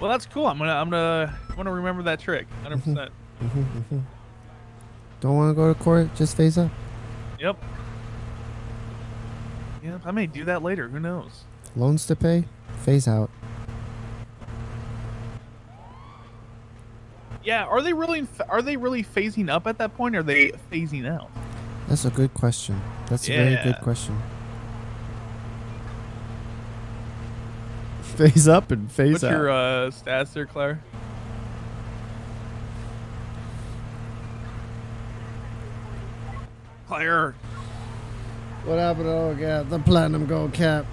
Well, that's cool. I'm gonna remember that trick. 100%. Don't want to go to court. Just FaZe up. Yep. Yep. I may do that later. Who knows? Loans to pay. FaZe out. Yeah. Are they really phasing up at that point? Or are they phasing out? That's a good question. That's a very good question. FaZe up and FaZe out. What's your stats there, Claire? Claire. What happened to old Cap? The platinum gold cap.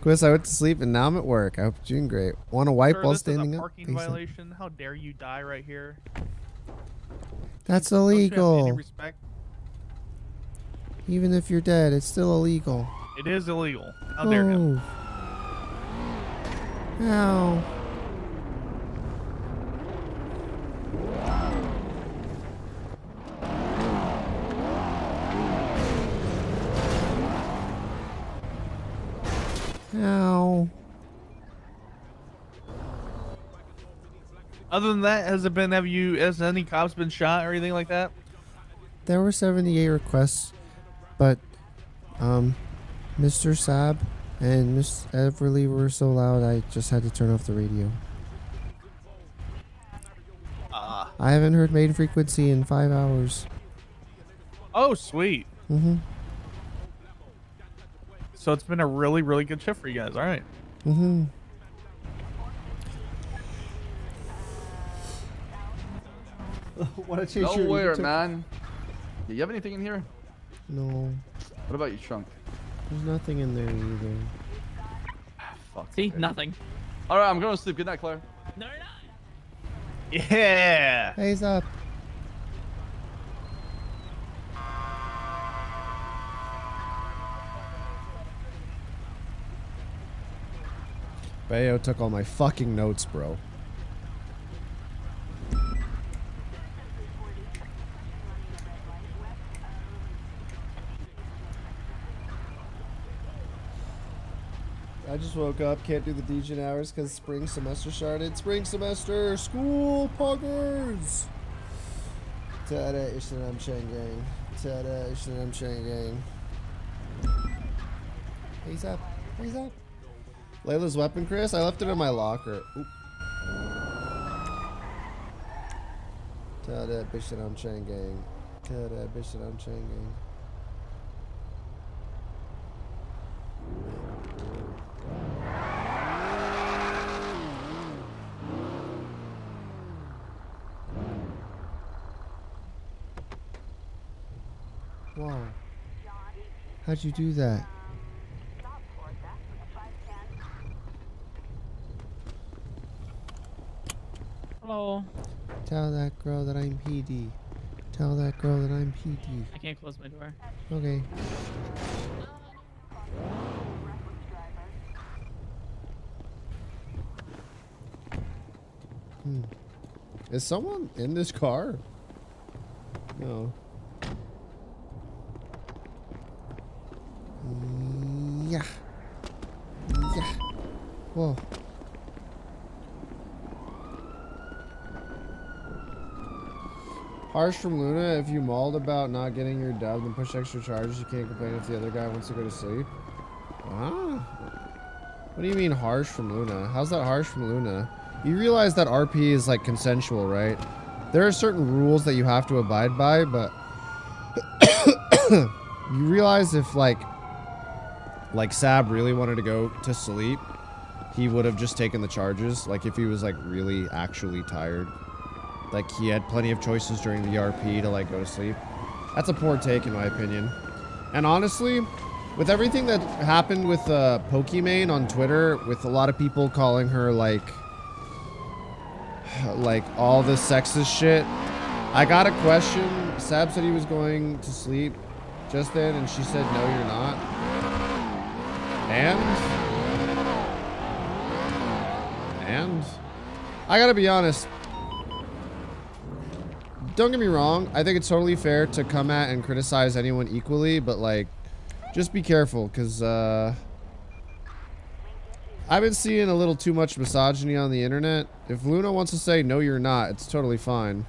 Chris, I went to sleep and now I'm at work. I hope you're doing great. Want to wipe while standing up? Parking violation. How dare you die right here? That's illegal. Any respect? Even if you're dead, it's still illegal. It is illegal. How dare him. Ow. Ow. Other than that, has any cops been shot or anything like that? There were 78 requests. But Mr. Saab and Miss Everly were so loud I just had to turn off the radio. I haven't heard Maiden Frequency in 5 hours. Oh, sweet. Mm-hmm. So it's been a really, really good shift for you guys. All right. Mm-hmm. No way, man. Do you have anything in here? No. What about your trunk? There's nothing in there either. Ah, fuck. See? Dude. Nothing. Alright, I'm going to sleep. Good night, Claire. No, you're not. Yeah. FaZe up. Bayo took all my fucking notes, bro. I just woke up, can't do the DJ hours because spring semester started. Spring semester, school poggers! Tada, Ishtanam Changang. Tada, Ishtanam Changang. He's up. He's up. Layla's weapon, Chris? I left it in my locker. Oop. Tada, Ishtanam Changang. Tada, Ishtanam Changang. Wow. How'd you do that? Hello. Tell that girl that I'm PD. Tell that girl that I'm PD. I can't close my door. Okay. Hmm. Is someone in this car? No. Yeah. Yeah. Whoa. Harsh from Luna, if you mauled about not getting your dub and push extra charges, you can't complain if the other guy wants to go to sleep. Huh? What do you mean harsh from Luna? How's that harsh from Luna? You realize that RP is like consensual, right? There are certain rules that you have to abide by, but you realize if like Sab really wanted to go to sleep, he would have just taken the charges. Like if he was like really actually tired, like he had plenty of choices during the RP to like go to sleep. That's a poor take in my opinion. And honestly, with everything that happened with Pokimane on Twitter, with a lot of people calling her like all this sexist shit, I got a question. Sab said he was going to sleep just then and she said, no, you're not. And I gotta be honest. Don't get me wrong. I think it's totally fair to come at and criticize anyone equally, but like, just be careful, because I've been seeing a little too much misogyny on the internet. If Luna wants to say, no, you're not, it's totally fine.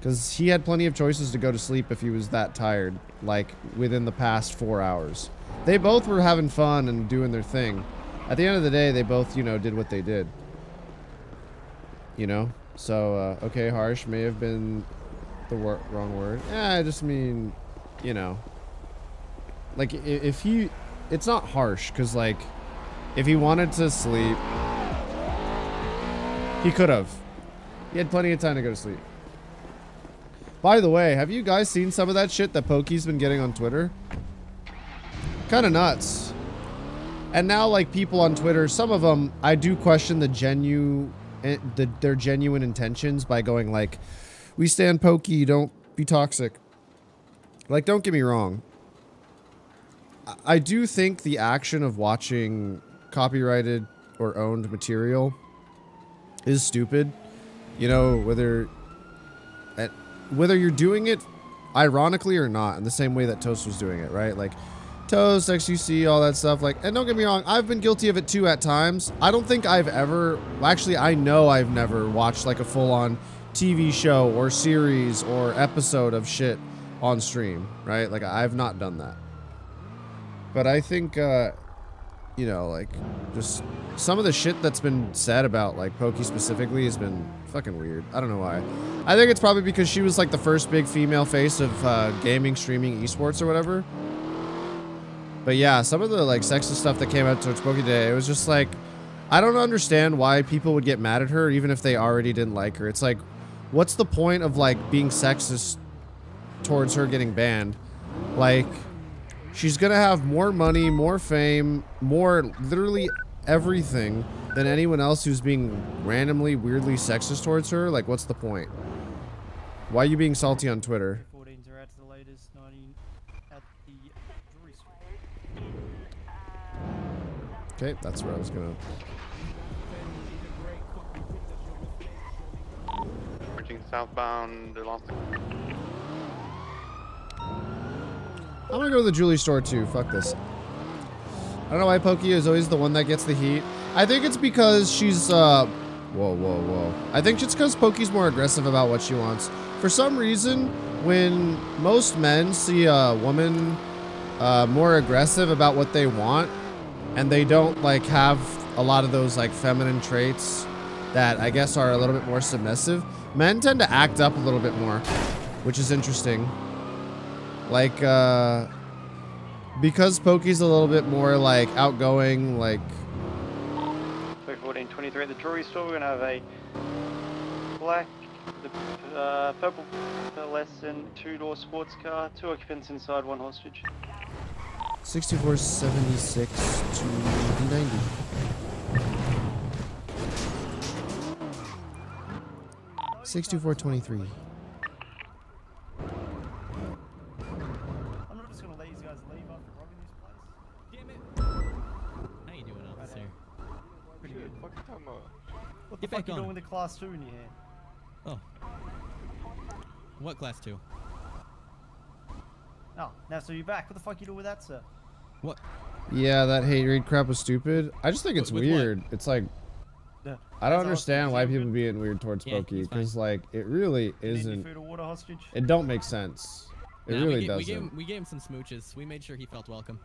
Because he had plenty of choices to go to sleep if he was that tired, like within the past 4 hours. They both were having fun and doing their thing. At the end of the day, they both, you know, did what they did. You know? So, okay, harsh may have been the wrong word. Yeah, I just mean, you know. Like, if he... It's not harsh, because, like, if he wanted to sleep, he could have. He had plenty of time to go to sleep. By the way, have you guys seen some of that shit that Poki's been getting on Twitter? Kind of nuts. And now, like, people on Twitter, some of them, I do question their genuine intentions by going like, we stand Poki, don't be toxic. Like, don't get me wrong. I do think the action of watching copyrighted or owned material is stupid. You know, whether you're doing it ironically or not, in the same way that Toast was doing it, right? Like, Toast, XQC, all that stuff. Like, and don't get me wrong, I've been guilty of it too at times. I don't think I've ever... Actually, I know I've never watched, like, a full-on TV show or series or episode of shit on stream, right? Like, I've not done that. But I think, you know, like, just... Some of the shit that's been said about, like, Poki specifically has been fucking weird. I don't know why. I think it's probably because she was, like, the first big female face of gaming, streaming, esports, or whatever. But yeah, some of the, like, sexist stuff that came out towards Poki today, it was just like, I don't understand why people would get mad at her, even if they already didn't like her. It's like, what's the point of, like, being sexist towards her getting banned? Like, she's gonna have more money, more fame, more literally everything than anyone else who's being randomly, weirdly sexist towards her. Like, what's the point? Why are you being salty on Twitter? Okay, that's where I was gonna. Marching southbound. I'm gonna go to the jewelry store too. Fuck this. I don't know why Poki is always the one that gets the heat. I think it's because she's, whoa, whoa, whoa. I think it's because Poki's more aggressive about what she wants. For some reason, when most men see a woman more aggressive about what they want, and they don't, like, have a lot of those, like, feminine traits that I guess are a little bit more submissive, men tend to act up a little bit more, which is interesting. Like, because Poki's a little bit more, like, outgoing, like... 1423 at the jewelry store, we're going to have a black, purple, lesson, two-door sports car, two occupants inside, one hostage. 6476 to 90. $64.23. Get back on. What the fuck are you doing with the class 2 in your hand? Oh. What class 2? Oh, now so you're back. What the fuck are you doing with that, sir? What? Yeah, that hate read crap was stupid. I just think it's weird. What? It's like... Yeah. I don't understand why people being weird towards Poki. Because, like, it really isn't... Food or water, hostage? It don't make sense. It really doesn't. We gave him some smooches. We made sure he felt welcome.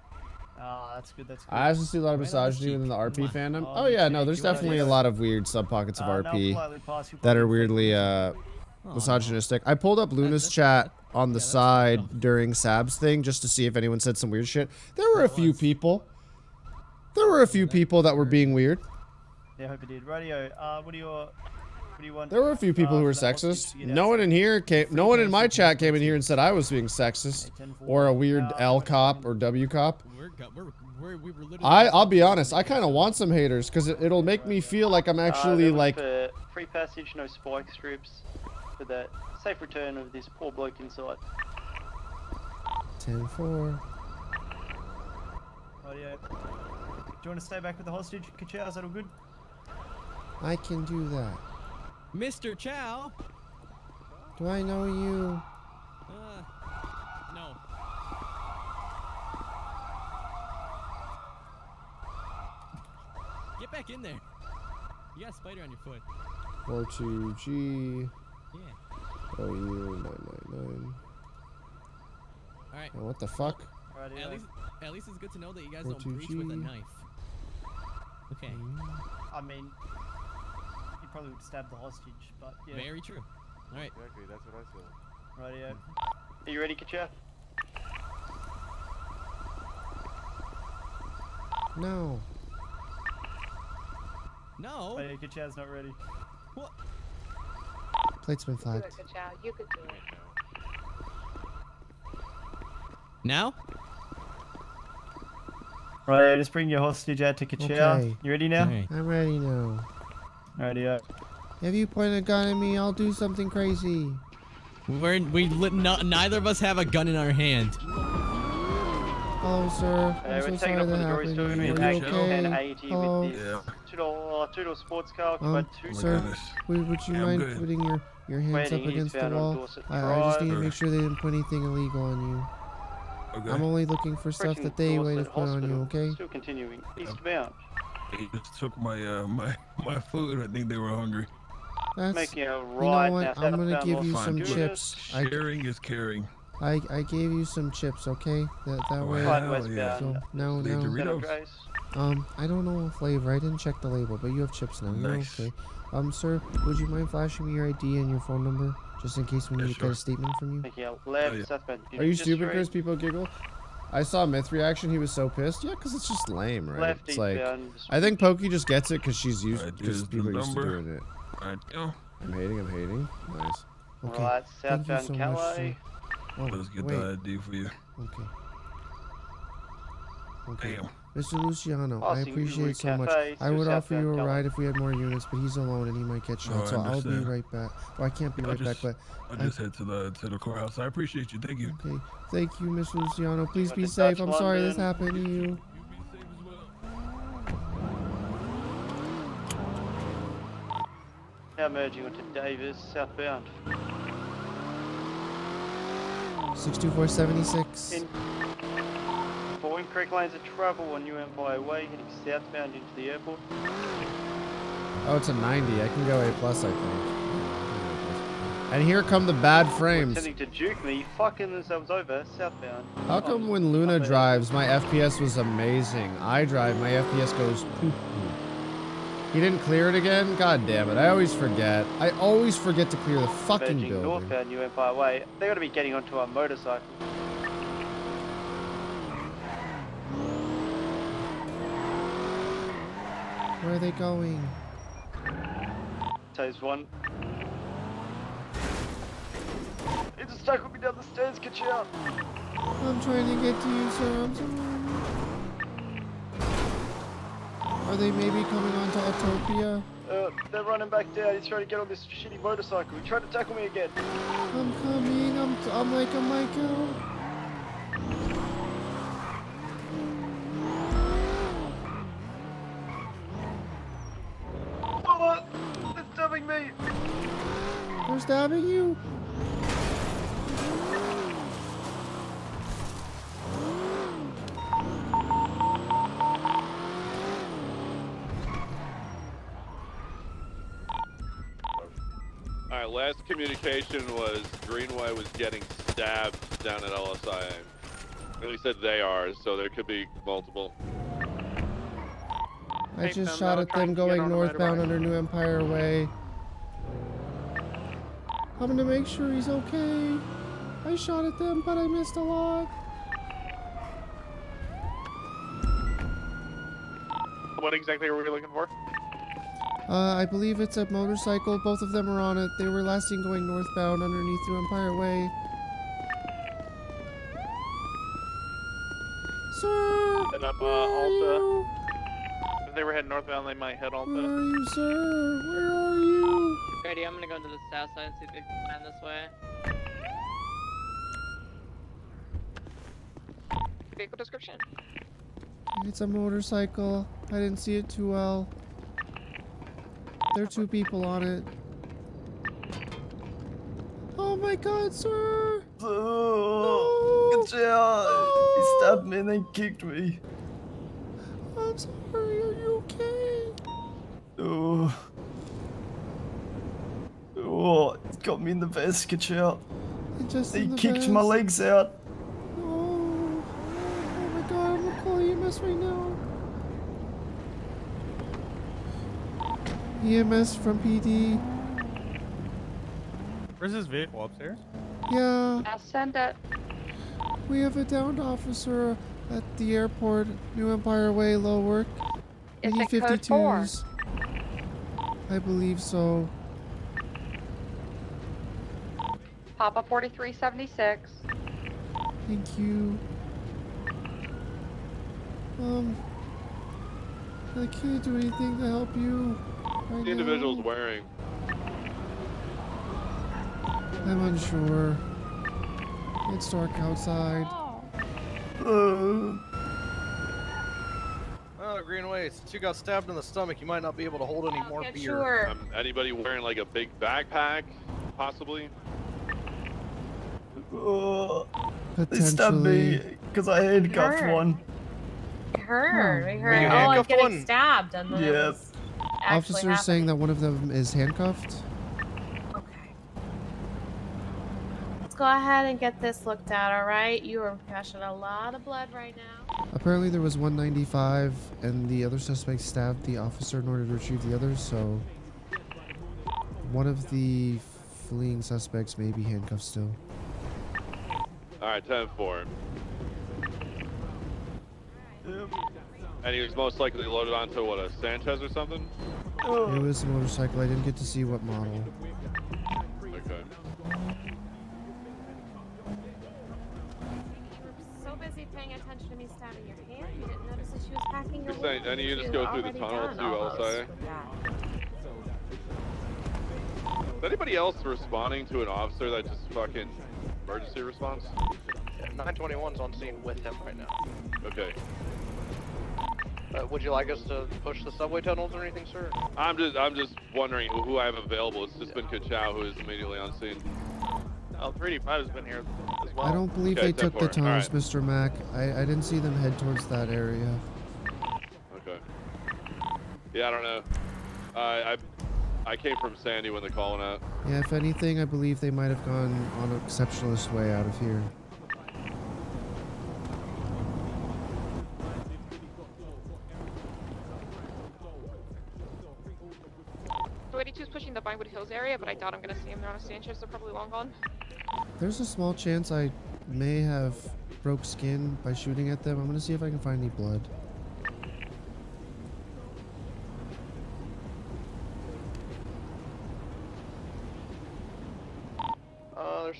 Oh, that's good, that's good. I actually see a lot of misogyny in the RP fandom. Oh, yeah, no, there's definitely a lot of weird sub-pockets of RP that are weirdly misogynistic. I pulled up Luna's chat on the side during Sab's thing just to see if anyone said some weird shit. There were a few people. There were a few people that were being weird. Yeah, I hope it did. Radio, what do you want? There were a few people who were sexist. No one in here came, no one in my chat came in here and said I was being sexist or a weird L cop or W cop. I'll be honest, I kind of want some haters because it'll make me feel like I'm actually like free passage, no spike strips for that safe return of this poor bloke inside. 10-4. Do you want to stay back with the hostage? Ka Chao, is that all good? I can do that. Mr. Chao? Do I know you? No. Get back in there. You got a spider on your foot. R2G. Yeah. Oh, you 999. All right. Oh, what the fuck? Right, yeah. At least it's good to know that you guys don't breach with a knife. Okay. I mean, you probably would stab the hostage, but yeah. Very true. All right. Exactly. That's what I saw. Right, yeah. Are you ready, Ka Chao? No. No. Hey, Ka Chao's not ready. What? Plate's been flagged. Ka Chao, you could do it. Now? Right, just bring your hostage out to Ka Chao. Okay. You ready now? Right. I'm ready now. Rightio. If you point a gun at me, I'll do something crazy. Neither of us have a gun in our hand. Hello, sir. I'm so sorry that happened. Are you okay? Hello. Yeah. Two-door sports car. Sir, would you mind putting your hands up against the wall? I just need to make sure they didn't put anything illegal on you. Okay. I'm only looking for stuff that they would have put on you, okay? Still continuing. Eastbound. They just took my food. I think they were hungry. Making a ride. You know what? I'm gonna give you some chips. Sharing is caring. I gave you some chips, okay? That way. Yeah. So, no. Doritos. I don't know what flavor. I didn't check the label, but you have chips now. Nice. Okay. Sir, would you mind flashing me your ID and your phone number? Just in case we need to get a statement from you. Thank you. Are you stupid because people giggle? I saw Myth's reaction. He was so pissed. Yeah, because it's just lame, right? It's like, I think Pokey just gets it because she's used because people are used to doing it. I'm hating. Nice. Okay. Right, thank you so much, sir. Oh, let's get the ID for you. Okay. Damn. Mr. Luciano, I appreciate so much. I would offer you a ride if we had more units, but he's alone and he might get shot, so I'll be right back. Well, I can't be right back, but I just head to the courthouse. I appreciate you. Thank you. Okay, thank you, Mr. Luciano. Please be safe. I'm sorry this happened to you. You be safe as well. Now merging onto Davis, southbound. 62476. For incorrect lanes of travel on New Empire Way, heading southbound into the airport. Oh, it's a 90. I can go A+, I think. And here come the bad frames. Attempting to juke me, fucking themselves over, southbound. How come when Luna drives, my FPS was amazing? I drive, my FPS goes poo-poo. He didn't clear it again? God damn it, I always forget. I always forget to clear the fucking building. Northbound New Empire Way, they gotta be getting onto our motorcycle. Where are they going? Toast one. It just stuck with me down the stairs, Ka Chao. I'm trying to get to you, sir. I'm sorry. Are they maybe coming onto Autopia? They're running back down. He's trying to get on this shitty motorcycle. He tried to tackle me again. I'm coming. I'm like a Michael. They're stabbing you. All right, last communication was Greenway was getting stabbed down at LSI. At least said they are, so there could be multiple. I just shot at them going northbound under New Empire Way. I'm gonna make sure he's okay. I shot at them, but I missed a lot. What exactly are we looking for? I believe it's a motorcycle. Both of them are on it. They were last seen going northbound underneath New Empire Way. Sir! And up, Alta. If they were heading northbound, they might head Alta. Where are you, sir? Where are you? Ready, I'm gonna go into the south side and see if they can land this way. Vehicle description. It's a motorcycle. I didn't see it too well. There are two people on it. Oh my god, sir! Oh, no. Ka Chao! No. He stabbed me and then kicked me. I'm sorry, are you okay? Oh. Oh, it got me in the vest, Ka Chao. He kicked my legs out. Oh. Oh my god, I'm gonna call EMS right now. EMS from PD. Where's his vehicle? Upstairs? Yeah. I'll send it. We have a downed officer at the airport, New Empire Way, low work. Is it code 4? I believe so. Papa 4376. Thank you. I can't do anything to help you. Right the individual's now. Wearing. I'm unsure. It's dark outside. Oh, Greenway, since you got stabbed in the stomach, you might not be able to hold any more beer. Sure. Anybody wearing like a big backpack, possibly? Oh, they stabbed me because I handcuffed one. We heard. Oh, I'm getting stabbed. And then Officers saying that one of them is handcuffed. Okay. Let's go ahead and get this looked at, all right? You are gushing a lot of blood right now. Apparently there was 195 and the other suspect stabbed the officer in order to retrieve the others, so one of the fleeing suspects may be handcuffed still. Alright, 10-4. And he was most likely loaded onto, what, a Sanchez or something? It was a motorcycle. I didn't get to see what model. Okay. You were so busy paying attention to me stabbing your hand, you didn't notice that she was packing your hand. And you just go through the tunnel too, Elsa. Is anybody else responding to an officer that just fucking... Emergency response? 921's on scene with him right now. Okay. Would you like us to push the subway tunnels or anything, sir? I'm just wondering who I have available. It's just been Ka Chao who is immediately on scene. 3D5 has been here as well. I don't believe they took the tunnels, right. Mr. Mack. I didn't see them head towards that area. Okay. Yeah, I don't know. I came from Sandy when they're calling out. Yeah, if anything, I believe they might have gone on an exceptionalist way out of here. So 82's pushing the Vinewood Hills area, but I doubt I'm going to see him. They're on a Sanchez. They're probably long gone. There's a small chance I may have broke skin by shooting at them. I'm going to see if I can find any blood.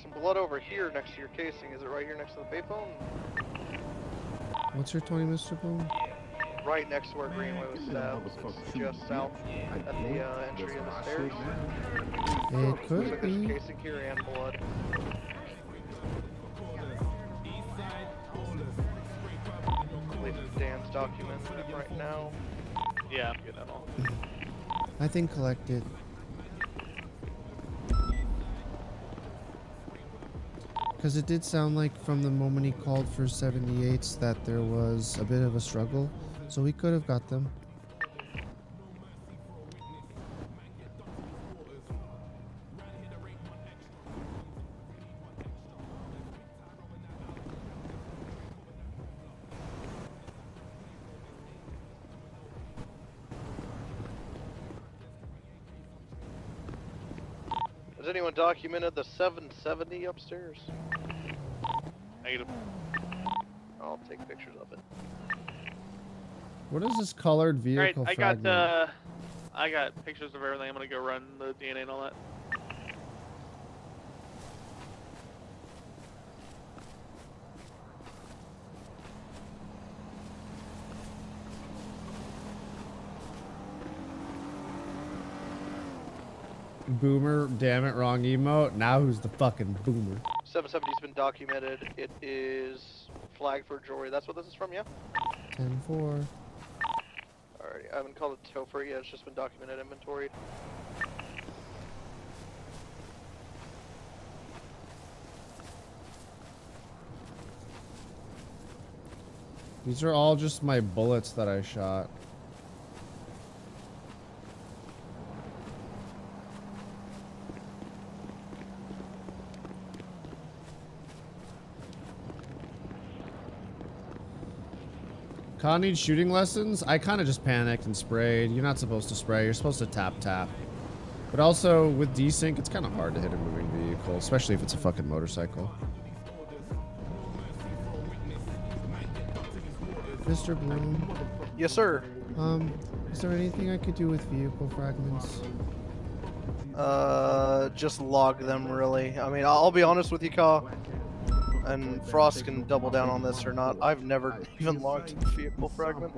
Some blood over here next to your casing. Is it right here next to the payphone? What's your 20, Mr. Boone? Right next to where Greenway was stabbed. It's just south at the entry of the stairs. It could be. There's casing here and blood. I believe it's Dan's document right now. Yeah, I'm getting that all. I think collect it. Because it did sound like from the moment he called for 78s that there was a bit of a struggle, so we could have got them. Has anyone documented the 770 upstairs? Negative. I'll take pictures of it. What is this colored vehicle? All right, I got pictures of everything. I'm gonna go run the DNA and all that. Boomer, damn it, wrong emote. Now who's the fucking boomer? 770's been documented. It is flagged for jewelry. That's what this is from, yeah? 10-4. Alrighty, I haven't called it Topher yet, it's just been documented inventory. These are all just my bullets that I shot. Ka needs shooting lessons? I kind of just panicked and sprayed. You're not supposed to spray. You're supposed to tap. But also, with desync, it's kind of hard to hit a moving vehicle, especially if it's a fucking motorcycle. Mr. Bloom? Yes, sir? Is there anything I could do with vehicle fragments? Just log them, really. I mean, I'll be honest with you, Ka. And Frost can double down on this or not. I've never even logged a vehicle fragment.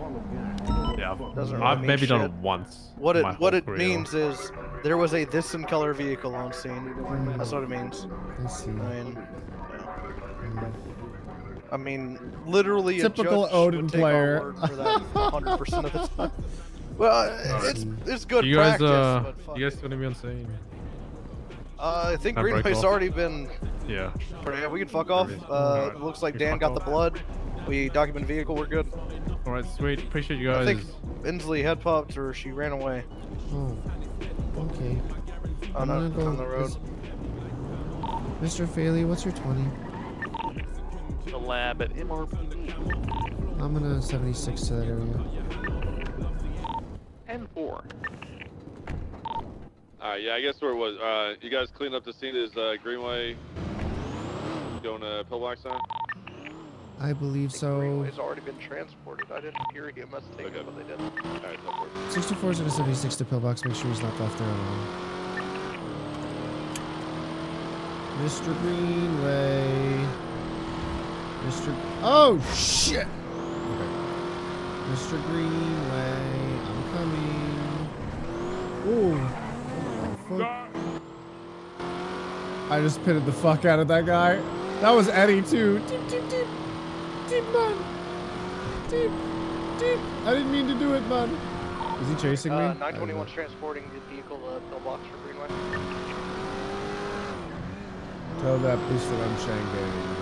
Yeah, I've maybe done it once. What it means is there was a this in color vehicle on scene. That's what it means. I see. I mean, literally typical a judge Odin would take player. Our word for that 100% of the time. Well, it's good you guys, practice. But you guys gonna be on scene? I think Greenway's already been. Yeah. We can fuck off. Right. It looks like Dan got the blood. We document vehicle. We're good. All right, sweet. Appreciate you guys. I think Inslee head popped or she ran away. Oh. Okay. I'm on the road. Mr. Faley, what's your 20? The lab at MRPD. I'm gonna 76 to that area. M4. Alright, yeah, I guess where it was. You guys cleaned up the scene. Is Greenway going to pillbox on? I believe so. Greenway's already been transported. I didn't hear him. Must take it, but they did. Alright, no problem. 64 is going to 76 to pillbox. Make sure he's not left there alone. Mr. Greenway. Oh, shit! Okay. Mr. Greenway, I'm coming. Ooh. Fuck. I just pitted the fuck out of that guy. That was Eddie too. Deep, man. Deep. I didn't mean to do it, man. Is he chasing me? 921's transporting the vehicle to pillbox for Greenway. Tell that piece that I'm shangating.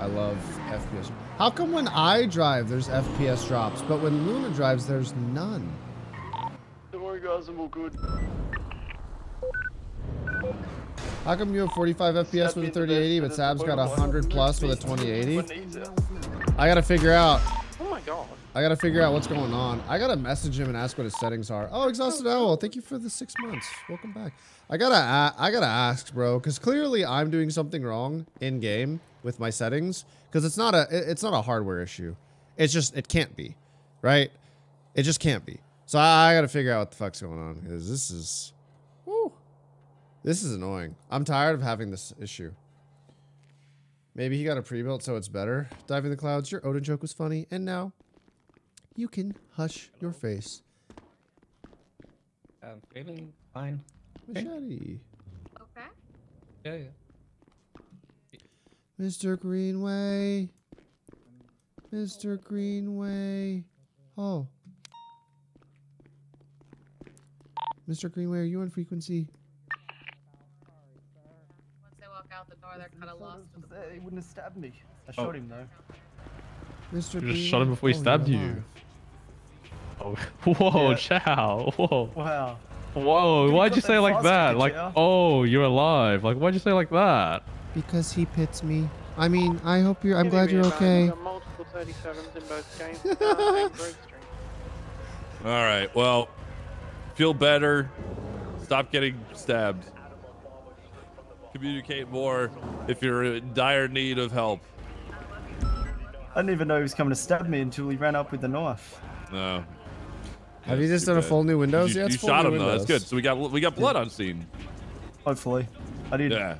I love FPS. How come when I drive, there's FPS drops, but when Luna drives, there's none? Don't worry, guys, I'm all good. How come you have 45 FPS with a 3080, but Sab's got 100 plus with a 2080? I gotta figure out. Oh my god. I gotta figure out what's going on. I gotta message him and ask what his settings are. Oh, Exhausted Owl, thank you for the 6 months. Welcome back. I gotta ask, bro, because clearly I'm doing something wrong in game with my settings, because it's not a hardware issue. It's just, it can't be, right? It just can't be. So I gotta figure out what the fuck's going on, because this is, woo, this is annoying. I'm tired of having this issue. Maybe he got a pre-built, so it's better. Diving the clouds, your Odin joke was funny, and now you can hush your face. I'm feeling fine. Machete. Okay. Yeah. Mr. Greenway. Mr. Greenway. Oh. Mr. Greenway, are you on frequency? Once they walk out the door, they're kind of lost. He wouldn't have stabbed me. I shot him, though. Mr. You Green? Just shot him before he stabbed you. Oh. Whoa, yeah. Chow. Whoa. Wow. Whoa, why'd you say it like that? Like, oh, you're alive. Like, why'd you say it like that? Because he pits me. I mean, I hope you're. I'm glad you're okay. Multiple 37s in both games. All right. Well, feel better. Stop getting stabbed. Communicate more if you're in dire need of help. I didn't even know he was coming to stab me until he ran up with the knife. No. Have you just done a full new Windows? Yeah, you shot him though. That's good. So we got blood on scene. Hopefully, I did. Yeah.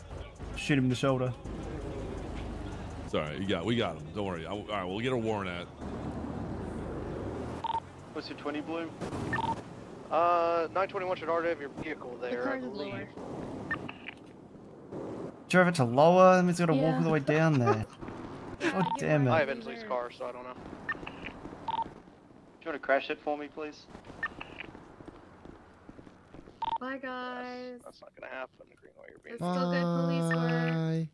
Shoot him in the shoulder. Sorry, we got him. Don't worry. All right, we'll get a warrant out. What's your 20 blue? 921 should already have your vehicle there, I believe. drove it to lower, and he's got to walk all the way down there. Oh, damn it. I have Ensley's car, so I don't know. Do you want to crash it for me, please? Bye, guys. That's not going to happen. Greenway, you're being still good police work.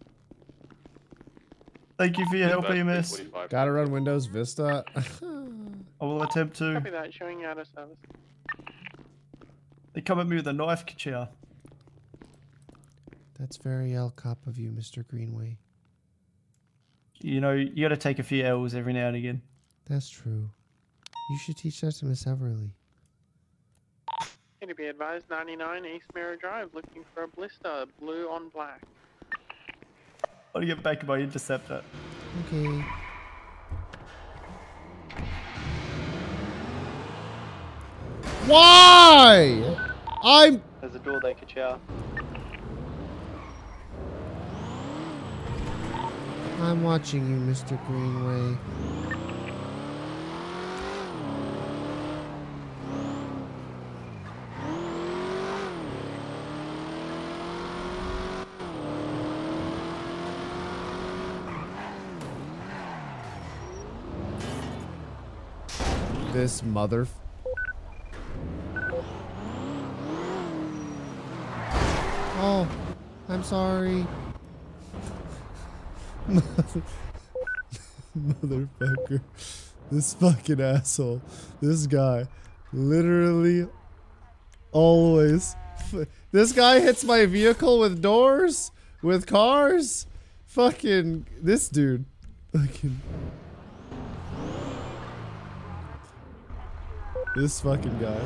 Thank you for your help, EMS. Gotta run Windows Vista. I will attempt to. Copy that, showing you out of service. They come at me with a knife, Ka Chao. That's very L cop of you, Mr. Greenway. You know, you gotta take a few L's every now and again. That's true. You should teach that to Miss Everly. To be advised, 99 East Mirror Drive, looking for a blister, blue on black. I'll get back in my interceptor. Okay. Why? There's a door there, Ka Chao. I'm watching you, Mr. Greenway. This mother... Oh, I'm sorry. Motherfucker. This fucking asshole. This guy literally always... This guy hits my vehicle with doors? With cars? Fucking... This dude. Fucking... This fucking guy.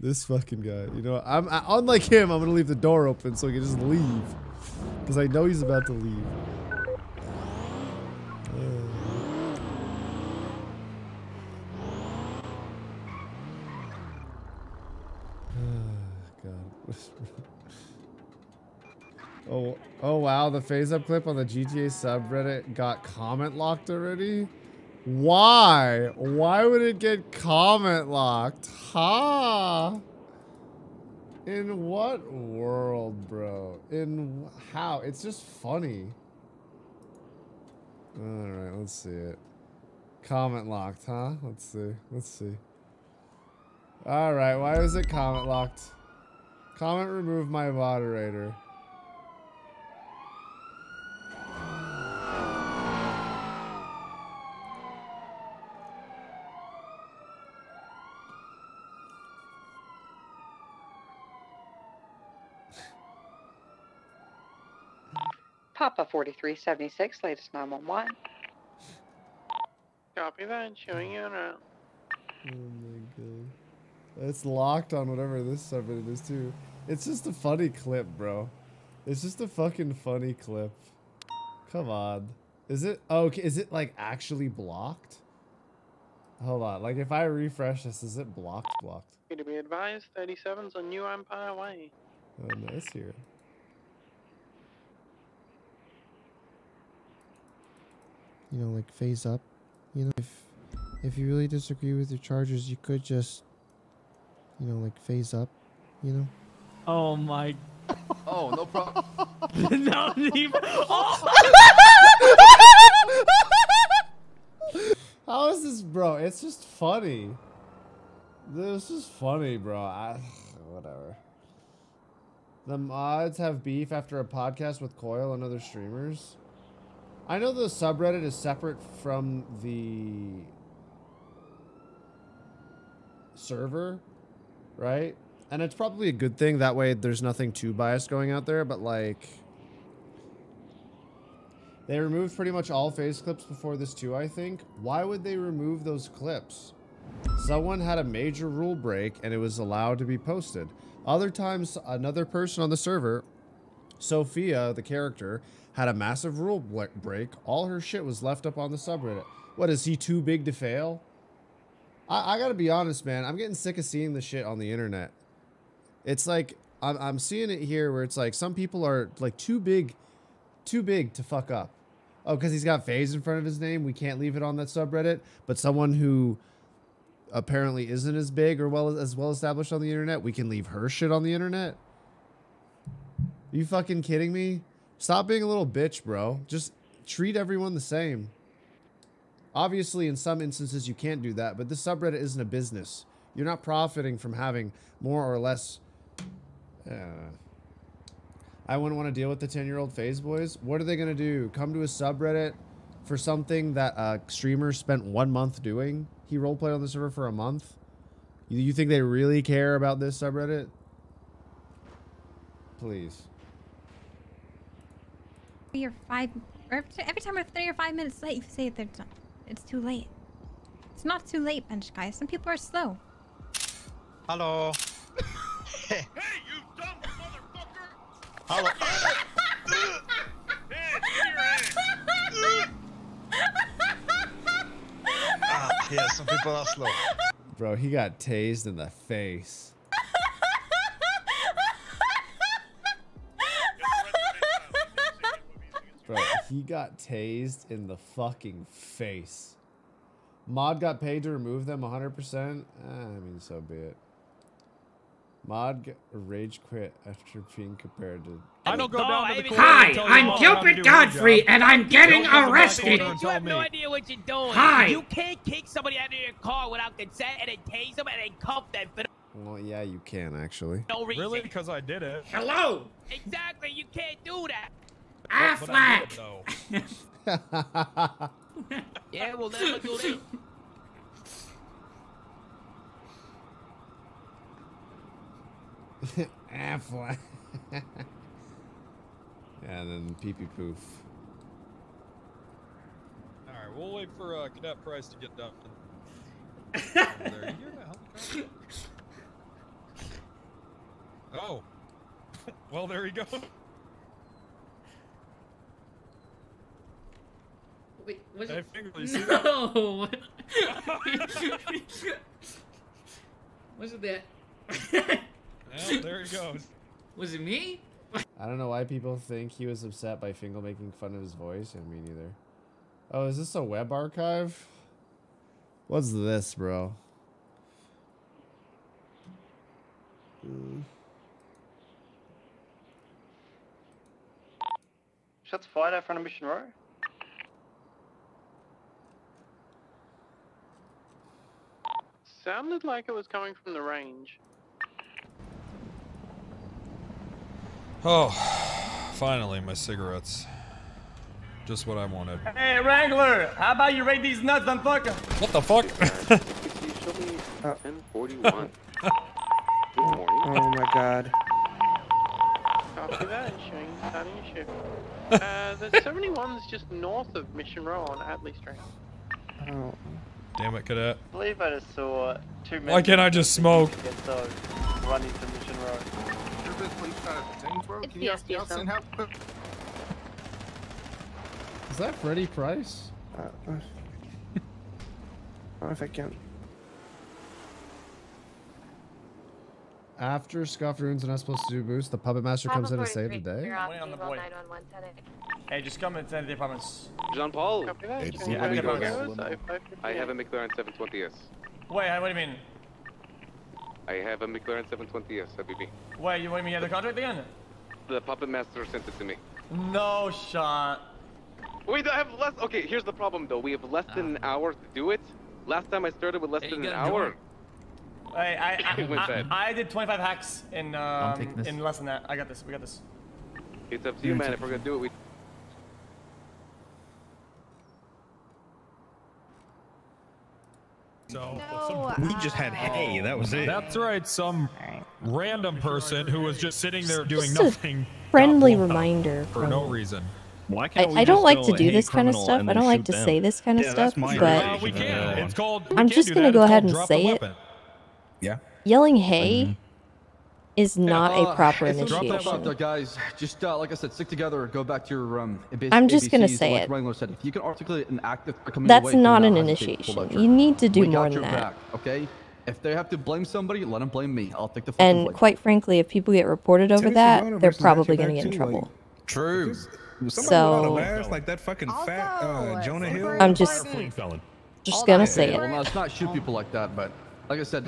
This fucking guy. You know, I unlike him, I'm gonna leave the door open so he can just leave. Because I know he's about to leave. God. Oh wow, the FaZe Up clip on the GTA subreddit got comment locked already? Why? Why would it get comment locked? Ha! In what world, bro? In how? It's just funny. Alright, let's see it. Comment locked, huh? Let's see. Let's see. Alright, why was it comment locked? Comment remove my moderator. Papa 4376, latest 911. Copy that, showing you around. Oh my god. It's locked on whatever this subreddit is too. It's just a funny clip, bro. It's just a fucking funny clip. Come on. Is it? Oh, okay, is it like actually blocked? Hold on, like if I refresh this, is it blocked? Need to be advised, 37's on New Empire Way. Oh no, it's here. You know, like FaZe Up. You know, if you really disagree with your charges, you could just, you know, like FaZe Up. You know. Oh my. Oh no problem. No need. Oh! How is this, bro? It's just funny. This is funny, bro. Whatever. The mods have beef after a podcast with Coyle and other streamers. I know the subreddit is separate from the server, right? And it's probably a good thing. That way there's nothing too biased going out there, but like... They removed pretty much all FaZe clips before this too, I think. Why would they remove those clips? Someone had a major rule break and it was allowed to be posted. Other times, another person on the server, Sophia, the character, had a massive rule break. All her shit was left up on the subreddit. What, is he too big to fail? I gotta be honest, man. I'm getting sick of seeing this shit on the internet. It's like, I'm seeing it here where it's like, some people are like too big to fuck up. Oh, because he's got FaZe in front of his name. We can't leave it on that subreddit. But someone who apparently isn't as big or well as well established on the internet, we can leave her shit on the internet. Are you fucking kidding me? Stop being a little bitch, bro. Just treat everyone the same. Obviously, in some instances, you can't do that, but this subreddit isn't a business. You're not profiting from having more or less... I wouldn't want to deal with the 10-year-old FaZe boys. What are they going to do? Come to a subreddit for something that a streamer spent 1 month doing? He roleplayed on the server for a month? You think they really care about this subreddit? Please. Every time we're 3 or 5 minutes late, you say it's too late. It's not too late, bench guy. Some people are slow. Hello. Hey, you dumb motherfucker! Hello. Yeah, some people are slow. Bro, he got tased in the face. Bro, he got tased in the fucking face. Mod got paid to remove them 100%? I mean, so be it. Mod rage quit after being compared to... I don't go down to the court. Hi, I'm Gilbert Godfrey, and I'm getting arrested. You have no idea what you're doing. Hi. You can't kick somebody out of your car without consent and then tase them and then cuff them. Well, yeah, you can, actually. No reason. Really? Because I did it. Hello. Exactly. You can't do that. Affleck. Yeah, we'll never do that. Affleck. And then pee-pee poof. All right, we'll wait for Cadet Price to get dumped. Oh. Well, there you go. Wait, what's it? No! Wasn't that? Well, there he goes. Was it me? I don't know why people think he was upset by Fingal making fun of his voice. And me neither. Oh, is this a web archive? What's this, bro? Shots fired out front of Mission Row. Sounded like it was coming from the range. Oh, finally, my cigarettes. Just what I wanted. Hey, Wrangler, how about you raid these nuts on fucker? What the fuck? 1041. Good morning. Oh my god. Copy that, showing starting a shift. The 71's just north of Mission Row on Atlee Street. Oh. Damn it, Cadet. I believe I just saw 2 minutes. Why can't I just smoke? Running to Mission Row. Can you ask Nelson how? Is that Freddie Price? I don't know if I can. After Scuffed Runes and I'm supposed to do boost, the Puppet Master comes in and saves the day. On the boy. Hey, just come and send the promise. Jean-Paul. I have a McLaren 720S. Wait, what do you mean? I have a McLaren 720S, Habibi. Wait, you want me to get the contract again? The Puppet Master sent it to me. No shot. We don't have less. Okay, here's the problem though. We have less than an hour to do it. Last time I started with less than an hour. Hey, I did 25 hacks in less than that. I got this. We got this. It's up to you, man. If we're gonna do it, we. So, we just had hay, that was it. That's right, some random person who was just sitting there doing nothing. Friendly reminder. For no reason. Why can't I don't like to do this kind of stuff. I don't like to say this kind of stuff, but it's called, I'm just going to go ahead and say it. Yeah. Yelling hay is not a proper initiation. Guys, just like I said, stick together. Go back to your I'm just gonna say it. You can articulate an act that's not an initiation. You need to do more than that. Okay. If they have to blame somebody, let them blame me. I'll take the. And quite frankly, if people get reported over that, they're probably gonna get in trouble. True. So like that fucking fat Jonah Hill. I'm just gonna say it. Well, let's not shoot people like that, but. Like I said,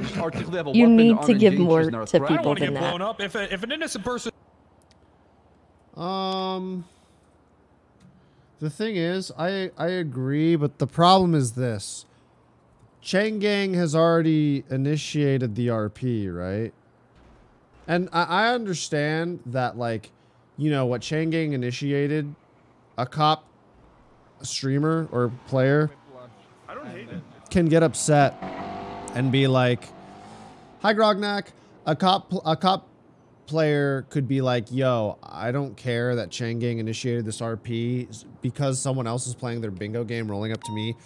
you need to give more to people than that. If an innocent person The thing is, I agree, but the problem is this. Changgang has already initiated the RP, right? And I understand that, like, you know, what Changgang initiated, a cop, a streamer, or player can get upset and be like, hi, Grognak. A cop player could be like, yo, I don't care that Changgang initiated this RP because someone else is playing their bingo game rolling up to me.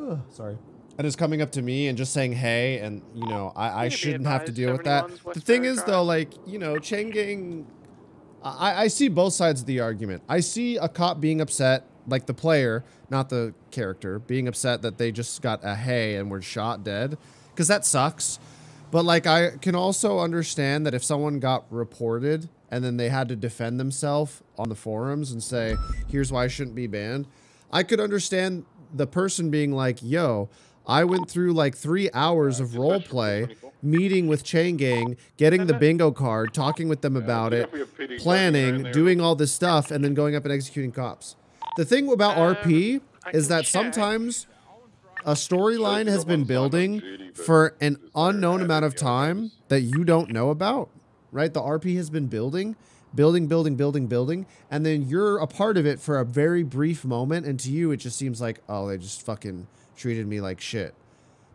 Oh, sorry. And is coming up to me and just saying, hey, and, you know, I shouldn't have to deal with that. The thing is, though, like, you know, Changgang, I see both sides of the argument. I see a cop being upset, like the player, not the character, being upset that they just got a hey and were shot dead, because that sucks. But, like, I can also understand that if someone got reported and then they had to defend themselves on the forums and say, here's why I shouldn't be banned, I could understand the person being like, yo, I went through like 3 hours of role play, meeting with Changgang, getting the bingo card, talking with them about it, planning, doing all this stuff, and then going up and executing cops. The thing about RP is that sometimes a storyline has been building for an unknown amount of time that you don't know about, right? The RP has been building, and then you're a part of it for a very brief moment, and to you it just seems like, oh, they just fucking treated me like shit.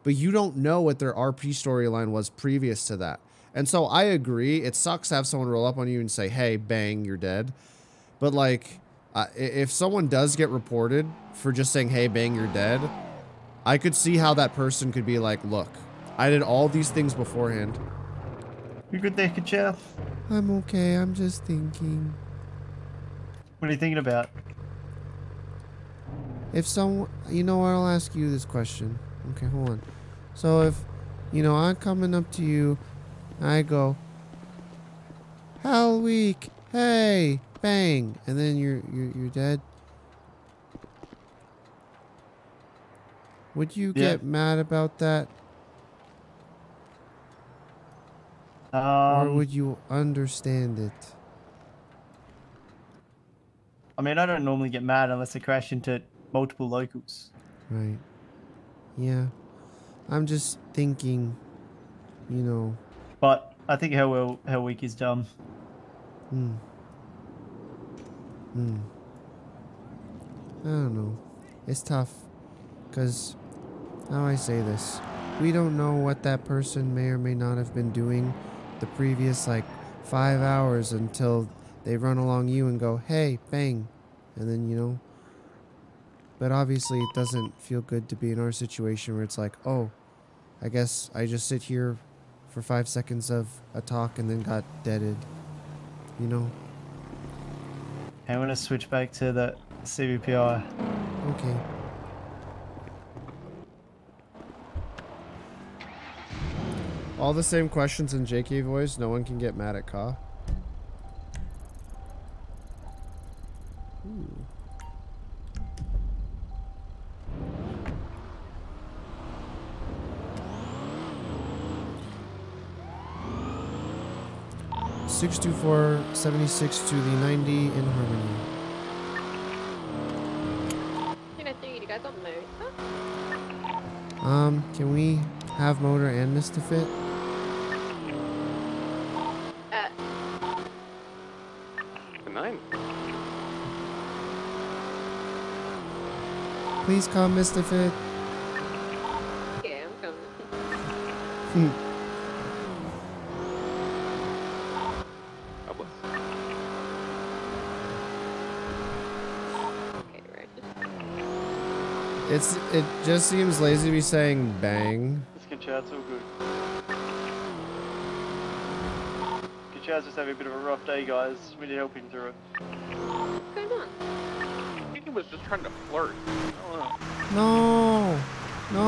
But you don't know what their RP storyline was previous to that. And so I agree, it sucks to have someone roll up on you and say, hey, bang, you're dead. But, like, if someone does get reported for just saying, hey, bang, you're dead, I could see how that person could be like, look, I did all these things beforehand. You could thank you, Jeff. I'm okay, I'm just thinking. What are you thinking about? If someone, you know, I'll ask you this question. Okay, hold on. So if, you know, I'm coming up to you, I go, Hell Week, hey, bang, and then you're dead. Would you get mad about that? Or would you understand it? I mean, I don't normally get mad unless I crash into multiple locals. Right. Yeah. I'm just thinking, you know. But I think Hell Week is dumb. Hmm. Hmm. I don't know. It's tough. Because, how do I say this? We don't know what that person may or may not have been doing the previous, like, 5 hours until they run along you and go, hey, bang, and then, you know. But obviously it doesn't feel good to be in our situation where it's like, oh, I guess I just sit here for 5 seconds of a talk and then got deaded, you know. I want to switch back to the CBPI. Okay. All the same questions in JK voice, no one can get mad at Ka. Ooh. $624.76 to the 90 in harmony. Can we have motor and Mistfit? Please come, Mr. Fit. Yeah, I'm coming. Oh, okay, right. It just seems lazy to be saying bang. This Ka Chao all good. Ka Chao's just having a bit of a rough day, guys. We need help him through it. What's going on? I think he was just trying to flirt. No, no.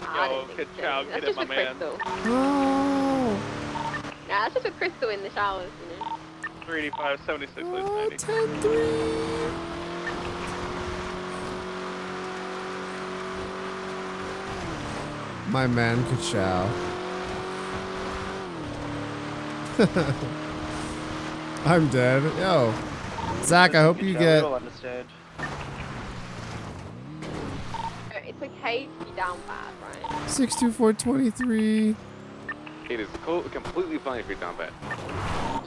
Yo, Ka Chao, get it, my man. Crystal. No. Nah, that's just with Crystal in the showers, you know. 385, 76, oh, loose 90. 10-3. My man, Ka Chao. I'm dead. Yo. Zach, I hope you get... It's okay to be down bad, right? 62423. It is completely fine if you're down bad.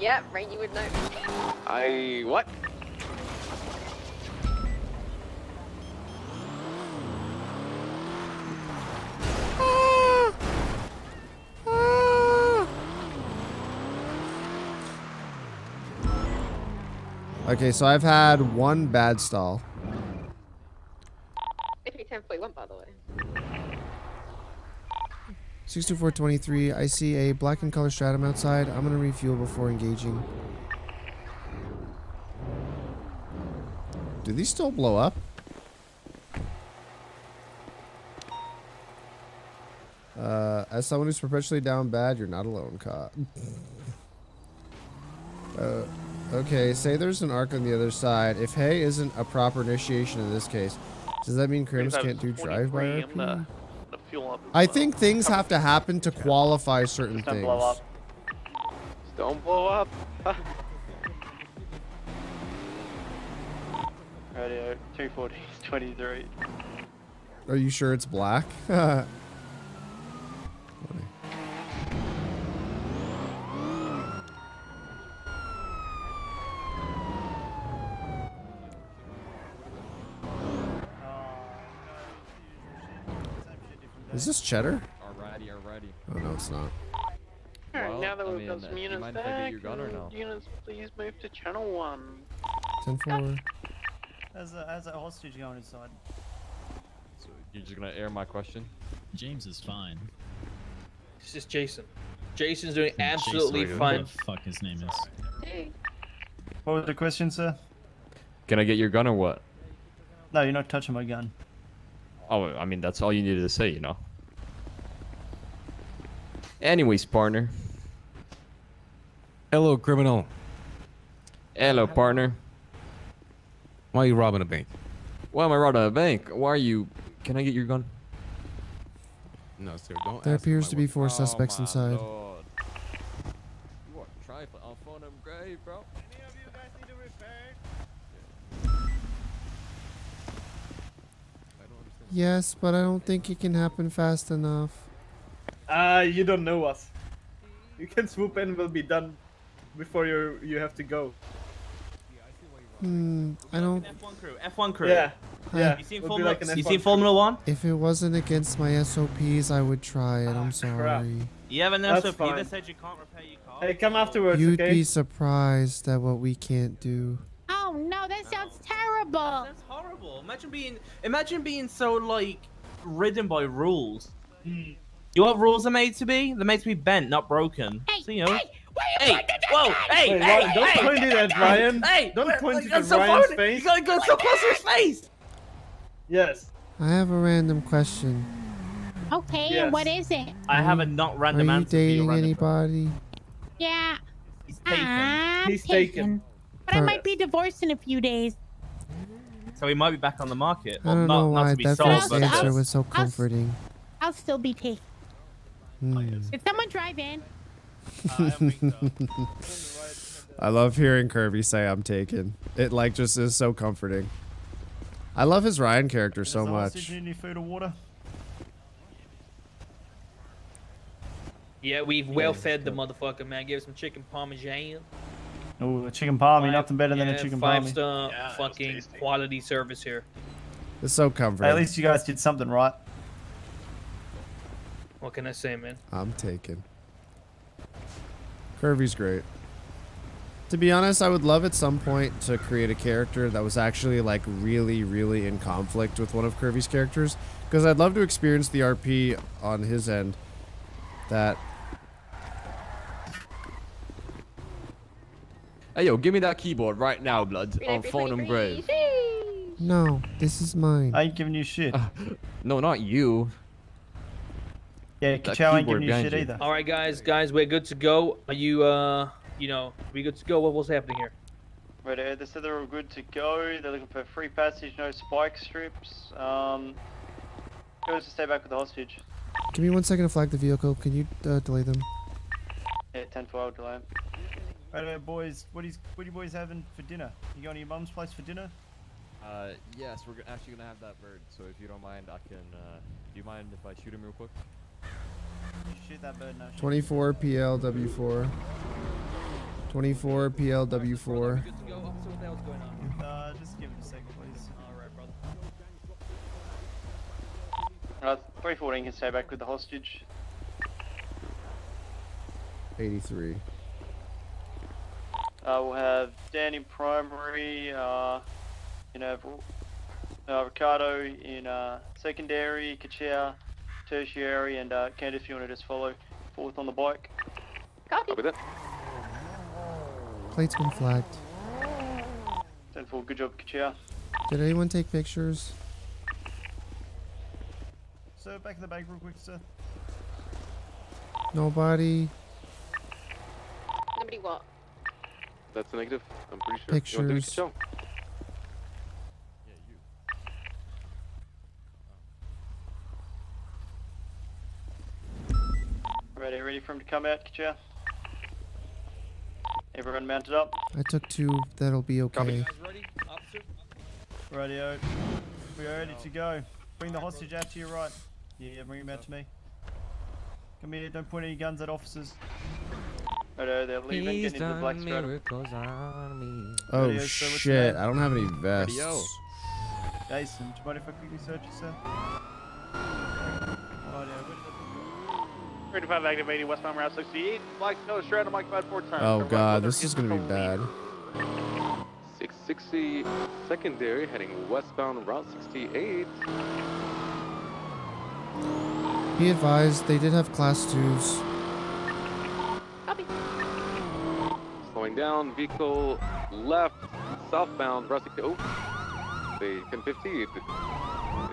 Yep, Rainy would know. I... what? Okay, so I've had one bad stall. It took 10.41, by the way. 62423. I see a black and color stratum outside. I'm gonna refuel before engaging. Do these still blow up? As someone who's perpetually down bad, you're not alone, Ka. Okay, say there's an arc on the other side. If hay isn't a proper initiation in this case, does that mean Krampus can't do drive-by RP? I think things have to happen to qualify certain things. Blow up. Don't blow up. Radio, 240, 23. Are you sure it's black? Is this cheddar? Alrighty, alrighty. Oh no, it's not. Alright, well, now that we've got some units back, units please move to channel 1. 10-4. How's that hostage going inside? So you're just gonna air my question? James is fine. This is Jason. Jason's doing absolutely fine. What the fuck his name is? Hey. What was the question, sir? Can I get your gun or what? No, you're not touching my gun. Oh, I mean, that's all you needed to say, you know. Anyways, partner. Hello, criminal. Hello, partner. Why are you robbing a bank? Why am I robbing a bank? Why are you... Can I get your gun? No, sir, don't. There appears to be 4 suspects inside. Lord. You are trifling. I'll phone him grave, bro. Any of you guys need to repair? Yes, but I don't think it can happen fast enough. You don't know us. You can swoop in, we'll be done before you have to go. I don't... F1 crew. Yeah. Yeah. You seen Formula 1? If it wasn't against my SOPs, I would try it. I'm sorry. Crap. You have an SOP that said you can't repair your car. Hey, come afterwards, okay? You'd be surprised at what we can't do. Oh no, that sounds terrible. That's horrible. Imagine being so like ridden by rules. You know what rules are made to be? They're made to be bent, not broken. Hey, so, you know, hey, don't point it at Ryan. Hey, don't point it at Ryan's face. You gotta go so close to his face. Yes. I have a random question. Okay, yes. What is it? I have a not random answer. Are you dating anybody? Yeah. He's taken. But I might be divorced in a few days. So we might be back on the market. Well, I don't know why that first answer was so comforting. I'll still be taken. Did someone drive in? I love hearing Kirby say I'm taken. It like just is so comforting. I love his Ryan character so much. Any food or water? Yeah, we've well fed the motherfucker, man. Give us some chicken parmesan. Oh, a chicken palmy, nothing better than a chicken palmy. 5-star fucking quality service here. It's so comforting. Hey, at least you guys did something right. What can I say, man? I'm taken. Kirby's great. To be honest, I would love at some point to create a character that was actually like really, really in conflict with one of Kirby's characters. Because I'd love to experience the RP on his end that... Hey, yo, give me that keyboard right now, blood. On phone and grave. No, this is mine. I ain't giving you shit. No, not you. Yeah, Ka Chao ain't giving you shit either. All right, guys, we're good to go. Are you, you know, we good to go? What's happening here? Right, they said they're good to go. They're looking for free passage, no spike strips. Goes to stay back with the hostage. Give me 1 second to flag the vehicle. Can you delay them? Yeah, 10-4, I'll delay them. Alright, boys, what are you boys having for dinner? You going to your mum's place for dinner? Yes, we're actually gonna have that bird. So if you don't mind, I can. Do you mind if I shoot him real quick? You shoot that bird now. 24 PLW4. 24 PLW4. Good to go. Officer, what the hell's going on? Just give him a second, please. Alright, brother. 314 can stay back with the hostage. 83. We'll have Dan in primary. Ricardo in secondary, Kachia, tertiary, and Candice, if you want to just follow forth on the bike. Copy. Copy that. Plate's been flagged. 10-4, good job, Kachia. Did anyone take pictures? Sir, back in the bag real quick, sir. Nobody. Nobody what? That's a negative, I'm pretty sure. Pictures. You want to do it, Kachia? Ready for him to come out, Kachia? Everyone mounted up? I took 2, that'll be okay. Copy. Radio, we are ready to go. Bring the hostage out to your right. Yeah, bring him out to me. Come here, don't point any guns at officers. Radio, they're leaving, he's getting into the black stratum. Oh radio, shit, I don't have any vests. Radio. Jason, do you mind if I quickly search you, sir? Radio, 35 activating westbound route 68. Black nose shroud on Mike 54 times. Oh god, this is gonna be bad. 660 secondary heading westbound route 68. Be advised, they did have class 2s. Copy. Slowing down, vehicle left southbound route 68. Oh, they 1050.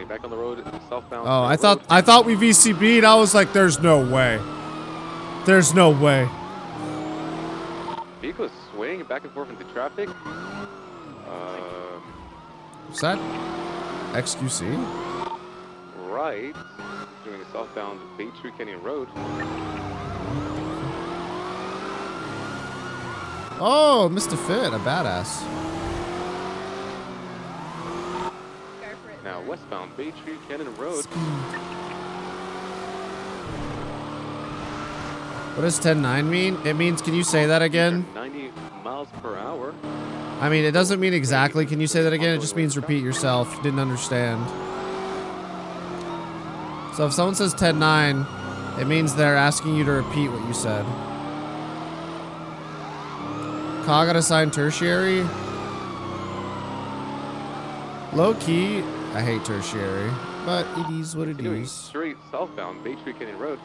Back on the road, southbound. Oh, I thought we VCB'd. I was like, there's no way. There's no way. Vehicle is swaying back and forth into traffic. Is that XQC? Right. Doing a southbound Bay Tree Canyon Road. Oh, Mr. Fit, a badass. Now westbound Bay Tree Canyon Road. What does 10-9 mean? It means, can you say that again? 90 miles per hour. I mean, it doesn't mean exactly. Can you say that again? It just means repeat yourself. Didn't understand. So if someone says 10-9, it means they're asking you to repeat what you said. Ka got assigned tertiary. Low key. I hate tertiary, but it is what it is. Straight southbound Bay Tree Canyon Road.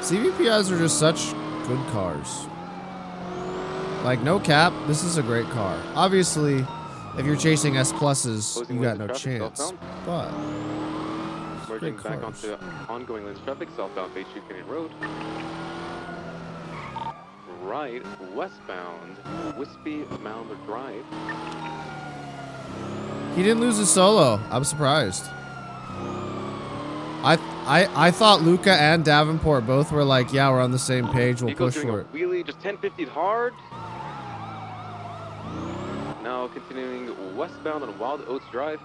CVPIs are just such good cars. Like, no cap, this is a great car. Obviously, if you're chasing S+'s, you got no chance. But merging back onto ongoing lens traffic, southbound Bay Tree Canyon Road. Right, westbound, Wispy Mound Drive. He didn't lose his solo. I'm surprised. I thought Luca and Davenport both were like, yeah, we're on the same page. We'll push for it. Wheelie, just 1050 hard. Now continuing westbound on Wild Oats Drive.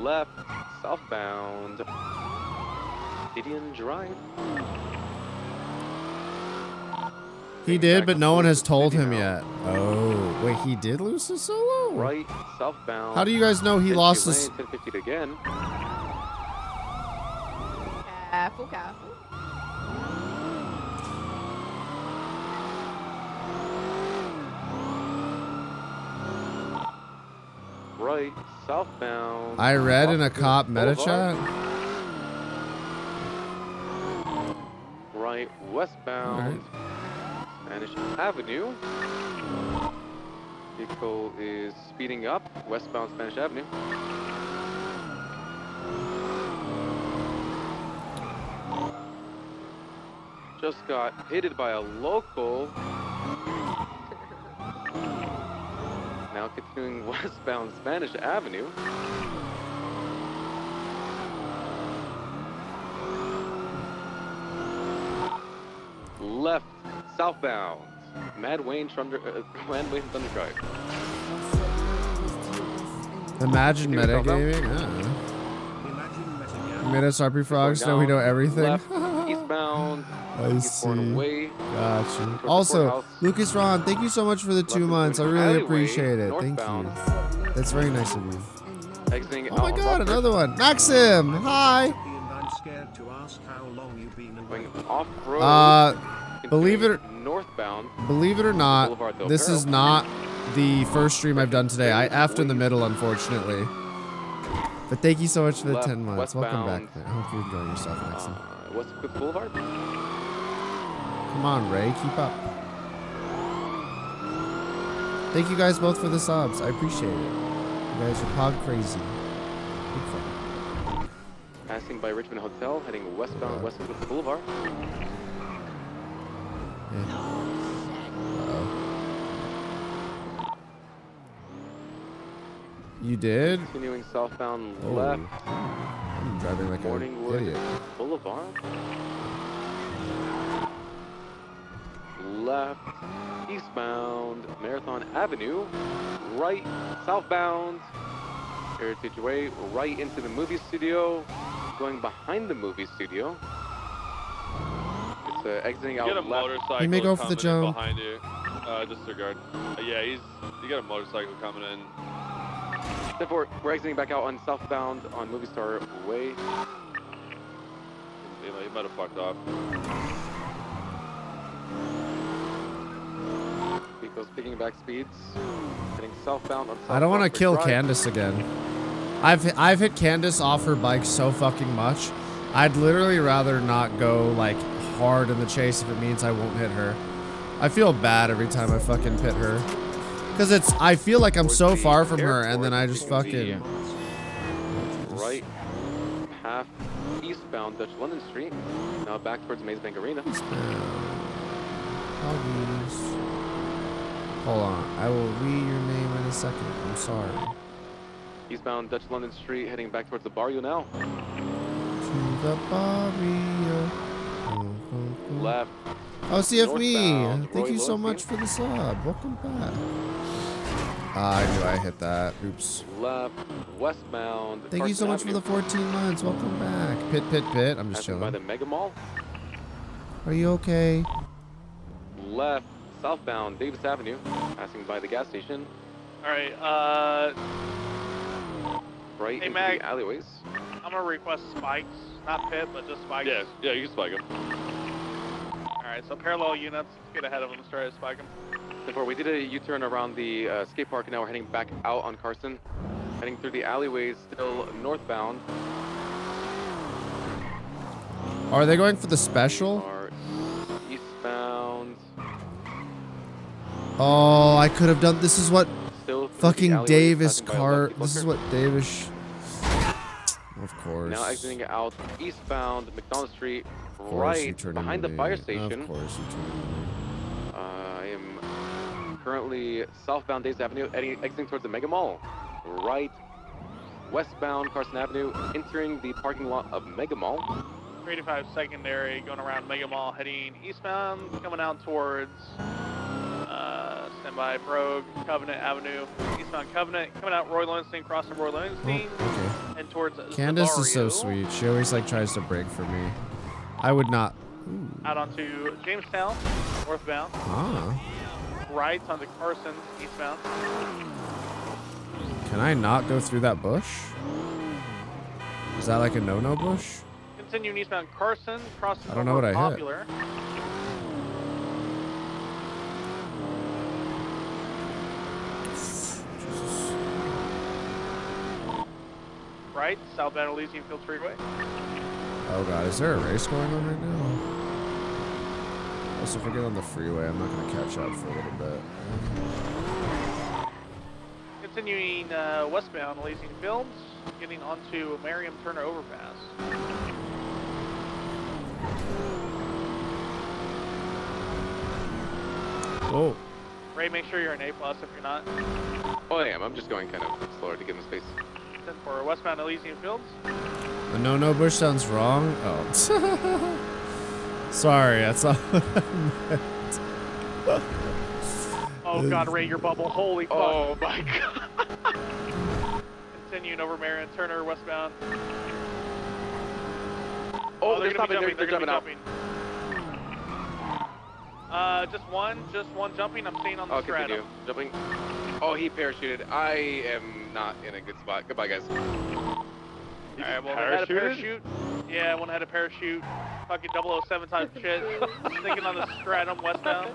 Left, southbound. Drive. He did, but no one has told him yet. Oh, wait, he did lose his solo? Right, southbound. How do you guys know he lost his... again. Careful, careful. Right, southbound. I read in a cop meta chat. Right, westbound Spanish Avenue. Vehicle is speeding up westbound Spanish Avenue. Just got hit by a local. Now continuing westbound Spanish Avenue. left, southbound. Mad Wayne Thunderdrive. Imagine metagaming? Yeah. Made us RP frogs, so we know everything. Left, eastbound. I see. Gotcha. Also, Lucas Ron, thank you so much for the 2 months. I really appreciate it. Thank you. That's very nice of you. Oh my god, another one. Maxim, hi. Believe it or not, this is not the first stream I've done today. I effed in the middle, unfortunately. But thank you so much for the 10 months. Welcome back, man. I hope you're enjoying yourself, Maxim. What's Quick Boulevard? Come on, Ray, keep up. Thank you guys both for the subs. I appreciate it. You guys are pop crazy. Passing by Richmond Hotel, heading westbound West Quick Boulevard. Uh-oh. You did? Continuing southbound left. I'm driving like an idiot. Boulevard. Left. Eastbound. Marathon Avenue. Right. Southbound. Heritage Way. Right into the movie studio. Going behind the movie studio. Exiting out left. He may go for the jump. Behind you. Disregard. Yeah, you got a motorcycle coming in. Therefore, we're exiting back out on southbound on Movie Star Way. He might have fucked off. Pico's picking back speeds. Heading southbound on southbound. I don't want to kill Candace again. I've hit Candace off her bike so fucking much. I'd literally rather not go like hard in the chase if it means I won't hit her. I feel bad every time I fucking hit her. Cause it's, I feel like I'm so far from her and then I just fucking. Right, half eastbound Dutch London Street. Now back towards Maze Bank Arena. Hold on, I will read your name in a second. I'm sorry. Eastbound Dutch London Street, heading back towards the Barrio now. To the Barrio. Left. Oh, CFB, thank you so much for the sub. Welcome back. I knew I hit that. Oops. Left, westbound. Thank you so much for the 14 months. Welcome back. Pit. I'm just chilling. By the Mega Mall. Are you okay? Left, southbound Davis Avenue, passing by the gas station. All right. Right into the alleyways. I'm gonna request spikes, not pit, but just spikes. Yeah, you can spike them. Alright, so parallel units, let's get ahead of them and try to spike them. Before we did a U-turn around the skate park, and now we're heading back out on Carson. Heading through the alleyways, still northbound. Are they going for the special? Are eastbound. Oh, I could have done, this is what still fucking Davis car, this is what Davis, of course. Now exiting out eastbound McDonald Street. Right behind the fire station. Of course, I am currently southbound Davis Avenue, exiting towards the Mega Mall. Right, westbound Carson Avenue, entering the parking lot of Mega Mall. 385 secondary, going around Mega Mall, heading eastbound, coming out towards standby Brogue, Covenant Avenue, eastbound Covenant, coming out Roy Lowenstein, crossing Roy Lowenstein, and towards Candace is so sweet. She always like tries to break for me. I would not. Ooh. Out onto Jamestown, northbound. Ah. Right onto Carson, eastbound. Can I not go through that bush? Is that like a no-no bush? Continuing eastbound Carson, crossing. I don't know what Popular. I hit. Jesus. Right, southbound Elysian Fields Freeway. Oh god, is there a race going on right now? Also, if I get on the freeway, I'm not going to catch up for a little bit. Continuing westbound, Elysian Fields, getting onto Merriam Turner Overpass. Oh. Ray, make sure you're an A+ if you're not. Oh, I am. I'm just going kind of slower to get in the space. For westbound, Elysian Fields. The no-no bush sounds wrong. Oh. Sorry, that's all. Oh God, Ray, your bubble! Holy fuck! Oh my God! Continuing over Marion Turner westbound. Oh, they're stopping. They're jumping out. Just one jumping. I'm staying on the stratum. Jumping. Oh, he parachuted. I am not in a good spot. Goodbye, guys. Alright, well, one had a parachute. Yeah, one had a parachute. Fucking 007 type shit. Sticking on the stratum westbound.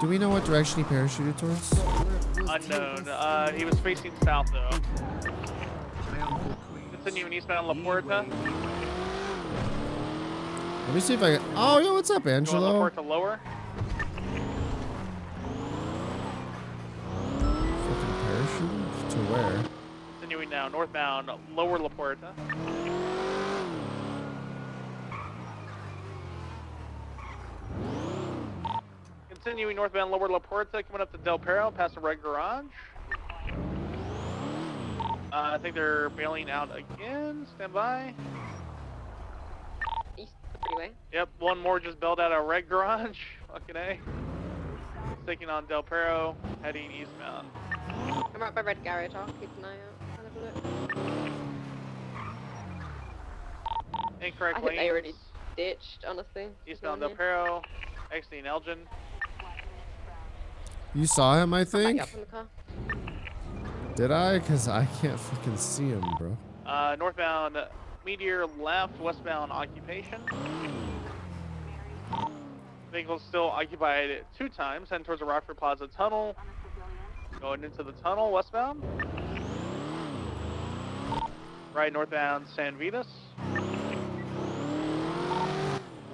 Do we know what direction he parachuted towards? Unknown. He was facing south, though. Continuing eastbound La Puerta. Let me see if I can. Oh, yeah, what's up, Angelo? La Puerta lower. Fucking parachute? To where? Continuing now, northbound, lower La Puerta. Continuing northbound, lower La Puerta, coming up to Del Perro, past the red garage. I think they're bailing out again. Stand by. East of the freeway. Yep, one more just bailed out a red garage. Fucking A. Sticking on Del Perro, heading eastbound. I'm right by red garage. I'll keep an eye out. Incorrect lanes. They already ditched, honestly. Eastbound Del Perro, exiting Elgin. You saw him, I think? Did I? Because I can't fucking see him, bro. Northbound Meteor left, westbound Occupation. Vehicle's still occupied 2 times, heading towards the Rockford Plaza tunnel. Going into the tunnel, westbound. Right northbound San Vitas.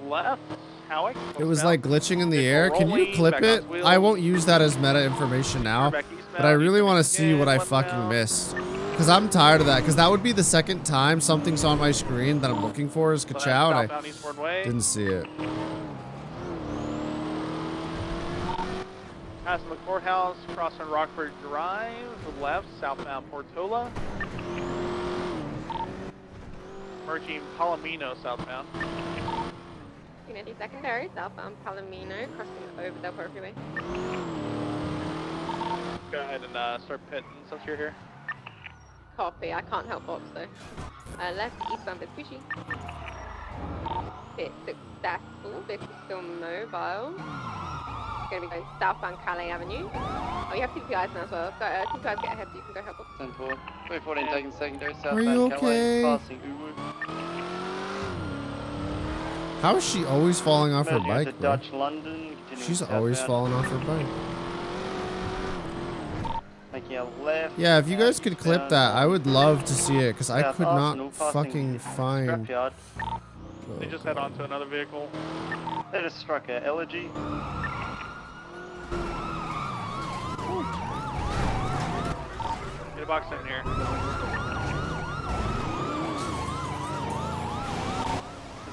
Left Howick. It was like glitching in the air. Can you clip it? I won't use that as meta information now, but I really want to see what I fucking missed, because I'm tired of that. Because that would be the second time something's on my screen that I'm looking for is Ka Chao, and I didn't see it. Passing the courthouse, crossing Rockford Drive, left southbound Portola. Merging Palomino southbound. Unity secondary, southbound Palomino, crossing over the Port Freeway. Go ahead and start pitting since you're here. Copy, I can't help box though. Left eastbound Vespucci. Bit successful, vehicle still mobile. Going to be going southbound Calais Avenue. Oh, you have TPIs now as well. So TPIs get ahead, so you can go help box. 10-4. 314 taking secondary, southbound Calais, passing Uwood. How is she always falling off her bike, bro? London, she's always falling off her bike. Making a left. Yeah, if you guys could clip that, I would love to see it, because I could not fucking find. They just head onto another vehicle. They just struck an Elegy. Get a box in here.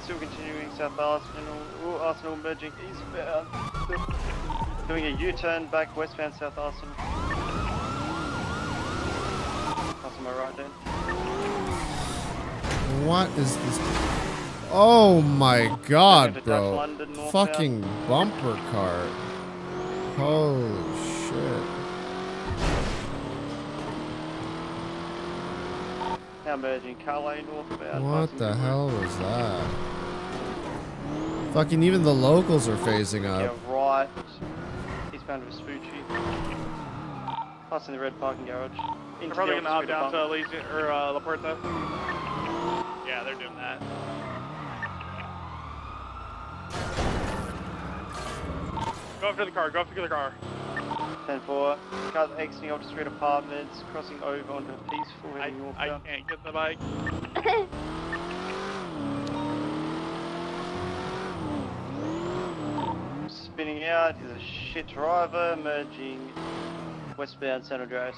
Still continuing south Arsenal, Arsenal merging eastbound. Doing a U-turn back westbound south Arsenal. Passing my right down. What is this? Oh my God, bro! London, fucking bumper cart. Holy shit! Now merging Calais northbound. What the hell was that? Fucking even the locals are phasing up. Yeah, right. Eastbound Vespucci. Passing the red parking garage. They're probably going to hop down to La Puerta. Yeah, they're doing that. Go after the car, go after the car. 10-4. Cars exiting off the street apartments, crossing over onto Peaceful. I can't get the bike. Spinning out, he's a shit driver, merging westbound San Andreas.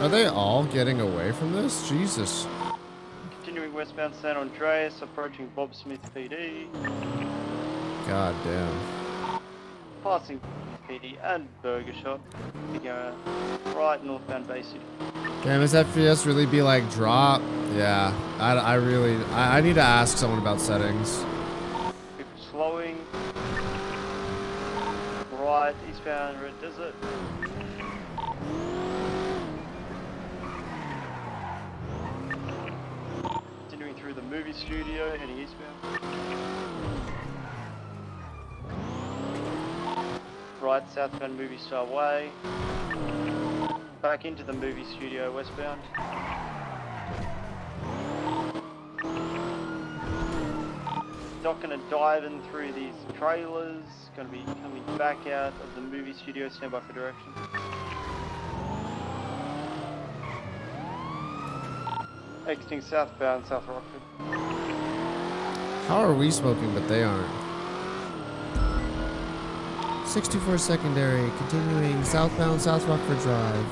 Are they all getting away from this? Jesus. Continuing westbound San Andreas, approaching Bob Smith PD. God damn. Passing PD and Burger Shop to go right northbound Bay City. Damn, this FPS really be like drop? Yeah, I need to ask someone about settings. Slowing, right eastbound Red Desert. Continuing through the movie studio, heading eastbound. Right southbound Movie Star Way. Back into the movie studio westbound. Docking and diving through these trailers. Going to be coming back out of the movie studio. Stand by for direction. Exiting southbound, South Rockford. How are we smoking, but they aren't? 624 secondary, continuing southbound, South Rockford Drive.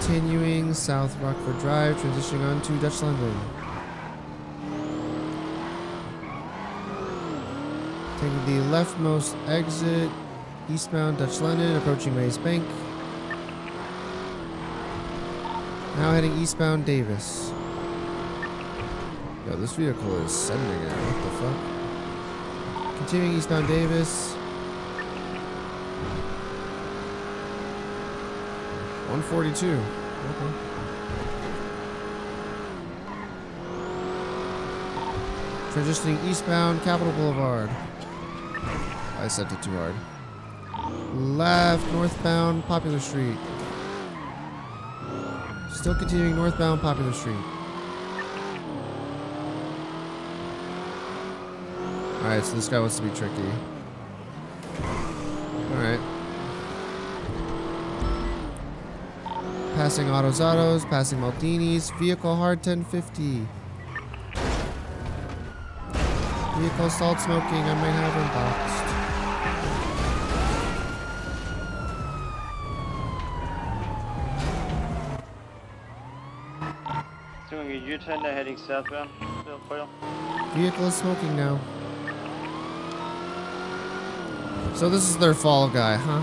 Continuing South Rockford Drive, transitioning onto Dutch London. Taking the leftmost exit, eastbound Dutch London, approaching Mays Bank. Now heading eastbound Davis. Yo, this vehicle is sending it. What the fuck? Continuing eastbound Davis. 142. Okay. Transitioning eastbound Capitol Boulevard. I said it too hard. Left northbound Popular Street. Still continuing northbound Popular Street. Alright, so this guy wants to be tricky. Alright. Passing Autos, passing Maldini's, vehicle hard 1050. Vehicle salt smoking, I might have him boxed. Doing a U-turn now, heading southbound. Vehicle is smoking now. So this is their fall guy, huh?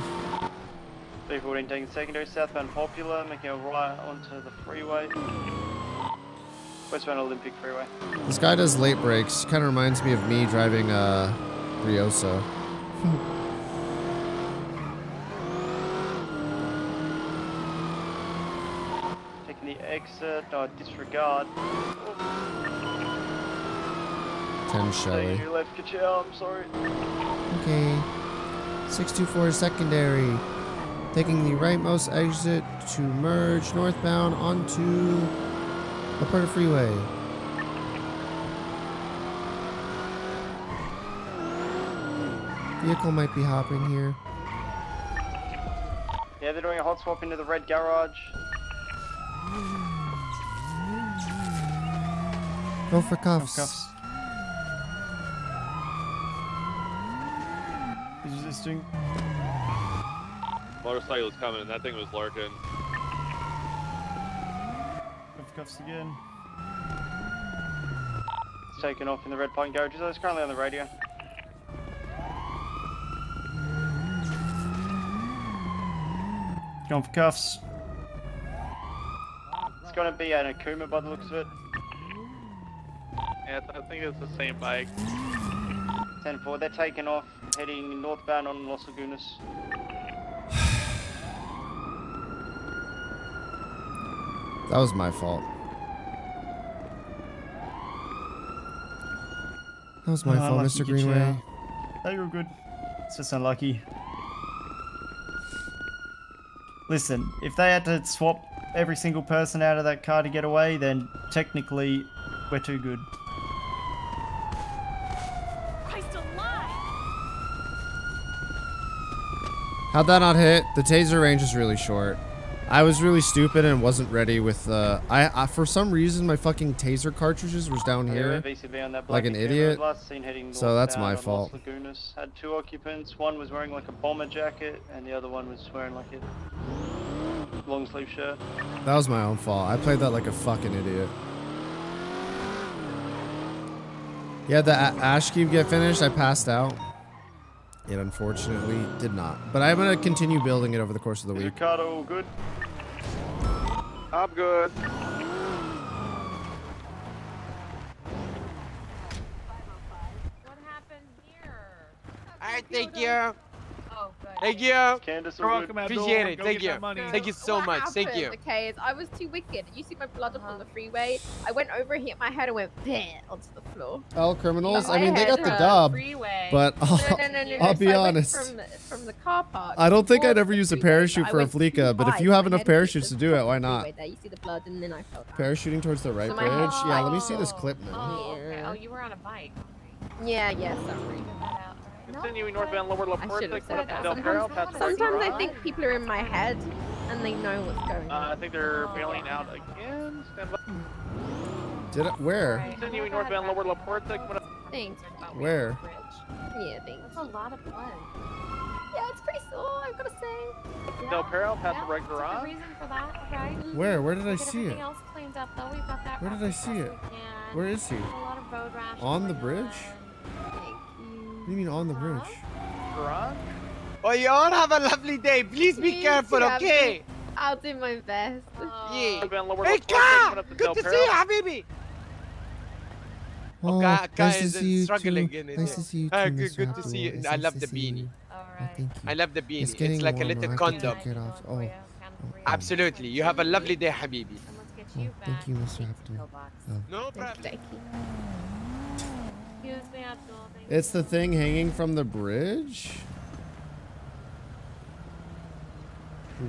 314 taking secondary, southbound Popular, making a right onto the freeway. Westbound Olympic Freeway. This guy does late breaks. Kind of reminds me of me driving Riosa. Taking the exit, no, disregard. 10 Shelley. You left Ka Chao, I'm sorry. Okay. 624 secondary. Taking the rightmost exit to merge northbound onto Alberta Freeway. Vehicle might be hopping here. Yeah, they're doing a hot swap into the red garage. Go for cuffs. Is this interesting? Motorcycle was coming and that thing was lurking. Cuffs again. It's taken off in the Red Pine Garage. It's currently on the radio. Going for cuffs. It's going to be an Akuma by the looks of it. Yeah, I think it's the same bike. 10-4, they're taking off, heading northbound on Los Lagunas. That was my fault. That was my fault, Mr. Greenway. No, you're good. It's just unlucky. Listen, if they had to swap every single person out of that car to get away, then technically we're too good. Christ alive! How'd that not hit? The taser range is really short. I was really stupid and wasn't ready with I for some reason my fucking taser cartridges was down here like an idiot, so that's my fault. Had two occupants, one was wearing like a bomber jacket and the other one was wearing like it. long sleeve shirt. That was my own fault. I played that like a fucking idiot. Yeah, the Ash Cube get finished. I passed out. It unfortunately did not. But I'm going to continue building it over the course of the week. Is Ricardo good? I'm good. All right, thank you. Oh, thank you. Candace, welcome. Appreciate it. Thank you. Thank you so much. Thank you. Okay, I was too wicked. You see my blood up on the freeway. I went over, hit my head, and went onto the floor. Oh, criminals! I mean, they got the dub. But I'll be honest. From the car park. I don't think I'd ever use a parachute for a Fleeka, but if you have enough parachutes to do it, why not? You see the blood, and then I fell down. Parachuting towards the right bridge. Yeah, let me see this clip now. Oh, you were on a bike. Yeah. Yes. Continuing northbound lower La Porte, sometimes I think people are in my head and they know what's going on. I think they're bailing out again. Stand by. Did it? Where? Continuing northbound lower La Porte. Thanks. Where? Yeah, thanks. That's a lot of blood. Yeah, it's pretty sore, I've got to say. Del Perro, past the right garage. There's a reason for that, okay? Where? Where did I see it? Where did I see it? Where is he? On the bridge? What do you mean on the bridge? Oh, y'all have a lovely day. Please be careful, okay? I'll do my best. Yeah. Hey, Ka! Good to see you, Habibi! Oh, Ka is struggling in it. Nice to see you too, good to see you. I love the beanie. I love the beanie. It's like a little condom. Oh, absolutely. You have a lovely day, Habibi. Thank you, Mr. Abdul. No problem. It's the thing hanging from the bridge?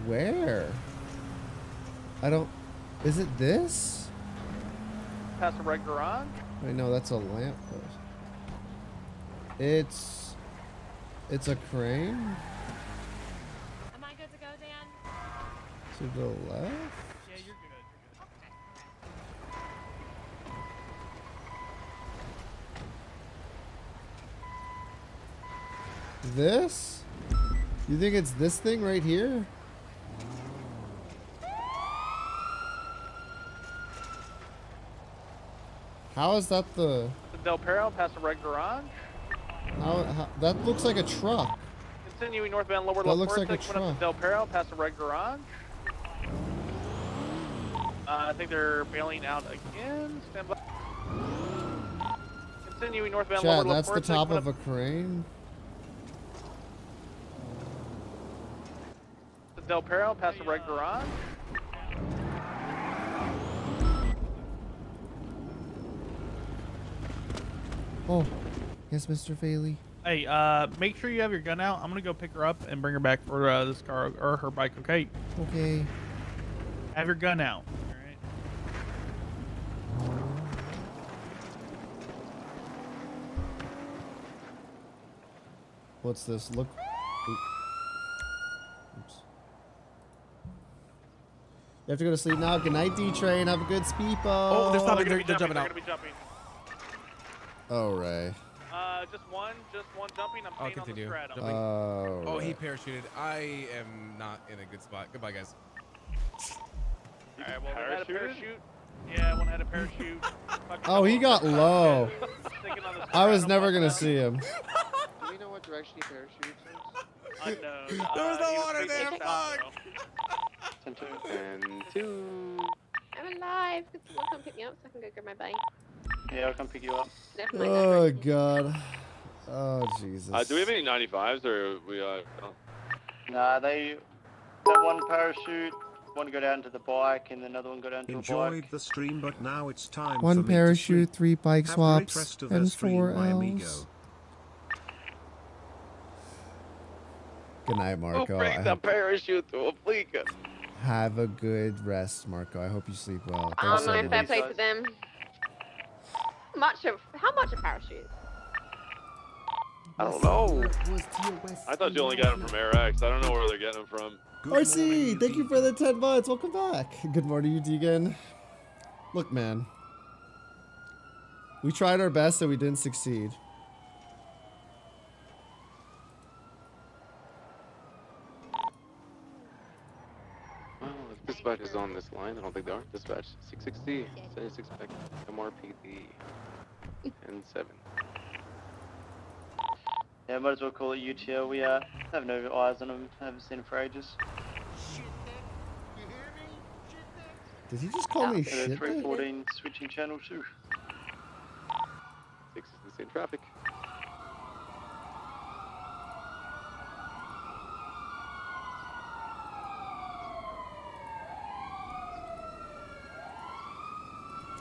Where? I don't... Is it this? Past the red garage? Wait, no, that's a lamp post. It's a crane? Am I good to go, Dan? To the left? Yeah, you're good. This? You think it's this thing right here? How is that the... Del Perro past the red garage? How, that looks like a truck. Continuing northbound lower La Porte, up to Del Perro past the red garage. I think they're bailing out again. Stand by. Continuing northbound lower La Porte. That's the top of a crane. Del Perro, past the red garage. Oh, yes, Mr. Faley. Hey, make sure you have your gun out. I'm gonna go pick her up and bring her back for this car or her bike, okay? Okay. Have your gun out. All right. What's this? Look. You have to go to sleep now. Good night, D-Train. Have a good speepo. Oh, they're stopping. They're jumping out. Oh, Ray. Just one jumping. I'm staying on the strad. Oh, he parachuted. I am not in a good spot. Goodbye, guys. All right, well, I had a parachute. Yeah, one had a parachute. Oh, he got low. I was never going to see him. Do we know what direction he parachutes in? Unknown. There's no water there. Fuck. And two. I'm alive. Come pick me up so I can go grab my bike. Yeah, I'll come pick you up. Oh, God. Oh, Jesus. Do we have any 95s or we are? Nah, that one parachute, one go down to the bike, and another one go down to the bike. Enjoyed the stream, but now it's time for me to shoot. One parachute, 3 bike swaps, and 4 L's. Good night, Marco. We'll bring the parachute to Aplica. Have a good rest, Marco. I hope you sleep well. I don't know if I play for them. How much a parachute? I don't know. I thought you only got them from AirX. I don't know where they're getting them from. RC, thank you for the 10 months. Welcome back. Good morning, you Deegan. Look, man. We tried our best and we didn't succeed. Dispatch is on this line. I don't think they are. Dispatch 660, 76 back, MRPD, and 7. Yeah, might as well call it UTL. We have no eyes on them. Haven't seen them for ages. Does he just call me shit? 314 switching channel 2. 6 is the same traffic.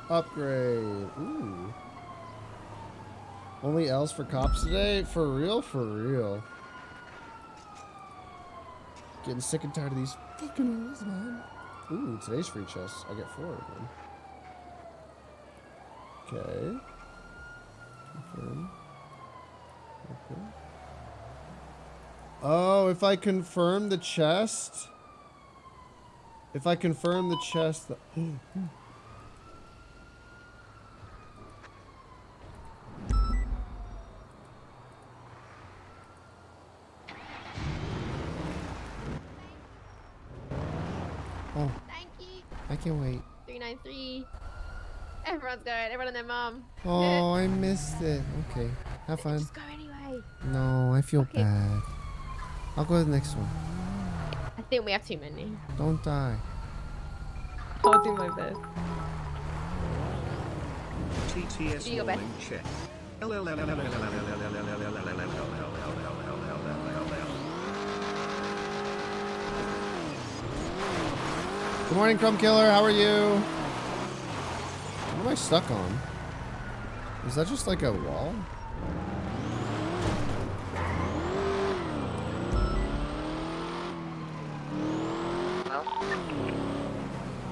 Upgrade. Ooh. Only L's for cops today? For real? For real. Getting sick and tired of these fucking L's, man. Ooh, today's free chest. I get 4 of them. Okay. Confirm. Okay. Oh, if I confirm the chest. If I confirm the chest. The can't wait. 393. Everyone's going. Everyone and their mom. Oh, I missed it. Okay. Have fun. Just go anyway. No, I feel bad. I'll go to the next one. I think we have too many. Don't die. I'll do my best. TTS rolling check. Good morning, Crumb Killer. How are you? What am I stuck on? Is that just like a wall?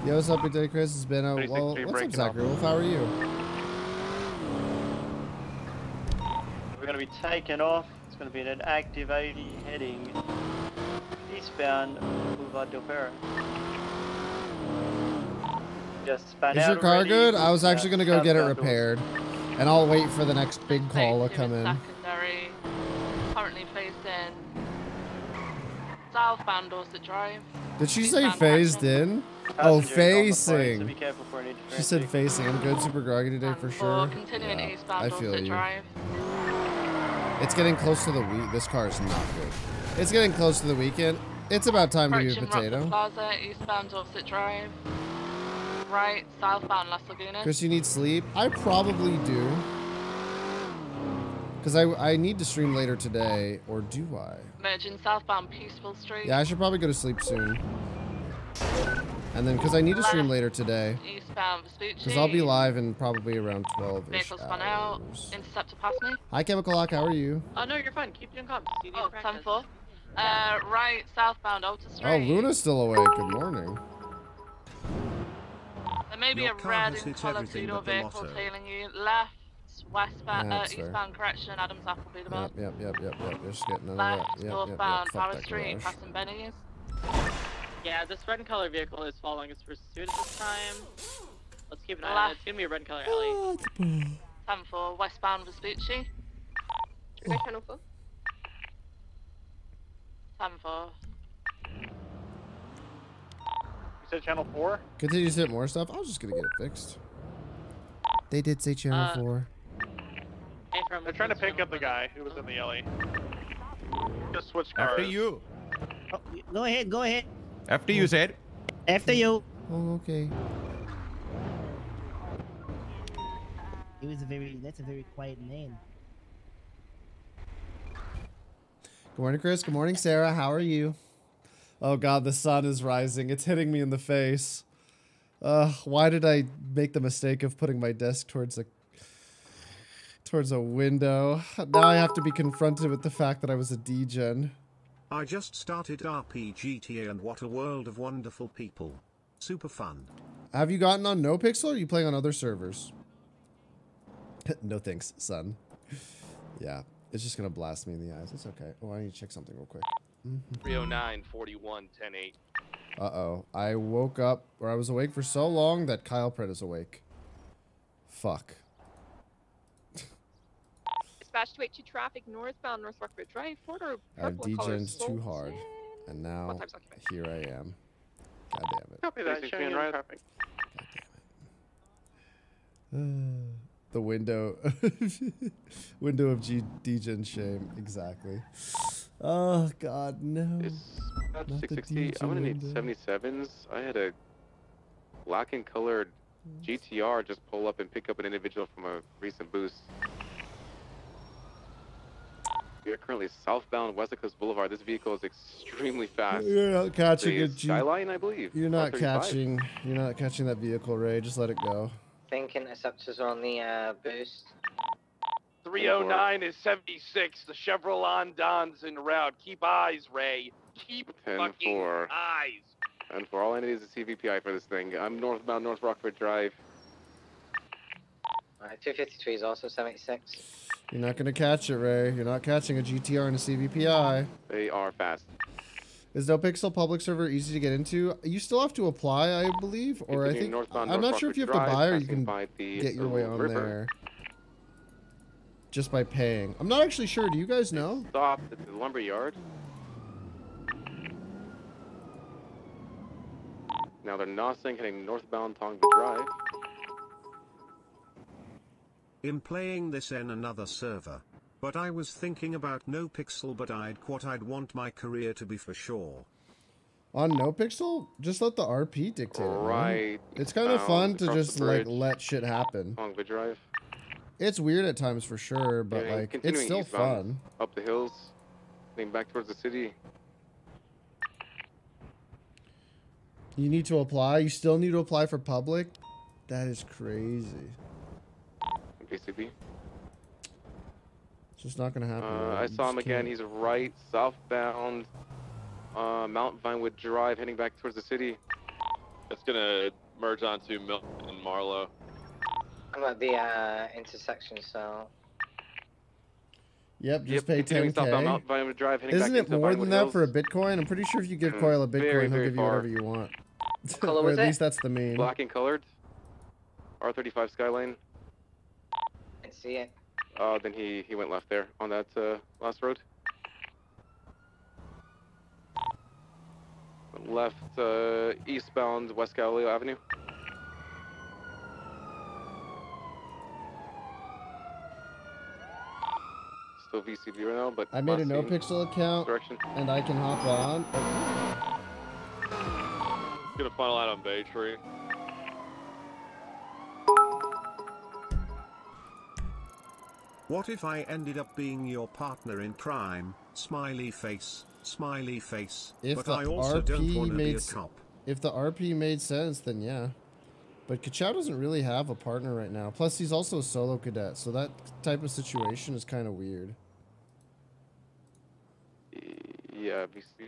Yo, what's up, big day, Chris? It's been a while. What's up, Zachary Wolf? How are you? We're going to be taking off. It's going to be an active 80 heading eastbound Boulevard Del Perro. Just is your car good? I was actually gonna go get it repaired, and I'll wait for the next big call to come in. Currently placed in southbound Dorset Drive. Did she say phased in? Oh, facing. She said facing. I'm good, super groggy today for sure. Yeah, I feel you. It's getting close to the week. This car is not good. It's getting close to the weekend. It's about time to be a potato. Plaza, eastbound Dorset Drive. Right, southbound Las Lagunas. Chris, you need sleep? I probably do. Because I need to stream later today, or do I? Merging southbound Peaceful Street. Yeah, I should probably go to sleep soon. And then, because I need to stream later today. Eastbound Vespucci. Because I'll be live in probably around 12 ish hours. Spun out. Interceptor past me. Hi, Chemical Lock, how are you? Oh, no, you're fine. Keep doing comps. Oh, 7-4. Right, southbound Alta Street. Oh, Luna's still awake. Good morning. There may be a red in color pseudo vehicle tailing you. Left, westbound, eastbound, correction, Adams Appleby the belt. Yep. You're just getting another. Left, northbound, Power Street, passing Benny's. Yeah, this red in color vehicle is following its pursuit at this time. Let's keep an eye on it. It's gonna be a red in color alley. 7-4, westbound Vespucci. Check channel 4. 7-4. Channel 4? Continue to hit more stuff. I was just gonna get it fixed. They did say channel 4. They're trying to pick up the guy who was in the alley. Just switch cars. After you. Oh, go ahead, go ahead. After you said. After you. Oh, okay. It was a very. That's a very quiet name. Good morning, Chris. Good morning, Sarah. How are you? Oh God, the sun is rising. It's hitting me in the face. Why did I make the mistake of putting my desk towards a window? Now I have to be confronted with the fact that I was a degen. I just started RPGTA and what a world of wonderful people. Super fun. Have you gotten on NoPixel or are you playing on other servers? No thanks, son. Yeah, it's just gonna blast me in the eyes. It's okay. Oh, I need to check something real quick. 309-41-10-8. Uh-oh. I woke up, or I was awake for so long that Kyle Pred is awake. Fuck. Dispatch to 82 traffic, northbound North Rockford Drive, I've degened too hard, and now here I am. God damn it. Copy that. Showing you right. Perfect. God damn it. The window. Window of degen shame. Exactly. Oh, God, no. It's not 660. I'm going to need 77s. I had a black and colored GTR just pull up and pick up an individual from a recent boost. We are currently southbound West Coast Boulevard. This vehicle is extremely fast. You're not catching a Skyline, I believe. You're not catching. You're not catching that vehicle, Ray. Just let it go. Thinking interceptors on the boost. 309 is 76. The Chevrolet Don's en route. Keep eyes, Ray. Keep fucking eyes. And for all entities, a CVPI for this thing. I'm northbound North Rockford Drive. All right, 253 is also 76. You're not going to catch it, Ray. You're not catching a GTR and a CVPI. They are fast. Is No Pixel public server easy to get into? You still have to apply, I believe, or I think I'm not sure if you have to buy or you can get your way on there. Just by paying. I'm not actually sure. Do you guys know? Stop at the lumber yard. Now they're nossing, heading northbound Tongva Drive. I'm playing this in another server, but I was thinking about No Pixel, but I'd want my career to be for sure. On No Pixel, just let the RP dictate it. Right. It's kind of fun to just like let shit happen. Tongva Drive. It's weird at times for sure, but yeah, like it's still fun. Up the hills, heading back towards the city. You need to apply. You still need to apply for public. That is crazy. JCB. It's just not gonna happen. I saw him again. He's right southbound Mount Vinewood Drive, heading back towards the city. It's gonna merge onto Milton and Marlow. I'm at the intersection, so. Yep, just pay 10K. Isn't it more than that for a Bitcoin? I'm pretty sure if you give Coyle a Bitcoin, he'll give you whatever you want. Or at least that's the main. Black and colored. R35 Skyline. I see it. Oh, then he went left there on that last road. Left eastbound West Galileo Avenue. VCB right now, but I made a No Pixel account and I can hop on. It's gonna funnel out on Bay Tree. What if I ended up being your partner in crime? Smiley face, smiley face. But I also don't want to be a cop. If the RP made sense, then yeah. But Ka Chao doesn't really have a partner right now. Plus, he's also a solo cadet, so that type of situation is kind of weird. Yeah, BC.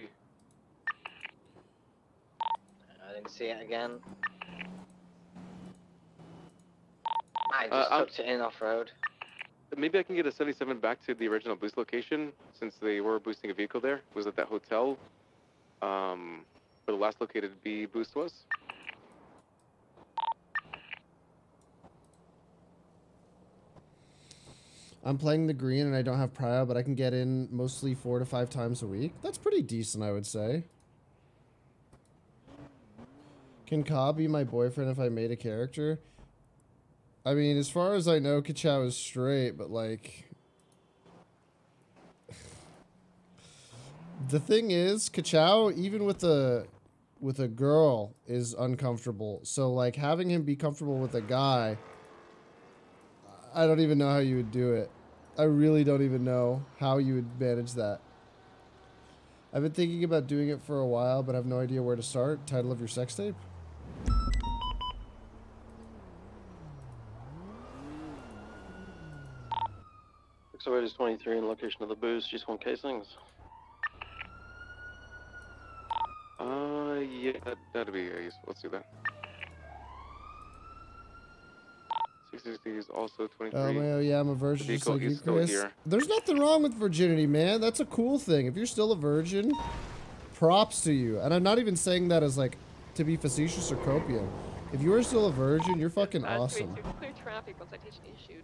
I didn't see it again. I just hooked it in off-road. Maybe I can get a 77 back to the original boost location, since they were boosting a vehicle there. It was at that hotel where the last located B boost was. I'm playing the green and I don't have prio, but I can get in mostly 4 to 5 times a week. That's pretty decent, I would say. Can Ka be my boyfriend if I made a character? I mean, as far as I know, Ka Chao is straight, but like... the thing is, Ka Chao, even with a girl, is uncomfortable. So like having him be comfortable with a guy, I don't even know how you would do it. I really don't even know how you would manage that. I've been thinking about doing it for a while, but I have no idea where to start. Title of your sex tape? X08 is 23 and location of the boost, just one casings. Yeah, that'd be useful. Let's do that. 60 is also 23. Oh, yeah, I'm a virgin just like you, Chris. There's nothing wrong with virginity, man. That's a cool thing. If you're still a virgin, props to you. And I'm not even saying that as, like, to be facetious or copium. If you are still a virgin, you're fucking awesome. Clear traffic on citation issued.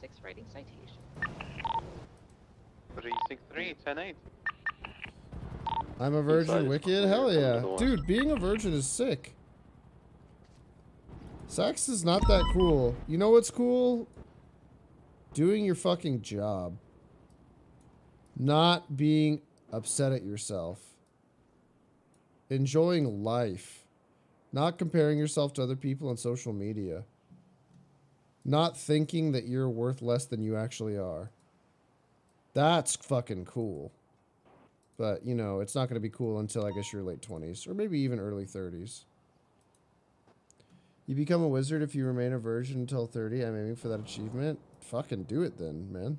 10-6 writing citation. 363, 10-8. I'm a virgin, wicked, hell yeah. Dude, being a virgin is sick. Sex is not that cool. You know what's cool? Doing your fucking job. Not being upset at yourself. Enjoying life. Not comparing yourself to other people on social media. Not thinking that you're worth less than you actually are. That's fucking cool. But, you know, it's not going to be cool until I guess your late 20s. Or maybe even early 30s. You become a wizard if you remain a virgin until 30. I'm aiming for that achievement. Fucking do it then, man.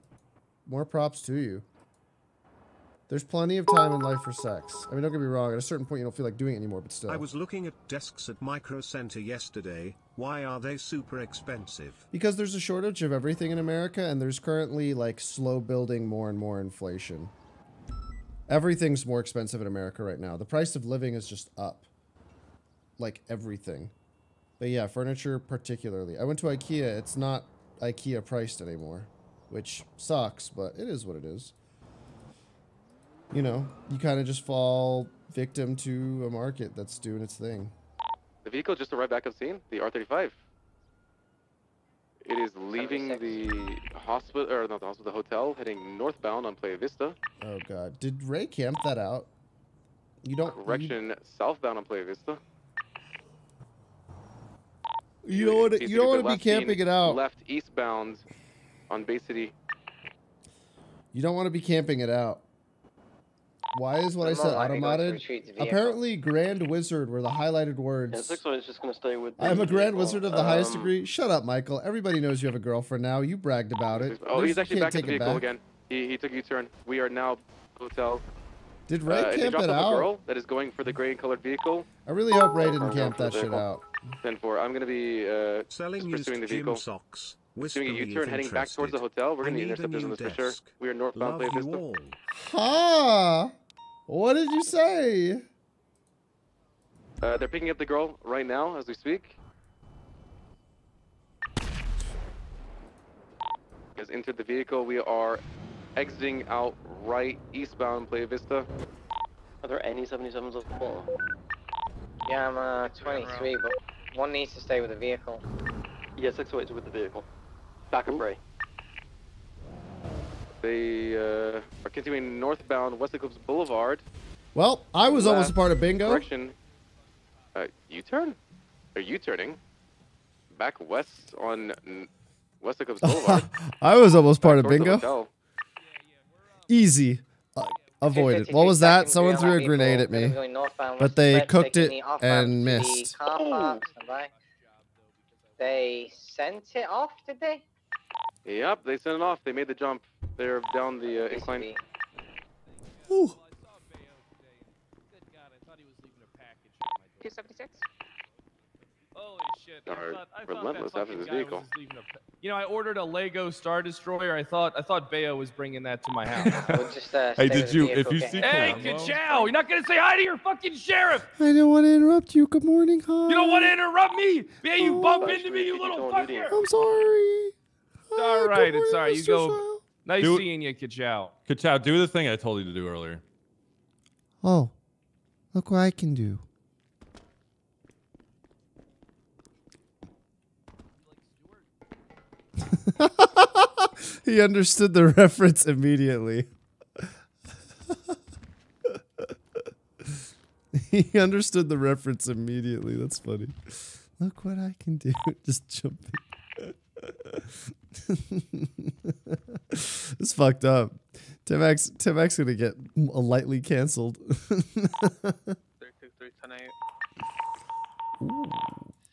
More props to you. There's plenty of time in life for sex. I mean, don't get me wrong. At a certain point, you don't feel like doing it anymore, but still. I was looking at desks at Micro Center yesterday. Why are they super expensive? Because there's a shortage of everything in America, and there's currently, like, slow building more and more inflation. Everything's more expensive in America right now. The price of living is just up. Like, everything. But yeah, furniture particularly. I went to IKEA. It's not IKEA priced anymore, which sucks, but it is what it is. You know, you kind of just fall victim to a market that's doing its thing. The vehicle just arrived back on scene, the R35. It is leaving the hospital, or not the hospital, the hotel, heading northbound on Playa Vista. Oh god, did Ray camp that out? You don't. Correction, southbound on Playa Vista. You don't want to be camping it out. Left eastbound on Bay City. You don't want to be camping it out. Why is what I said automated? Apparently, Grand Wizard were the highlighted words. Yeah, this next one is just going to stay with. I'm a Grand Wizard of the highest degree. Shut up, Michael. Everybody knows you have a girlfriend now. You bragged about it. Oh, he's actually back at the vehicle again. He took a U-turn. We are now hotel. Did Ray camp it out? A girl that is going for the gray-colored vehicle. I really hope Ray didn't camp that shit out. 10-4. I'm going to be pursuing the vehicle. Socks. Doing a U-turn, heading back towards the hotel. We're going to be interceptors on this for sure. We are northbound Playa Vista. Ha! What did you say? They're picking up the girl right now as we speak. Has entered the vehicle. We are exiting out right eastbound Playa Vista. Are there any 77s on the floor? Yeah, I'm 23, but one needs to stay with the vehicle. Yeah, 608's with the vehicle. Back up Ray. They are continuing northbound West Eclipse Boulevard. Well, I was almost a part of bingo. Correction. U-turn? Are you turning? Back west on West Eclipse Boulevard. I was almost part of bingo. Easy. Avoided. What was that? Someone threw a grenade at me. But they cooked it and missed. They sent it off, did they? Yep, they sent it off. They made the jump. They're down the incline. Ooh. 276. Holy shit! I thought relentless after this vehicle. You know, I ordered a Lego Star Destroyer. I thought Bayo was bringing that to my house. We'll just, hey, did you? If you see, hey, Ka Chao, you're not gonna say hi to your fucking sheriff. I don't want to interrupt you. Good morning, hi. You don't want to interrupt me. Yeah, you bump into me, you little fucker. I'm sorry. It's all right. It's all right. You go. Nice seeing you, Ka Chao. Ka Chao, do the thing I told you to do earlier. Oh, look what I can do. He understood the reference immediately. He understood the reference immediately. That's funny. Look what I can do. Just jumping. It's fucked up. Timex gonna get lightly canceled. 323 10-8.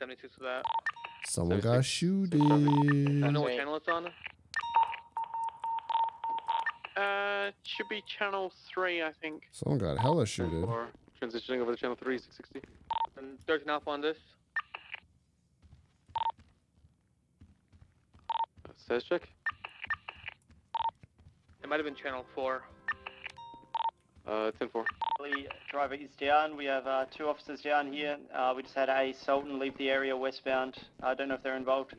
72's for that. Someone got shooted. I don't know what channel it's on. It should be channel 3, I think. Someone got hella shooted. Or transitioning over to channel 3, 660. And 13 alpha on this. Says check. It might have been channel 4. 10-4. Driver is down. We have 2 officers down here. We just had a Sultan leave the area westbound. I don't know if they're involved.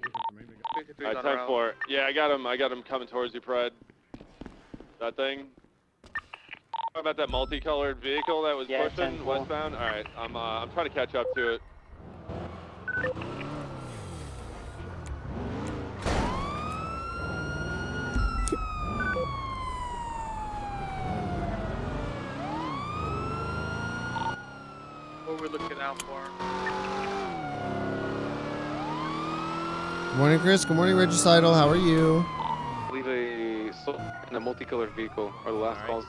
10-4. Yeah, I got him. I got him coming towards you, Pride. That thing. Talking about that multicolored vehicle that was pushing westbound. All right, I'm trying to catch up to it. What we're looking out for. Morning, Chris. Good morning, Regicidal. How are you? In a multicolored vehicle are the last calls.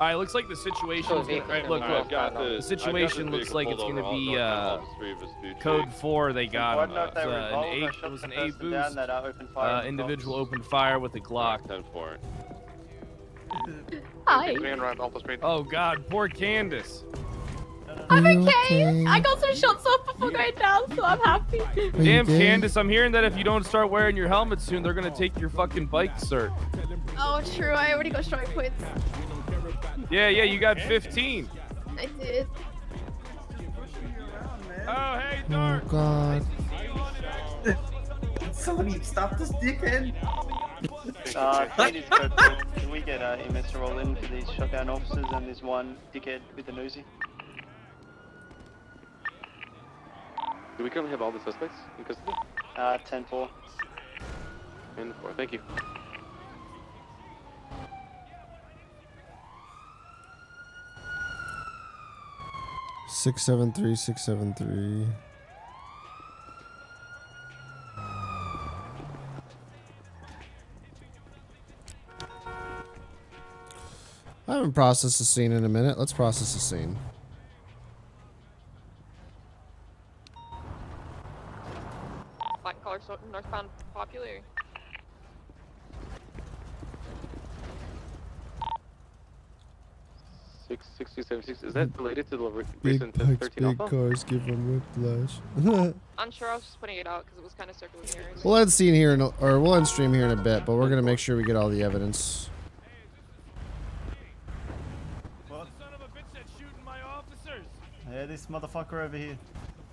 All right, looks like the situation is going to the situation looks like it's going to be code 4 they got on us. It was an A boost. Individual opened fire with a Glock. Hi. Oh god, poor Candace. I'm okay. I got some shots off before going down, so I'm happy. Damn, Candace, I'm hearing that if you don't start wearing your helmet soon, they're gonna take your fucking bike, sir. Oh, true. I already got strike points. Yeah, yeah, you got 15. I did. Oh, hey, Dark. Oh, God. Somebody stop this dickhead. Can we get EMS to roll in for these shotgun officers and this one dickhead with the nosy? Do we currently have all the suspects in custody? 10-4. 10-4, thank you. Six, seven, three. I haven't processed a scene in a minute. Let's process a scene. Northbound popular. Six, 276. Is that related to the recent 13 Alpha? Big cars give them whiplash. I'm sure I was just putting it out because it was kind of circling here. We'll end scene here, or we'll end stream here in a bit, but we're gonna make sure we get all the evidence. What? The son of a bitch that's shooting my officers. Yeah, this motherfucker over here.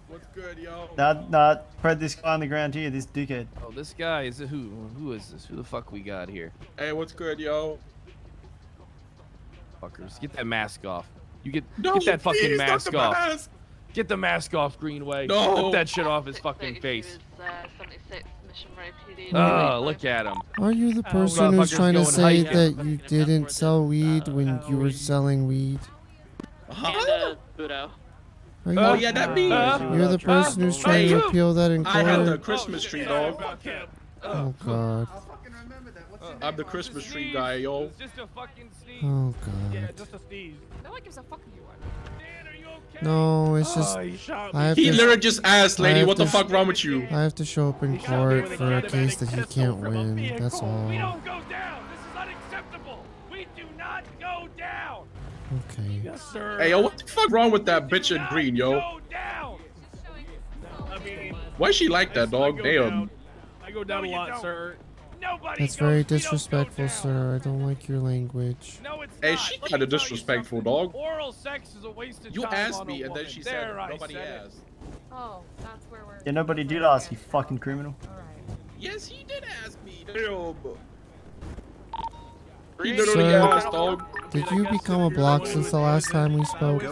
What's good, yo? Nah, spread this guy on the ground here, this dickhead. Oh, this guy is a who is this? Who the fuck we got here? Hey, what's good, yo? Fuckers, get that mask off. Get that fucking mask off. Mask. Get the mask off, Greenway. No. Get that shit off his fucking face. Oh, look at him. Are you the person who's trying to say that you didn't sell weed when you were selling weed? Huh? Oh yeah, that means you're the person who's trying to appeal that in court. I have the Christmas tree, dog. Oh god. I'm the Christmas tree guy, yo. Oh god. Yeah, just a sneeze. No one gives a fuck you are. No, it's just. He literally just asked, lady, what the fuck wrong with you? I have to show up in court for a case that he can't win. That's all. We don't go down. This is unacceptable. We do not go down. Okay. Yes, sir. Hey, yo, what the fuck wrong with that bitch in green, yo? Why is she like that, dog? Damn. I go down a lot, sir. That's very disrespectful, sir. I don't like your language. Hey, she kind of disrespectful, dog. You asked me, and then she said nobody asked. Oh, that's where we're. Yeah, nobody did ask, you fucking criminal. Yes, he did ask me. Damn. Sir, did you become a block since the last time we spoke?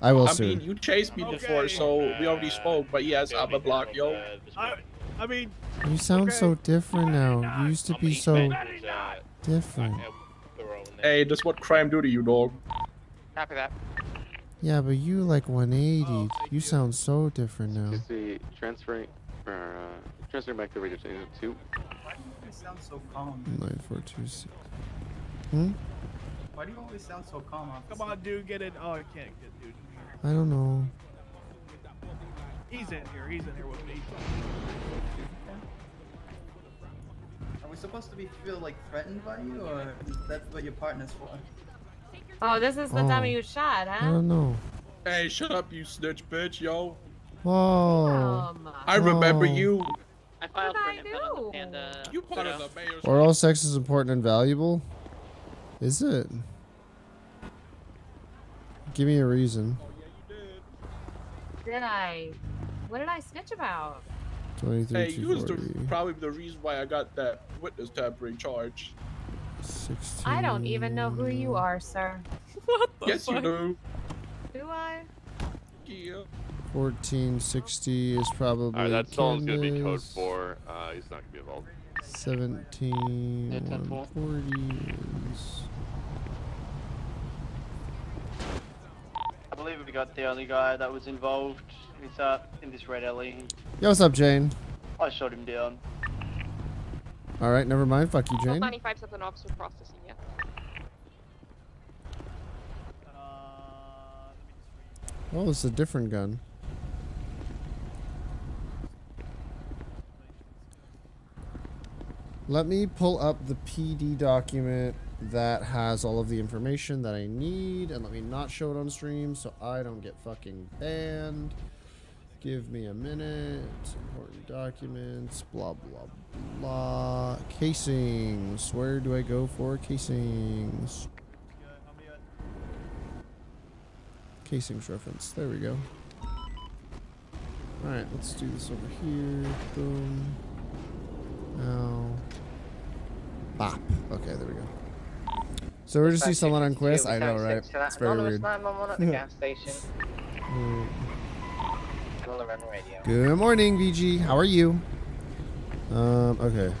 I will soon. I mean, you chased me before, so we already spoke, but yes, I'm a block, yo. I mean, you sound so different now. You used to be so different. Hey, that's what crime do to you, dog. Copy that. Yeah, but you like 180. You sound so different now. Transferring back to radio station 2. Sound so calm. 9426. Why do you always sound so calm? Officer? Come on, dude, get in. Oh, I can't get dude. I don't know. He's in here. He's in here with me. Are we supposed to feel like threatened by you, or that's what your partner's for? Oh, this is the time you shot, huh? I don't know. Hey, shut up, you snitch bitch, yo. Whoa. I remember you. I filed for an and you part of the mayor's. Oral sex is important and valuable? Is it? Give me a reason. Oh, yeah, you did. Did I? What did I snitch about? 23, hey, you was probably the reason why I got that witness tampering charge. 16. I don't even know who you are, sir. What the fuck? Yes, you do. Do I? Yeah. 1460 is probably. Alright, that song's gonna be code 4. He's not gonna be involved. 1740 is... I believe we got the only guy that was involved. He's in this red alley. Yo, what's up, Jane? I shot him down. Alright, never mind. Fuck you, Jane. 95's at an officer processing, yeah. Oh, it's a different gun. Let me pull up the PD document that has all of the information that I need, and let me not show it on stream so I don't get fucking banned. Give me a minute. Important documents, blah, blah, blah. Casings. Where do I go for casings? Casings reference. There we go. Alright, let's do this over here. Boom. Now. Bop. Okay, there we go. So we're just see someone on quest. I know, right? It's very weird. At the gas station. Good morning, VG. How are you? Okay.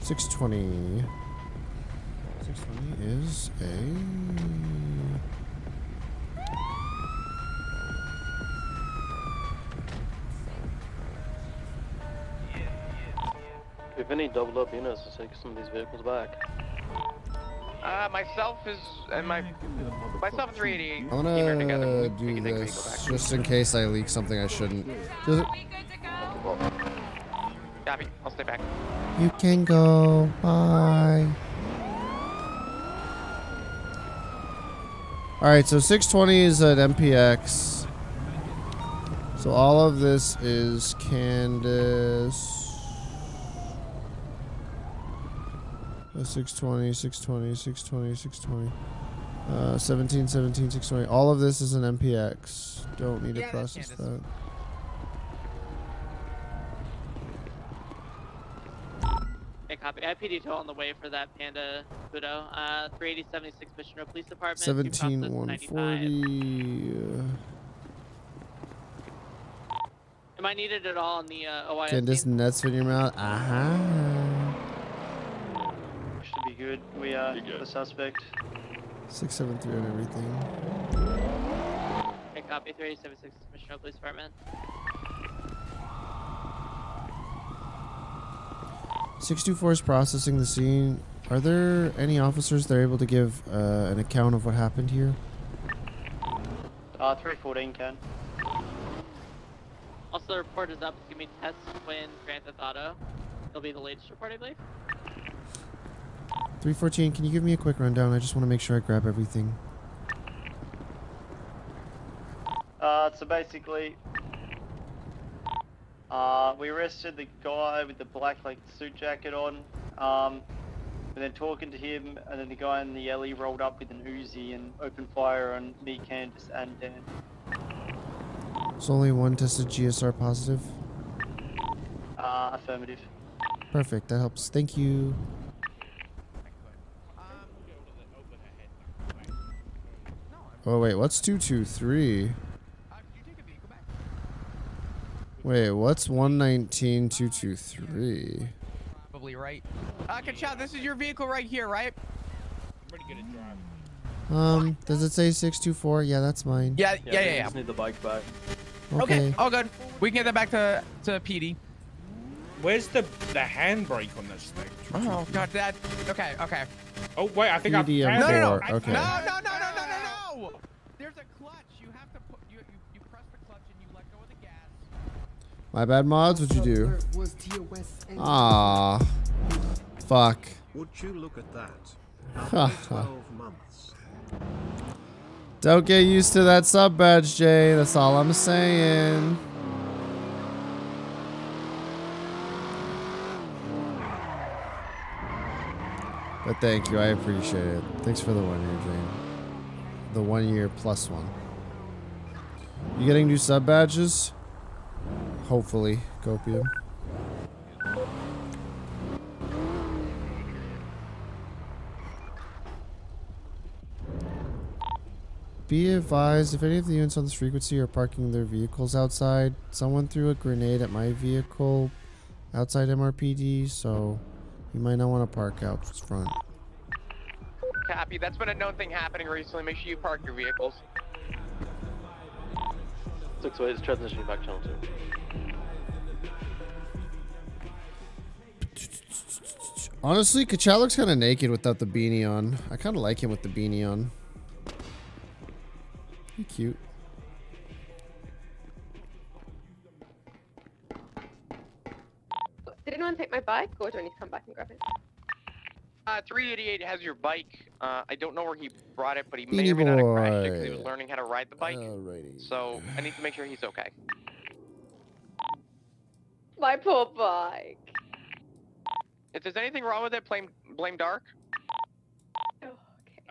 620. 620 is a... If any double up units to take some of these vehicles back. Myself and 388. I wanna do this just in case I leak something I shouldn't. Does it... Copy. I'll stay back. You can go. Bye. Alright, so 620 is at MPX. So all of this is Candace. 620. 620. All of this is an MPX. Don't need to process that. Hey, copy. I PD tow on the way for that Panda Budo. 38076 Missioner Police Department. 17140. Am I needed at all in the OIS? Candace, nuts in your mouth. Should be good. We are the suspect. 673 on everything. Okay, copy. 3876 Missioner Police Department. 624 is processing the scene. Are there any officers that are able to give an account of what happened here? 314 can. Also, the report is up. It's gonna be test when Grand Theft Auto. It'll be the latest report, I believe. 314, can you give me a quick rundown? I just want to make sure I grab everything. So basically, we arrested the guy with the black suit jacket on, and then talking to him, and then the guy in the alley rolled up with an Uzi and opened fire on me, Candace, and Dan. So only one tested GSR positive? Affirmative. Perfect, that helps. Thank you. Oh wait, what's 223? Wait, what's 119, 223? Probably right. Ka Chao, this is your vehicle right here, right? I'm pretty good at driving. Does it say 624? Yeah, that's mine. Yeah. I just need the bike back. Okay, all good. We can get that back to PD. Where's the handbrake on this thing? Oh god, that. Okay. Oh wait, I think PD I'm. No. Okay. No. There's a clutch. You have to put you press the clutch and you let go of the gas. My bad, mods. What'd you do? Ah, fuck. Would you look at that? 12 months. Don't get used to that sub badge, Jay. That's all I'm saying. But thank you. I appreciate it. Thanks for the 1 year, Jane. The 1 year plus one. You getting new sub badges? Hopefully, Copium. Be advised, if any of the units on this frequency are parking their vehicles outside, someone threw a grenade at my vehicle outside MRPD, so you might not want to park out front. Copy. That's been a known thing happening recently. Make sure you park your vehicles. 6-way is transitioning back channel 2. Honestly, Ka Chao looks kind of naked without the beanie on. I kind of like him with the beanie on. He's cute. Did anyone take my bike, or do I need to come back and grab it? 388 has your bike. I don't know where he brought it, but he may or may not have crashed it because he was learning how to ride the bike. Alrighty. So I need to make sure he's okay. My poor bike. If there's anything wrong with it, blame Dark. Oh,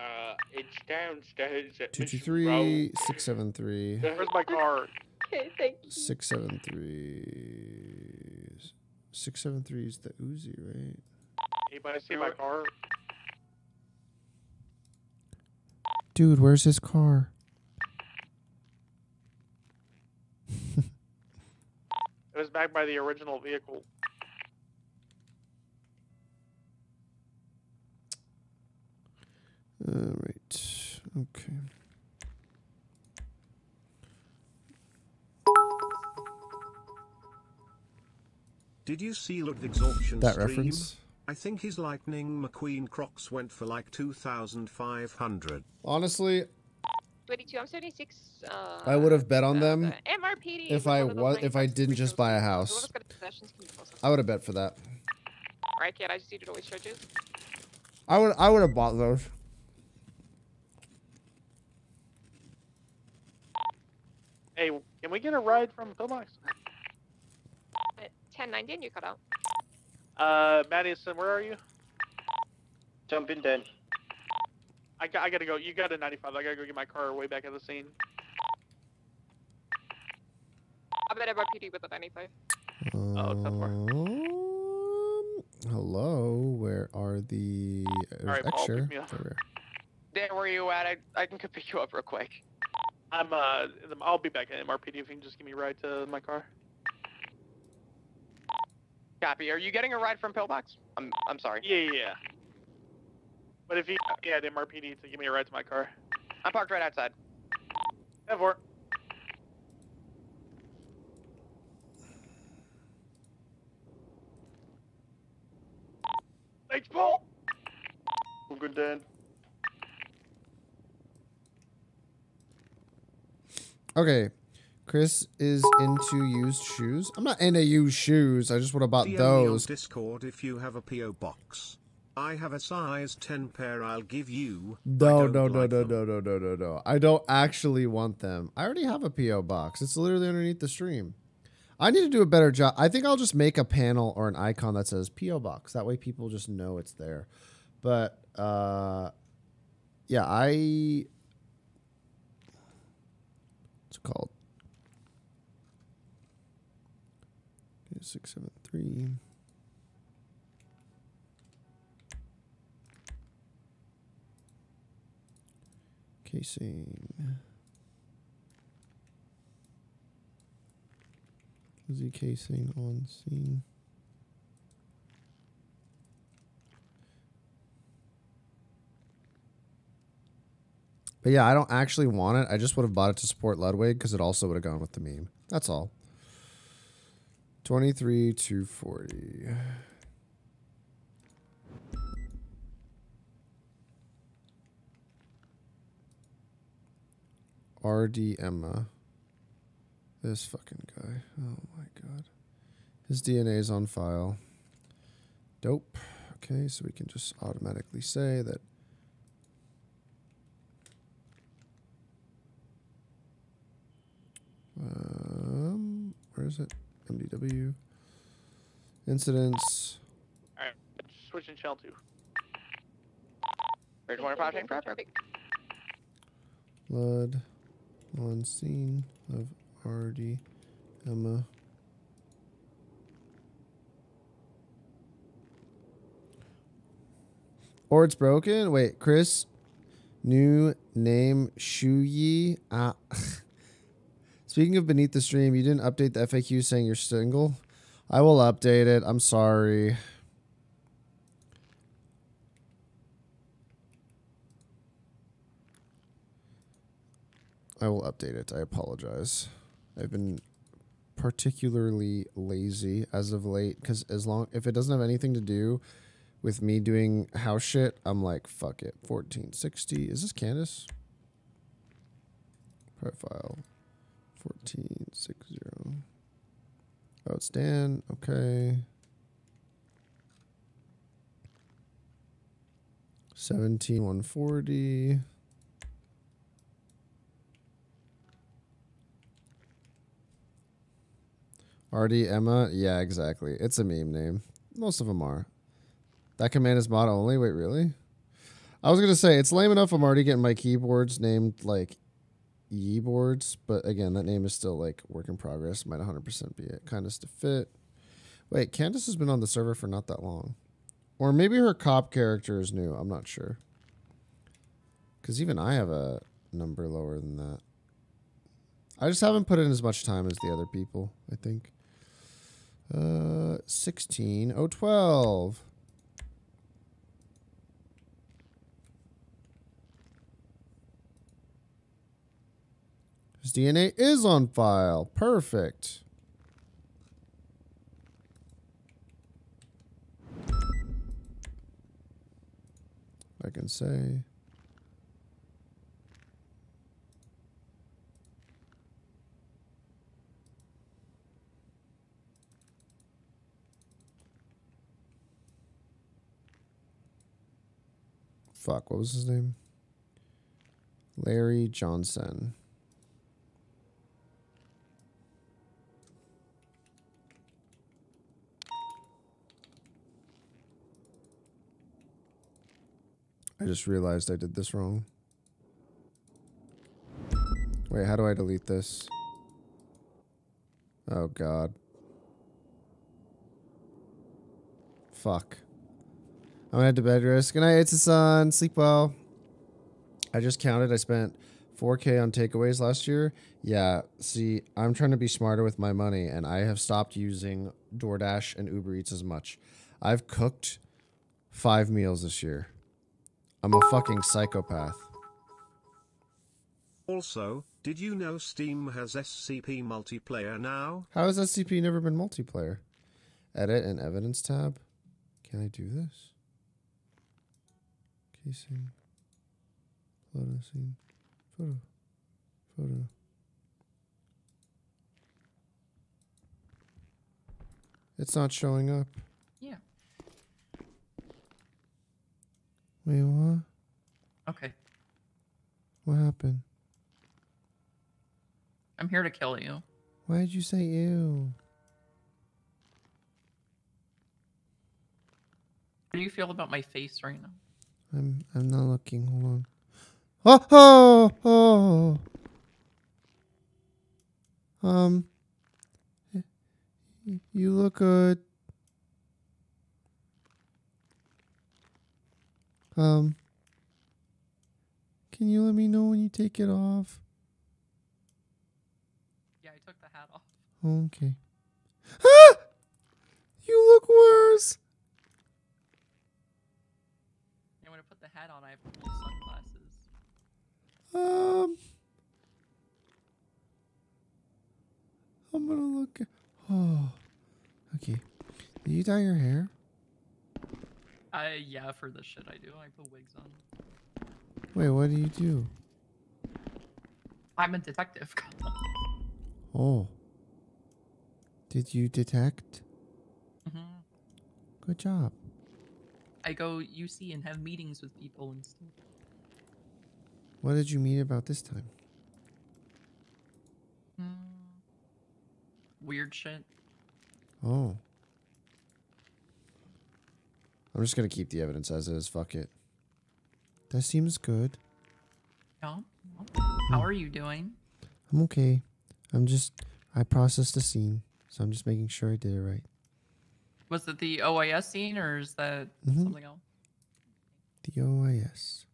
okay. It's downstairs at 223-673. Where's my car? Okay, thank you. 673. 673 is the Uzi, right? Anybody see my car? Dude, where's his car? It was back by the original vehicle. All right. Okay. Did you see Ludwig's auction that stream? Reference? I think his Lightning McQueen Crocs went for like 2,500. Honestly, 22, I'm 76. I would have bet on them MRPD if I was if I didn't just buy a house. I would have bet for that. All right, kid, I just needed always charges. I would have bought those. Hey, can we get a ride from Pillbox? 1090 and you cut out. Madison, where are you? Jump in, Dan. I gotta go. You got a 95. I gotta go get my car way back at the scene. I'm at MRPD with a 95. Oh, tough far. Hello, where are the... Alright, Paul, pick me up. Dan, where are you at? I can pick you up real quick. I'll be back at MRPD if you can just give me a ride to my car. Copy. Are you getting a ride from Pillbox? I'm sorry. Yeah. But if you had MRPD to give me a ride to my car. I'm parked right outside. 10-4. Thanks, Paul. I'm good, Dan. Okay. Chris is into used shoes. I'm not into used shoes. I just would have bought those. DM me on Discord if you have a PO box. I have a size 10 pair. I'll give you. No. I don't actually want them. I already have a PO box. It's literally underneath the stream. I need to do a better job. I think I'll just make a panel or an icon that says PO box. That way people just know it's there. But yeah, what's it called? 673. Casing. Z casing on scene. But yeah, I don't actually want it. I just would have bought it to support Ludwig because it also would have gone with the meme. That's all. 23,240. RD Emma. This fucking guy. Oh my god. His DNA is on file. Dope. Okay, so we can just automatically say that. Where is it? MDW incidents. All right, switching shell to. Blood on scene of RD Emma. Or it's broken. Wait, Chris, New name Shuyi. Speaking of beneath the stream, you didn't update the FAQ saying you're single. I will update it. I'm sorry. I will update it. I apologize. I've been particularly lazy as of late because if it doesn't have anything to do with me doing house shit, I'm like, fuck it. 1460. Is this Candace? Profile. 1460. Oh, it's Dan. Okay. 17140. Artie, Emma. Yeah, exactly. It's a meme name. Most of them are. That command is mod only? Wait, really? I was going to say, it's lame enough I'm already getting my keyboards named, like, E-boards. But, again, that name is still, like, work in progress. Might 100% be it. Kinda to fit. Wait, Candace has been on the server for not that long. Or maybe her cop character is new. I'm not sure. Because even I have a number lower than that. I just haven't put in as much time as the other people, I think. 16012. His DNA is on file. Perfect. I can say. Fuck, what was his name? Larry Johnson. I just realized I did this wrong. Wait, how do I delete this? Oh, God. Fuck. I'm gonna head to bed, Risk. Good night, it's the sun. Sleep well. I just counted. I spent $4K on takeaways last year. Yeah, see, I'm trying to be smarter with my money, and I have stopped using DoorDash and Uber Eats as much. I've cooked 5 meals this year. I'm a fucking psychopath. Also, did you know Steam has SCP multiplayer now? How has SCP never been multiplayer? Edit and evidence tab. Can I do this? Casing. Photo scene. Photo. Photo. It's not showing up. Yeah. Wait, what? Okay. What happened? I'm here to kill you. Why did you say ew? How do you feel about my face right now? I'm not looking. Hold on. Oh, oh, oh. You look good. Can you let me know when you take it off? Yeah, I took the hat off. Okay. Ah! You look worse. And when I put the hat on, I have blue sunglasses. I'm gonna look. Oh. Okay. Did you dye your hair? Yeah, for the shit I do, I put wigs on. Wait, what do you do? I'm a detective. Oh. Did you detect? Mm-hmm. Good job. I go UC and have meetings with people and stuff. What did you meet about this time? Weird shit. Oh. I'm just going to keep the evidence as is. Fuck it. That seems good. Yeah. How are you doing? I'm okay. I processed the scene. So I'm just making sure I did it right. Was it the OIS scene or is that something else? The OIS.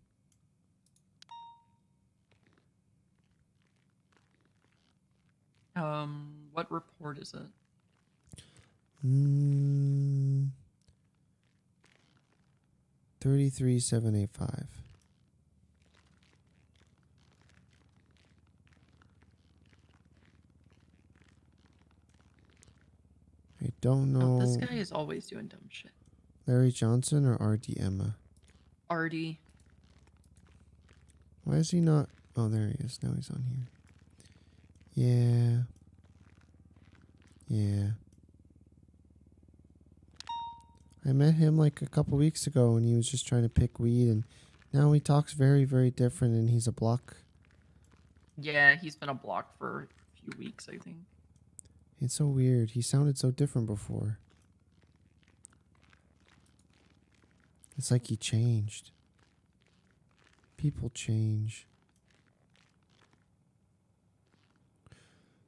What report is it? 33,785. I don't know. Oh, this guy is always doing dumb shit. Larry Johnson or R.D. Emma? R.D. Why is he not? Oh, there he is. Now he's on here. Yeah. Yeah. I met him like a couple weeks ago and he was just trying to pick weed, and now he talks very, very different and he's a block. Yeah, he's been a block for a few weeks, I think. It's so weird. He sounded so different before. It's like he changed. People change.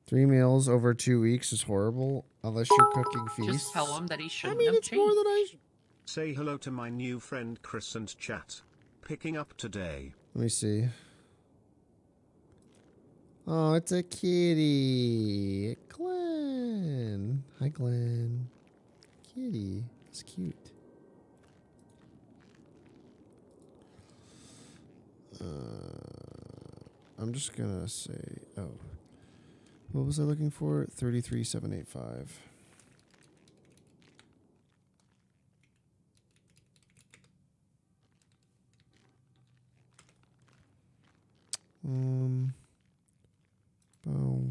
3 meals over 2 weeks is horrible, unless you're cooking feasts. Just tell him that he shouldn't have changed. More than I say hello to my new friend Chris and chat. Picking up today. Let me see. Oh, it's a kitty. Glenn. Hi, Glenn. Kitty. It's cute. I'm just gonna say, oh. What was I looking for? 33,785. Bow. Bow.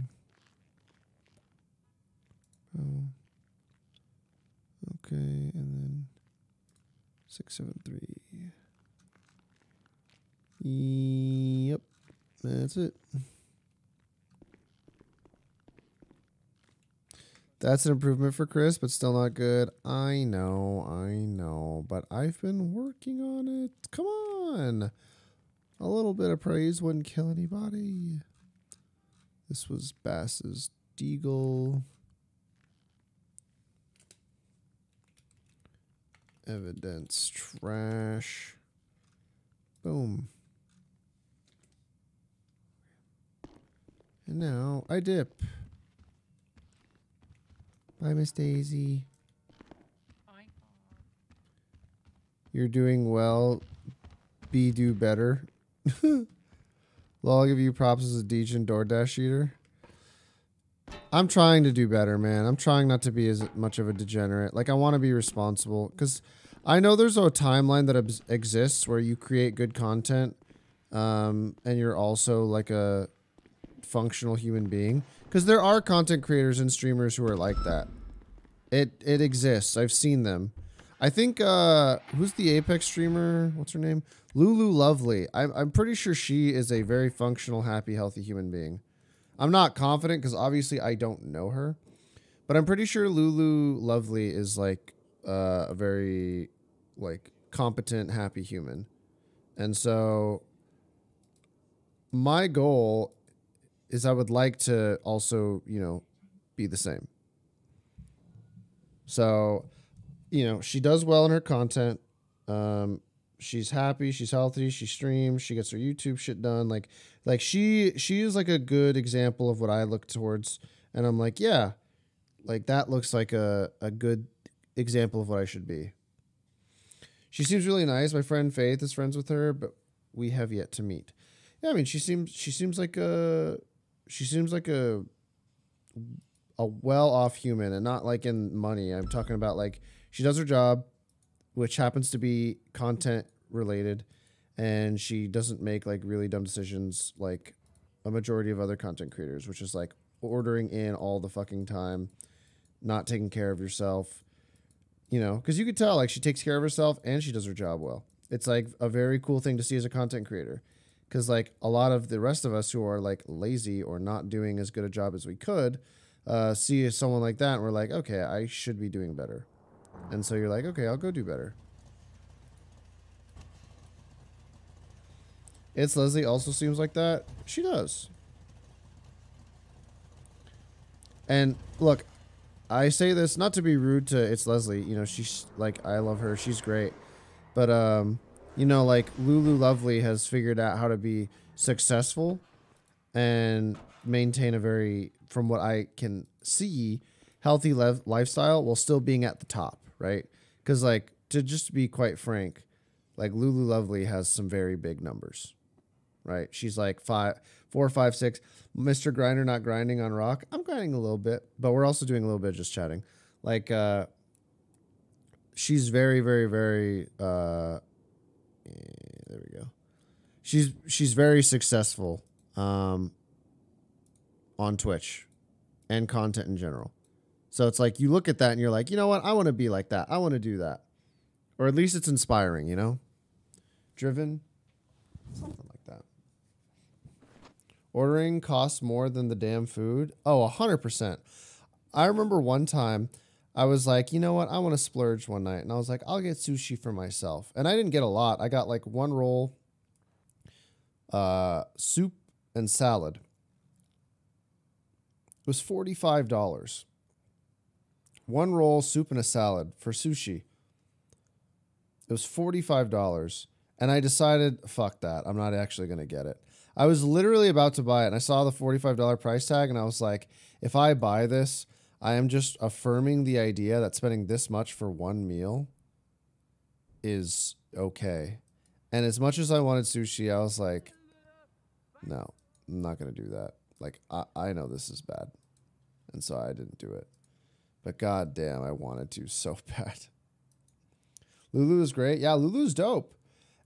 Okay, and then 673. Yep, that's it. That's an improvement for Chris, but still not good. I know, but I've been working on it. Come on. A little bit of praise wouldn't kill anybody. This was Bass's Deagle. Evidence trash. Boom. And now I dip. Bye, Miss Daisy. Bye. You're doing well. Be do better. Lol, I'll give you props as a Dejin DoorDash eater. I'm trying to do better, man. I'm trying not to be as much of a degenerate. Like, I want to be responsible. Because I know there's a timeline that exists where you create good content. And you're also, like, a functional human being. Because there are content creators and streamers who are like that. It exists. I've seen them. I think, who's the Apex streamer? What's her name? Lulu Lovely. I'm pretty sure she is a very functional, happy, healthy human being. I'm not confident because obviously I don't know her. But I'm pretty sure Lulu Lovely is like a very like competent, happy human. And so my goal is I would like to also, you know, be the same. So, you know, she does well in her content. She's happy, she's healthy, she streams, she gets her YouTube shit done. Like she is like a good example of what I look towards. And I'm like, yeah, like that looks like a good example of what I should be. She seems really nice. My friend Faith is friends with her, but we have yet to meet. Yeah, I mean, she seems like a well-off human, and not like in money. I'm talking about like she does her job, which happens to be content related, and she doesn't make like really dumb decisions like a majority of other content creators, which is like ordering in all the fucking time, not taking care of yourself, you know, because you could tell like she takes care of herself and she does her job well. It's like a very cool thing to see as a content creator, because like a lot of the rest of us who are like lazy or not doing as good a job as we could see someone like that and we're like, okay, I should be doing better. And so you're like, okay, I'll go do better. It's Leslie also seems like that. She does. And look, I say this not to be rude to It's Leslie. You know, she's like, I love her. She's great. But, you know, like Lulu Lovely has figured out how to be successful and maintain a very, from what I can see, healthy lifestyle while still being at the top, right? Because, like, to just be quite frank, like, Lulu Lovely has some very big numbers, right? She's like 5, 4, 5, 6. Mr. Grinder not grinding on rock. I'm grinding a little bit, but we're also doing a little bit of just chatting. Like, she's very, very, very, there we go. She's very successful on Twitch and content in general. So it's like you look at that and you're like, you know what? I want to be like that. I want to do that. Or at least it's inspiring, you know? Driven. Something like that. Ordering costs more than the damn food. Oh, 100%. I remember one time I was like, you know what? I want to splurge one night. And I was like, I'll get sushi for myself. And I didn't get a lot. I got like one roll, soup and salad. It was $45. One roll, soup, and a salad for sushi. It was $45. And I decided, fuck that. I'm not actually going to get it. I was literally about to buy it. And I saw the $45 price tag. And I was like, if I buy this, I am just affirming the idea that spending this much for one meal is okay. And as much as I wanted sushi, I was like, no, I'm not going to do that. Like, I know this is bad. And so I didn't do it. But goddamn, I wanted to so bad. Lulu is great. Yeah, Lulu's dope.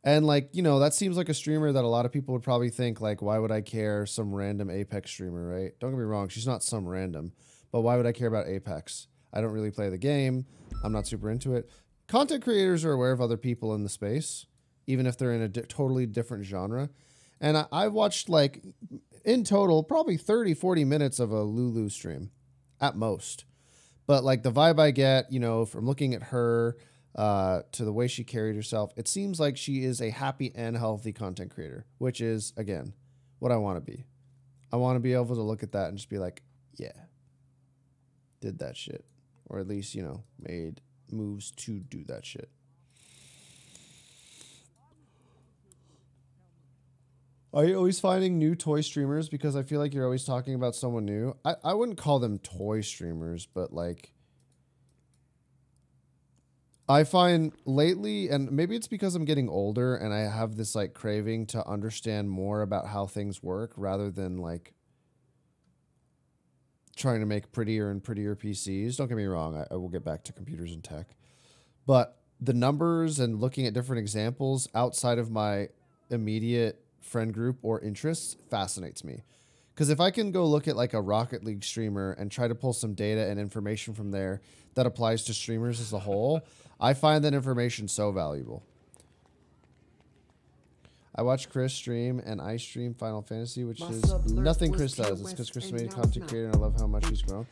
And, like, you know, that seems like a streamer that a lot of people would probably think, like, why would I care? Some random Apex streamer, right? Don't get me wrong. She's not some random. But why would I care about Apex? I don't really play the game. I'm not super into it. Content creators are aware of other people in the space, even if they're in a totally different genre. And I've watched, like, in total, probably 30, 40 minutes of a Lulu stream at most. But, like, the vibe I get, you know, from looking at her to the way she carried herself, it seems like she is a happy and healthy content creator, which is, again, what I want to be. I want to be able to look at that and just be like, yeah, did that shit. Or at least, you know, made moves to do that shit. Are you always finding new toy streamers? Because I feel like you're always talking about someone new. I wouldn't call them toy streamers, but, like, I find lately, and maybe it's because I'm getting older and I have this, like, craving to understand more about how things work rather than, like, trying to make prettier and prettier PCs. Don't get me wrong. I will get back to computers and tech. But the numbers and looking at different examples outside of my immediate friend group or interests fascinates me, because if I can go look at, like, a Rocket League streamer and try to pull some data and information from there that applies to streamers as a whole, I find that information so valuable. I watch Chris stream and I stream Final Fantasy, which is nothing Chris does. It's because Chris made a content creator and I love how much he's grown.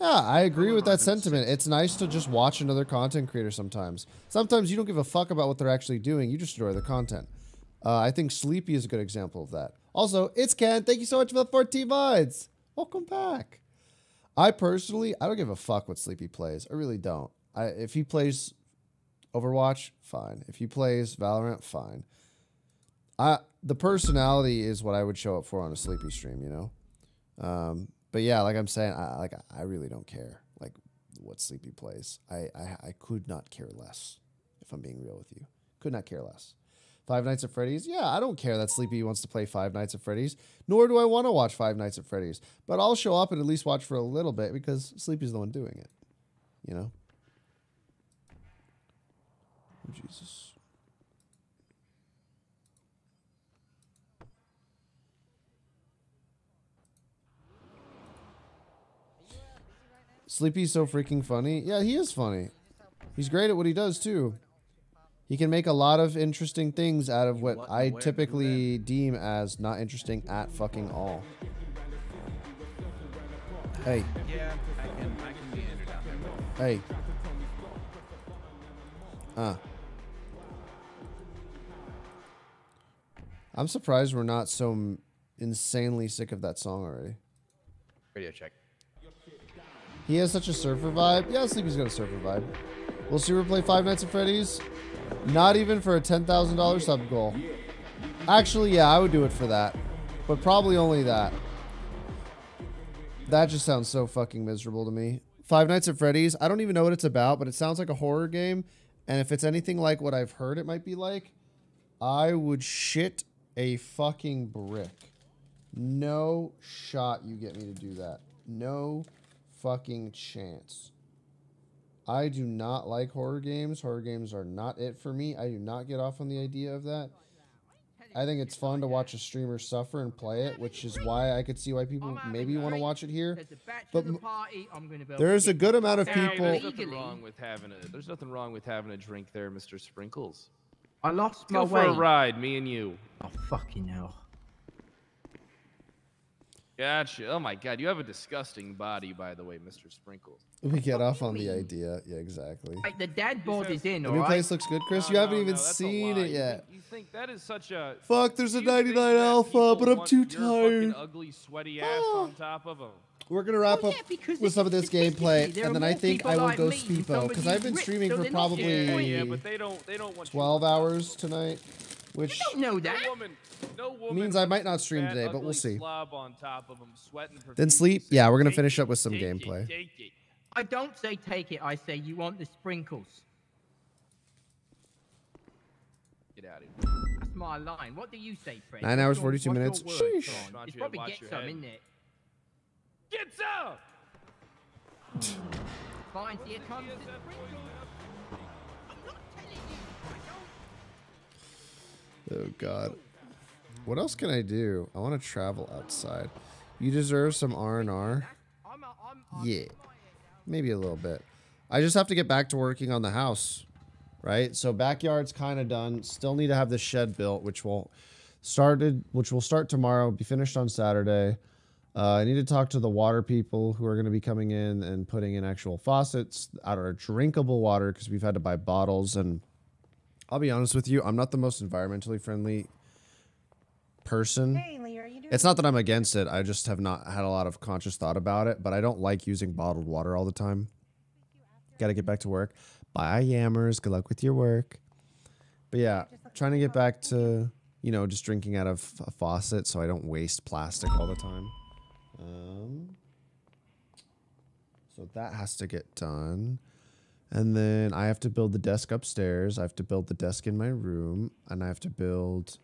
Yeah, I agree with that sentiment. It's nice to just watch another content creator sometimes. Sometimes you don't give a fuck about what they're actually doing. You just enjoy the content. I think Sleepy is a good example of that. Also, it's Ken. Thank you so much for the 14 months. Welcome back. I personally, I don't give a fuck what Sleepy plays. I really don't. If he plays Overwatch, fine. If he plays Valorant, fine. The personality is what I would show up for on a Sleepy stream, you know? But yeah, like I'm saying, I really don't care, like, what Sleepy plays. I could not care less, if I'm being real with you. Could not care less. Five Nights at Freddy's? Yeah, I don't care that Sleepy wants to play Five Nights at Freddy's, nor do I want to watch Five Nights at Freddy's. But I'll show up and at least watch for a little bit because Sleepy's the one doing it, you know? Oh, Jesus. Sleepy's so freaking funny. Yeah, he is funny. He's great at what he does, too. He can make a lot of interesting things out of what I typically deem as not interesting at fucking all. Hey. Yeah, I can be entered out there. Hey. I'm surprised we're not so insanely sick of that song already. Radio check. He has such a surfer vibe. Yeah, Sleepy's got a surfer vibe. Will Super play Five Nights at Freddy's? Not even for a $10,000 sub goal. Actually, yeah, I would do it for that. But probably only that. That just sounds so fucking miserable to me. Five Nights at Freddy's. I don't even know what it's about, but it sounds like a horror game. And if it's anything like what I've heard it might be like, I would shit a fucking brick. No shot you get me to do that. No fucking chance. I do not like horror games. Horror games are not it for me. I do not get off on the idea of that. I think it's fun to watch a streamer suffer and play it, which is why I could see why people maybe want to watch it here. But there's a good amount of people. There's nothing wrong with having a drink there, Mr. Sprinkles. I lost my way. Go for a ride, me and you. Oh, fucking hell. Gotcha. Oh, my God. You have a disgusting body, by the way, Mr. Sprinkles. We get off on the idea. Yeah, exactly. Like, the dad board is in, all right? The new place looks good, Chris. You haven't even seen it yet. You think that is such a... Fuck, there's a 99 alpha, but I'm too tired. Ugly, sweaty ass on top of them. We're going to wrap up with some of this gameplay, and then I think I will go Sleepo, because I've been streaming for probably 12 hours tonight. Which know that. No woman means I might not stream today, but we'll see. On top of him, then sleep. Yeah, we're going to finish up with some gameplay. Take it. I don't say take it. I say you want the sprinkles. Get out of here. That's my line. What do you say, Fred? 9 hours, 42 minutes. Sheesh. It's probably get some, isn't it? Get some! Fine, here comes the sprinkles. Oh, God. What else can I do? I want to travel outside. You deserve some R&R. Yeah. Maybe a little bit. I just have to get back to working on the house, right? So backyard's kind of done. Still need to have the shed built, which will start tomorrow, be finished on Saturday. I need to talk to the water people who are going to be coming in and putting in actual faucets out of our drinkable water because we've had to buy bottles. And I'll be honest with you, I'm not the most environmentally friendly person. Hey, Lee, are you doing? It's not that I'm against it. I just have not had a lot of conscious thought about it, but I don't like using bottled water all the time. Got to get back to work. Bye, Yammers. Good luck with your work. But yeah, trying to get back to, you know, just drinking out of a faucet so I don't waste plastic all the time. So that has to get done. And then I have to build the desk upstairs. I have to build the desk in my room. And I have to build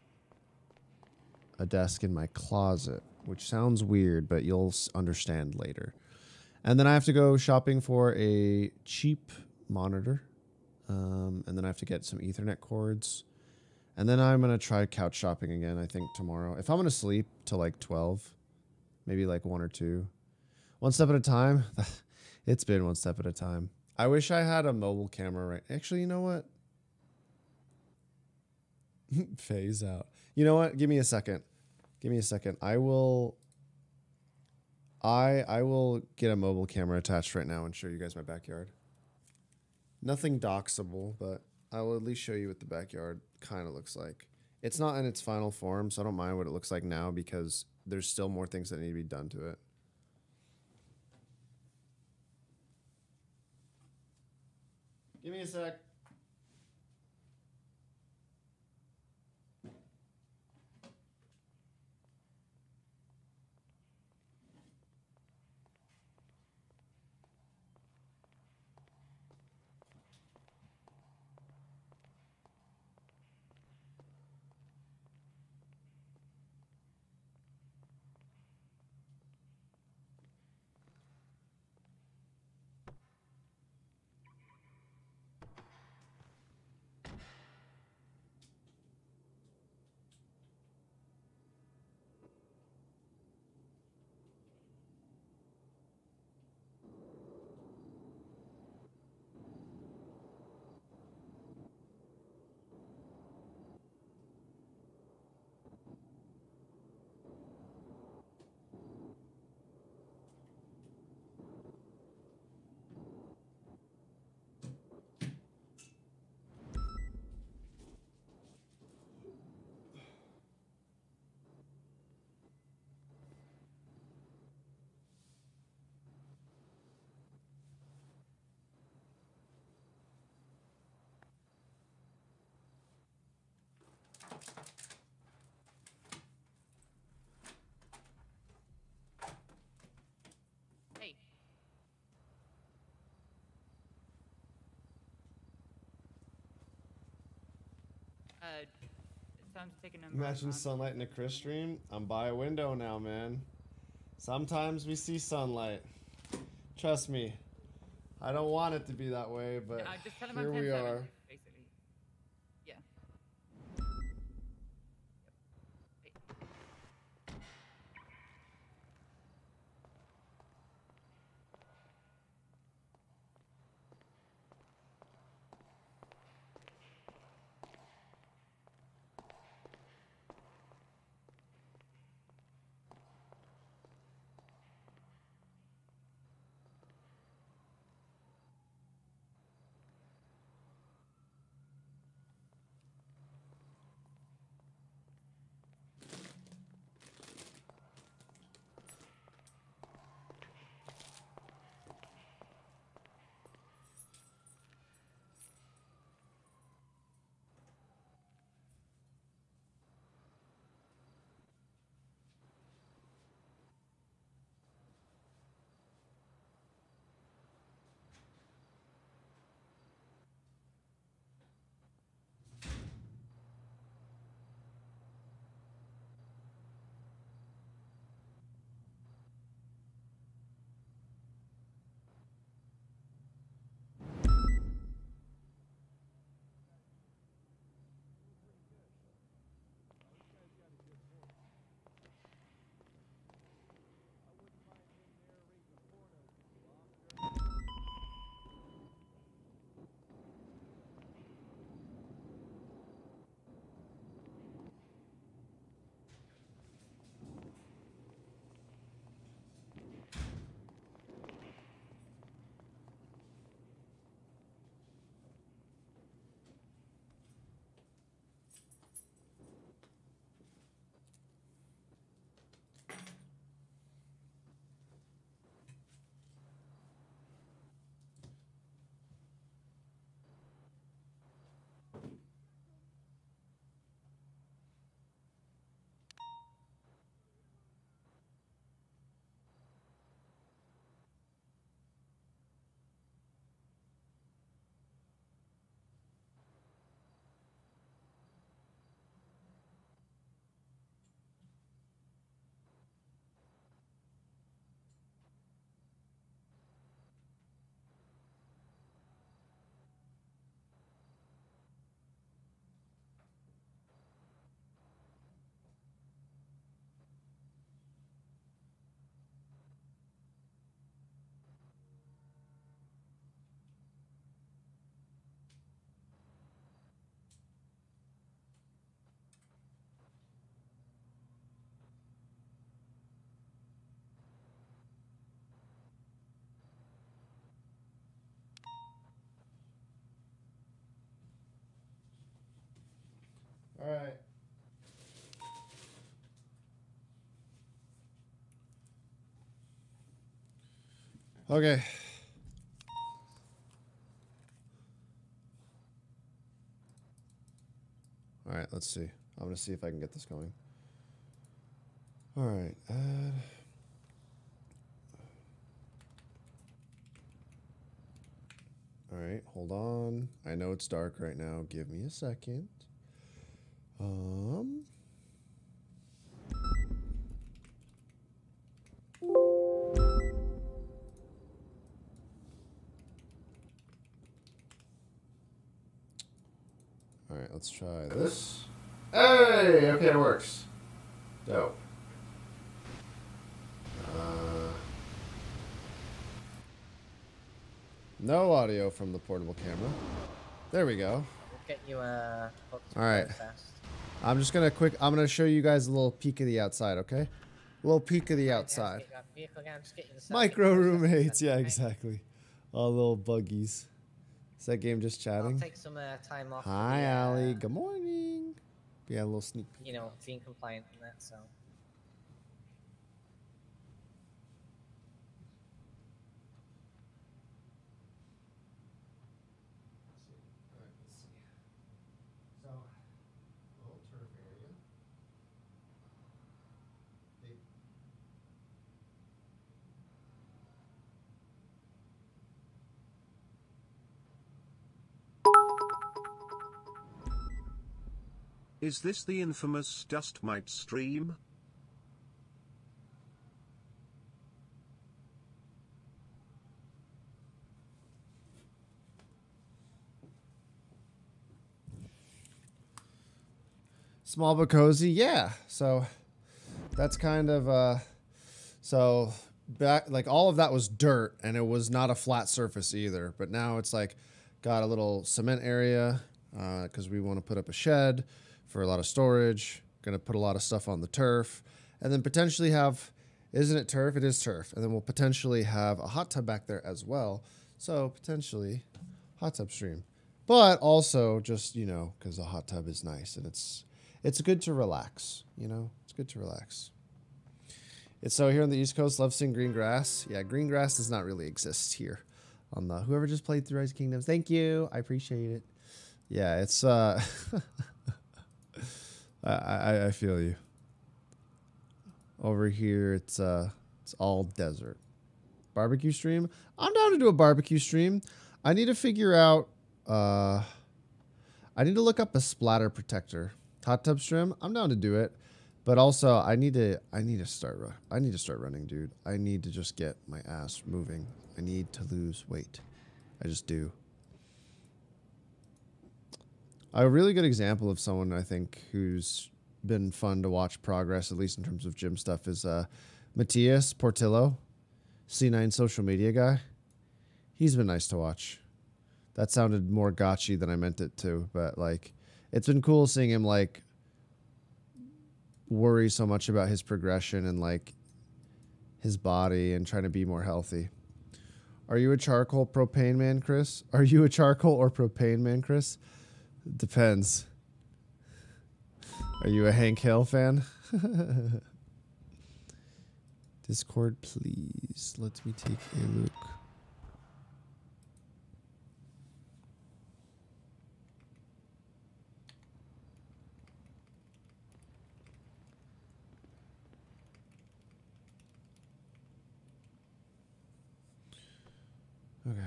a desk in my closet, which sounds weird, but you'll understand later. And then I have to go shopping for a cheap monitor. And then I have to get some Ethernet cords. And then I'm going to try couch shopping again, I think, tomorrow. If I'm going to sleep till like 12, maybe like 1 or 2. One step at a time. It's been one step at a time. I wish I had a mobile camera right... Actually, you know what? FaZe out. You know what? Give me a second. Give me a second. I will get a mobile camera attached right now and show you guys my backyard. Nothing doxable, but I will at least show you what the backyard kind of looks like. It's not in its final form, so I don't mind what it looks like now because there's still more things that need to be done to it. Give me a sec. It's time to take a number. Imagine sunlight in a Chris stream. I'm by a window now, man. Sometimes we see sunlight. Trust me. I don't want it to be that way, but yeah, just tell him here I'm we are. Basically. Yeah. Yep. All right. Okay. All right, let's see. I'm going to see if I can get this going. All right. All right, hold on. I know it's dark right now. Give me a second. All right, let's try this. Hey, okay, it works. Dope. No audio from the portable camera. There we go. Get you a all right. Fast. I'm just gonna quick. I'm gonna show you guys a little peek of the outside, okay? A little peek of the outside. Micro roommates, yeah, exactly. All little buggies. Is that game just chatting? I'll take some time off. Hi, Allie. Good morning. Yeah, a little sneak peek. You know, being compliant in that, so. Is this the infamous dust mite stream? Small but cozy, yeah. So that's kind of so back, like all of that was dirt and it was not a flat surface either. But now it's like got a little cement area because we want to put up a shed for a lot of storage. Gonna put a lot of stuff on the turf, and then potentially have, isn't it turf? It is turf, and then we'll potentially have a hot tub back there as well. So potentially hot tub stream, but also just, you know, because the hot tub is nice and it's. It's good to relax, you know? It's good to relax. It's so here on the East Coast, love seeing green grass. Yeah, green grass does not really exist here on the, whoever just played through Rise of Kingdoms. Thank you, I appreciate it. Yeah, it's, I feel you. Over here, it's all desert. Barbecue stream? I'm down to do a barbecue stream. I need to figure out, I need to look up a splatter protector. Hot tub stream, I'm down to do it, but also I need to start running, dude. I need to just get my ass moving. I need to lose weight. I just do. A really good example of someone I think who's been fun to watch progress, at least in terms of gym stuff, is Matias Portillo, C9 social media guy. He's been nice to watch. That sounded more gotchy than I meant it to, but like, it's been cool seeing him like worry so much about his progression and like his body and trying to be more healthy. Are you a charcoal propane man, Chris? Are you a charcoal or propane man, Chris? Depends. Are you a Hank Hill fan? Discord, please. Let me take a look. Okay.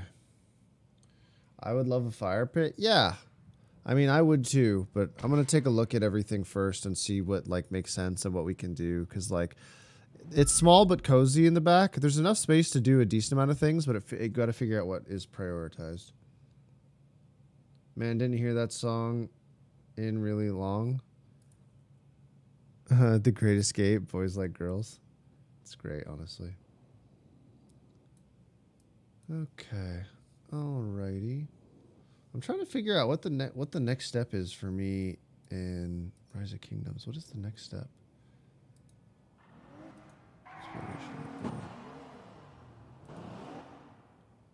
I would love a fire pit. Yeah. I mean, I would too, but I'm going to take a look at everything first and see what like makes sense and what we can do. Cause like it's small, but cozy in the back. There's enough space to do a decent amount of things, but it got to figure out what is prioritized. Man, didn't hear that song in really long. The Great Escape, Boys Like Girls. It's great, honestly. Okay, alrighty. I'm trying to figure out what the next step is for me in Rise of Kingdoms. What is the next step?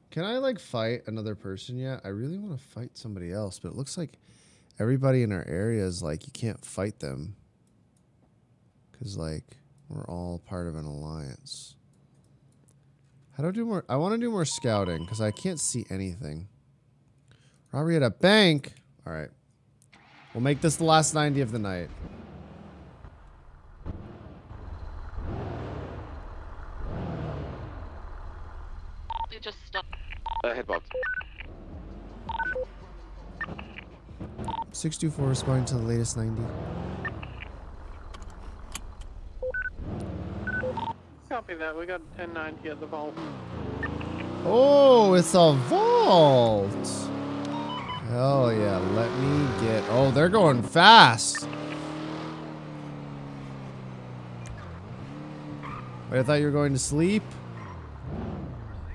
Can I like fight another person yet? I really want to fight somebody else, but it looks like everybody in our area is like, you can't fight them because like we're all part of an alliance. How do I do more? I want to do more scouting because I can't see anything. Robbery at a bank. All right. We'll make this the last 90 of the night. You just stopped. Headbutt. 624 responding to the latest 90. Copy that, we got 1090 at the vault. Oh, it's a vault! Hell yeah, let me get... Oh, they're going fast! Wait, I thought you were going to sleep?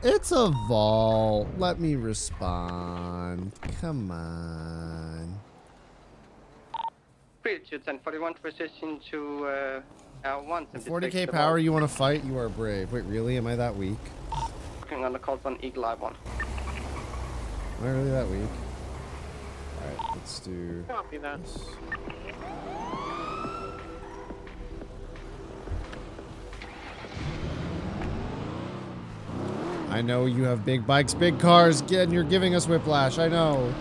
It's a vault. Let me respond. Come on. Bridget and 41 precision to... 40k power, you want to fight? You are brave. Wait, really? Am I that weak? I'm gonna call on Eagle Eye 1. Am I really that weak? Alright, let's do... Copy that. This. I know you have big bikes, big cars, and you're giving us whiplash. I know.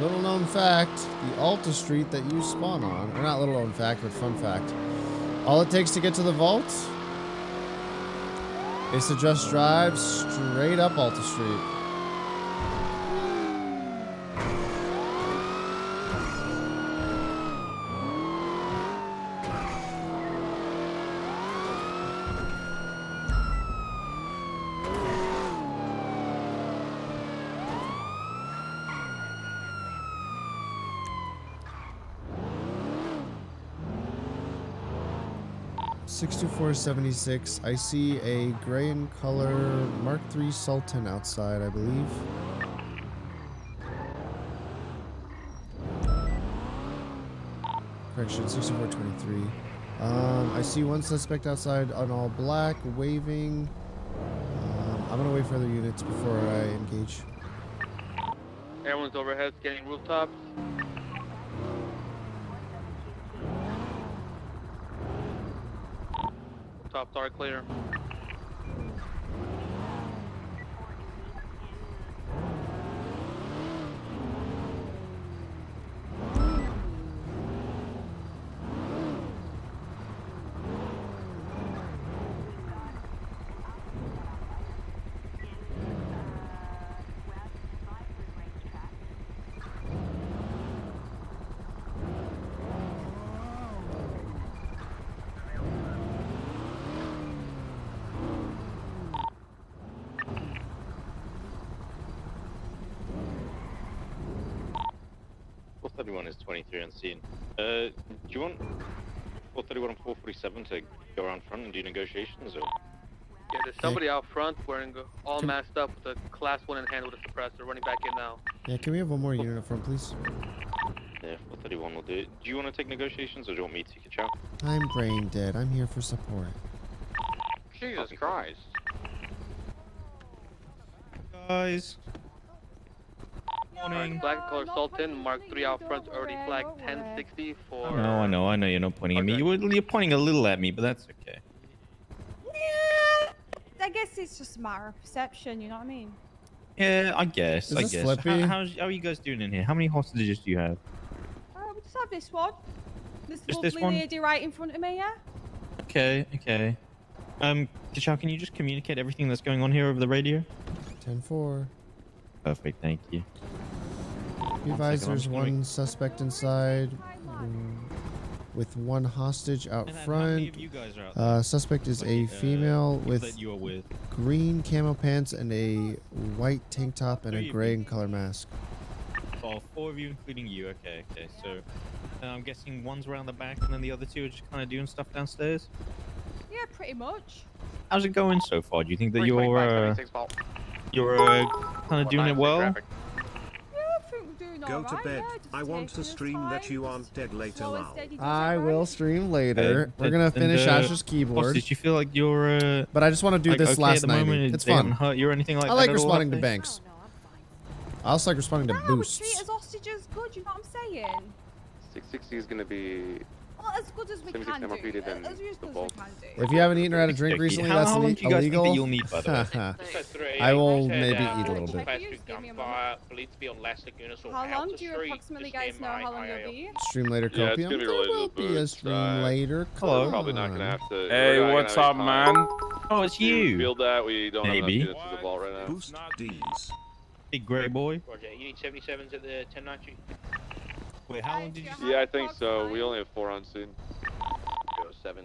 Little known fact, the Alta Street that you spawn on, or not little known fact, but fun fact. All it takes to get to the vault They suggest drive straight up Alta Street. $64.76. I see a gray in color Mark III Sultan outside, I believe. Correction, $64.23. I see one suspect outside on all black, waving. I'm gonna wait for other units before I engage. Everyone's overhead scanning rooftops. Tops are clear. Is 23 on scene. Do you want 431 and 447 to go around front and do negotiations? Or? Yeah, there's somebody out front wearing all masked up with a class 1 in hand with a suppressor running back in now. Yeah, can we have one more unit up front, please? Yeah, 431 will do it. Do you want to take negotiations or do you want me to, Ka Chao? I'm brain dead. I'm here for support. Jesus Christ. Guys. Morning. Black color Sultan, Mark 3 out front, already flagged 1060 for... I know, you're not pointing at me. You're pointing a little at me, but that's okay. Yeah, I guess it's just a matter of perception, you know what I mean? Yeah, I guess. How are you guys doing in here? How many hostages do you have? We just have this one. This lovely lady right in front of me, yeah? Okay. Ka Chao, can you just communicate everything that's going on here over the radio? 10-4. Perfect, thank you. Be advised, there's one suspect inside with one hostage out front. Suspect is a female with green camo pants and a white tank top and a gray in color mask. Oh, four of you, including you. Okay. So I'm guessing one's around the back and then the other two are just kind of doing stuff downstairs? Yeah, pretty much. How's it going so far? Do you think that you're kind of doing it well? Traffic. Go to bed. Yeah, I want to stream time. That you aren't dead later now. I will stream later. We're going to finish Asher's keyboard. Did you feel like you're... but I just want to do this last night. It's fun. Hurt you or anything like I like responding to banks. I also like responding to boosts. I would treat as hostages good, you know what I'm saying? 660 is going to be... Well, as good as we can do. If you haven't eaten or had a drink recently, that's illegal. I will maybe eat a little bit. How long do you approximately guys know how long you'll be? Stream later, Copium. Yeah, there will be a stream later. Hello. Probably not gonna have to. Hey, what's up, man? Oh, it's you. Build that. We don't have units to the ball right now. Boost D's. Big gray boy. Roger. You need 77s at the 1090. Wait, how long did you... Yeah, I think so. We only have 4 on soon.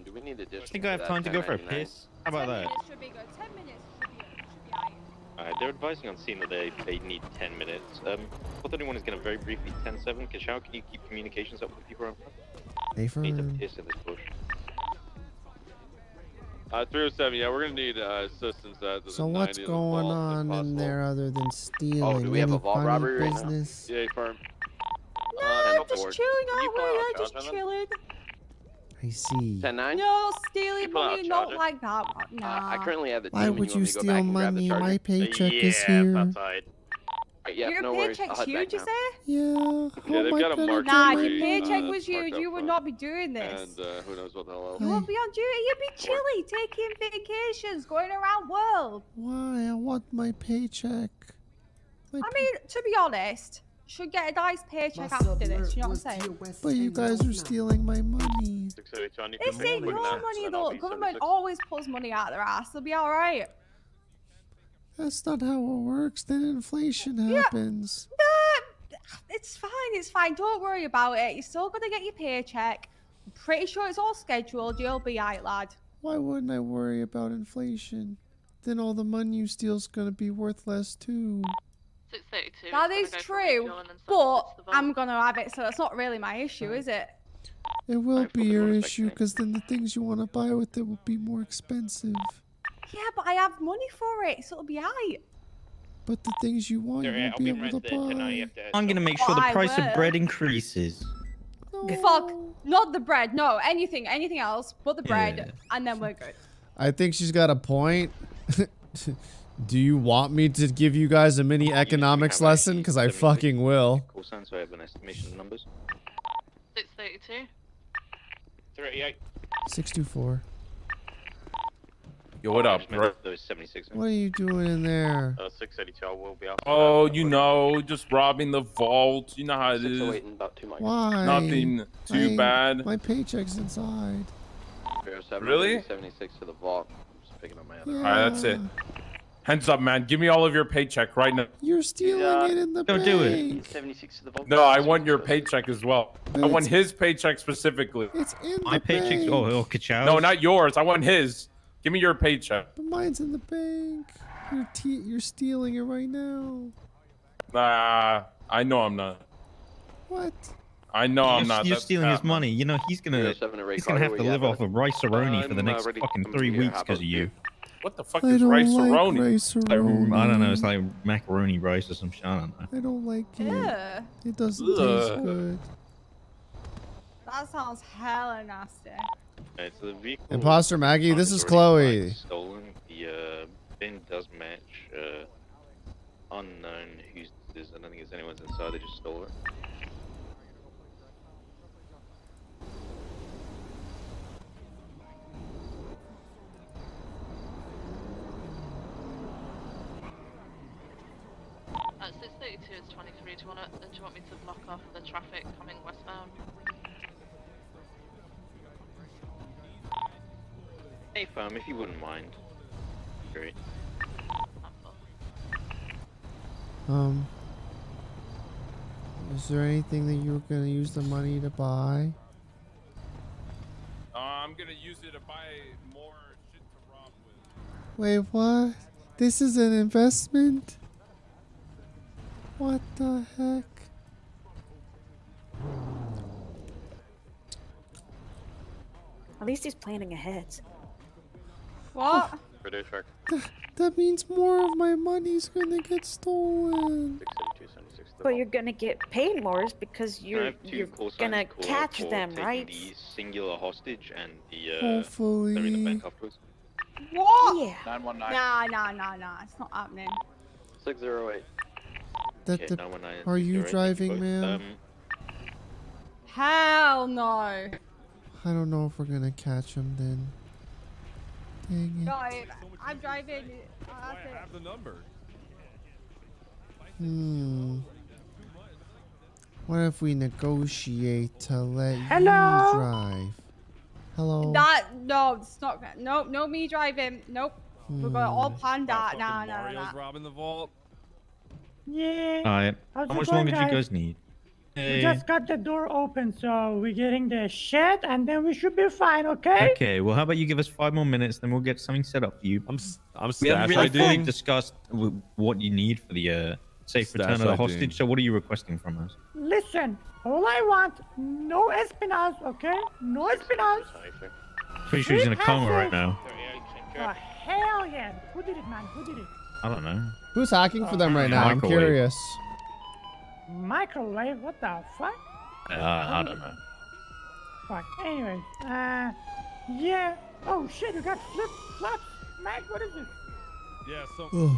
Do we need a... I think I have time to go for a piss. How about that? 10 minutes should be good. 10 minutes should be iron. Alright, they're advising on scene that they need 10 minutes. 431 is going to very briefly 10-7. Ka Chao, can you keep communications up with people around front? I need to piss in this bush. 307, yeah, we're going to need assistance at the... So what's going on in there other than stealing? Oh, do we have a vault robbery right now? Yeah, firm. No, just chilling out here, just chilling. I see. No, stealing money, not like that. Nah. I currently have the... Why would you steal money? My paycheck is here. Your paycheck's huge, you say? Yeah. Nah, your paycheck was huge. You would not be doing this. And who knows what the hell else. You won't be on duty. You'd be chilly, taking vacations, going around world. Why? I want my paycheck. I mean, to be honest... Should get a nice paycheck after this, you know what I'm saying? But you guys are stealing my money. This ain't your money though. Government always pulls money out of their ass. They'll be alright. That's not how it works. Then inflation happens. Yeah. It's fine. It's fine. Don't worry about it. You're still going to get your paycheck. I'm pretty sure it's all scheduled. You'll be all right, lad. Why wouldn't I worry about inflation? Then all the money you steal's going to be worth less, too. That is true, but I'm going to have it, so that's not really my issue, is it? It will be your issue, because then the things you want to buy with it will be more expensive. Yeah, but I have money for it, so it'll be aight. But the things you want, you won't be able to buy. I'm going to make sure the price of bread increases. No. Fuck, not the bread, no, anything else but the bread, and then we're good. I think she's got a point. Do you want me to give you guys a mini economics lesson? Because I fucking will. Cool, so I have an estimation of numbers. 632. 38. 624. Yo, what up, bro? What are you doing in there? 682, I will be out. Oh, you know, just robbing the vault. You know how it is. Why? Nothing too bad. My paycheck's inside. Really? 76 to the vault. I'm just picking up my other. Alright, that's it. Hands up, man. Give me all of your paycheck right now. You're stealing it in the bank. Don't do it. 76 to the vault. No, I want your paycheck as well. But I want his paycheck specifically. It's in my paycheck. Oh, Ka Chao. No, not yours. I want his. Give me your paycheck. But mine's in the bank. You're stealing it right now. Nah, I know I'm not. What? I know I'm not. You're stealing his money. You know he's gonna have to live off of rice-a-roni for the next fucking 3 weeks because of you. What the fuck is rice-a-roni? I don't know. It's like macaroni rice or some shit. I don't know. I don't like it. Yeah. It doesn't taste good. That sounds hella nasty. Okay, so the Imposter Maggie, this is Chloe. Stolen. The bin does match. Unknown who's this. I don't think it's anyone's inside. They just stole it. At 632 is 23. Do you want me to block off the traffic coming westbound? Hey, fam, if you wouldn't mind. Great. Is there anything that you were gonna use the money to buy? I'm gonna use it to buy more shit to rob with. Wait, what? This is an investment? What the heck? At least he's planning ahead. What? That means more of my money's gonna get stolen. But you're gonna get paid more because you're gonna catch them, right? The singular hostage and the hopefully. The bank afterwards. What? Yeah. 919. Nah. It's not happening. 608. Okay, are you driving, ma'am? Hell no. I don't know if we're gonna catch him then. Dang it. No, I'm driving. I have the number. What if we negotiate to let you drive? Hello. No, it's not. Nope, no me driving. Nope. We're gonna all pond out. Nah. Robbing the vault. Yeah. Alright. How much longer do you guys need? We just got the door open, so we're getting the shit, and then we should be fine, okay? Okay. Well, how about you give us 5 more minutes, then we'll get something set up for you. I'm we haven't really fully discussed what you need for the safe return of the hostage. So, what are you requesting from us? Listen, all I want, no espionage, okay? No espionage. Pretty sure he's in a coma right now. Oh hell yeah! Who did it, man? Who did it? I don't know. Who's hacking for them right now? Microwave. I'm curious. Microwave? What the fuck? I don't know. Fuck. Anyway. Yeah. Oh shit! You got flip-flops, Mike. What is this? Yeah.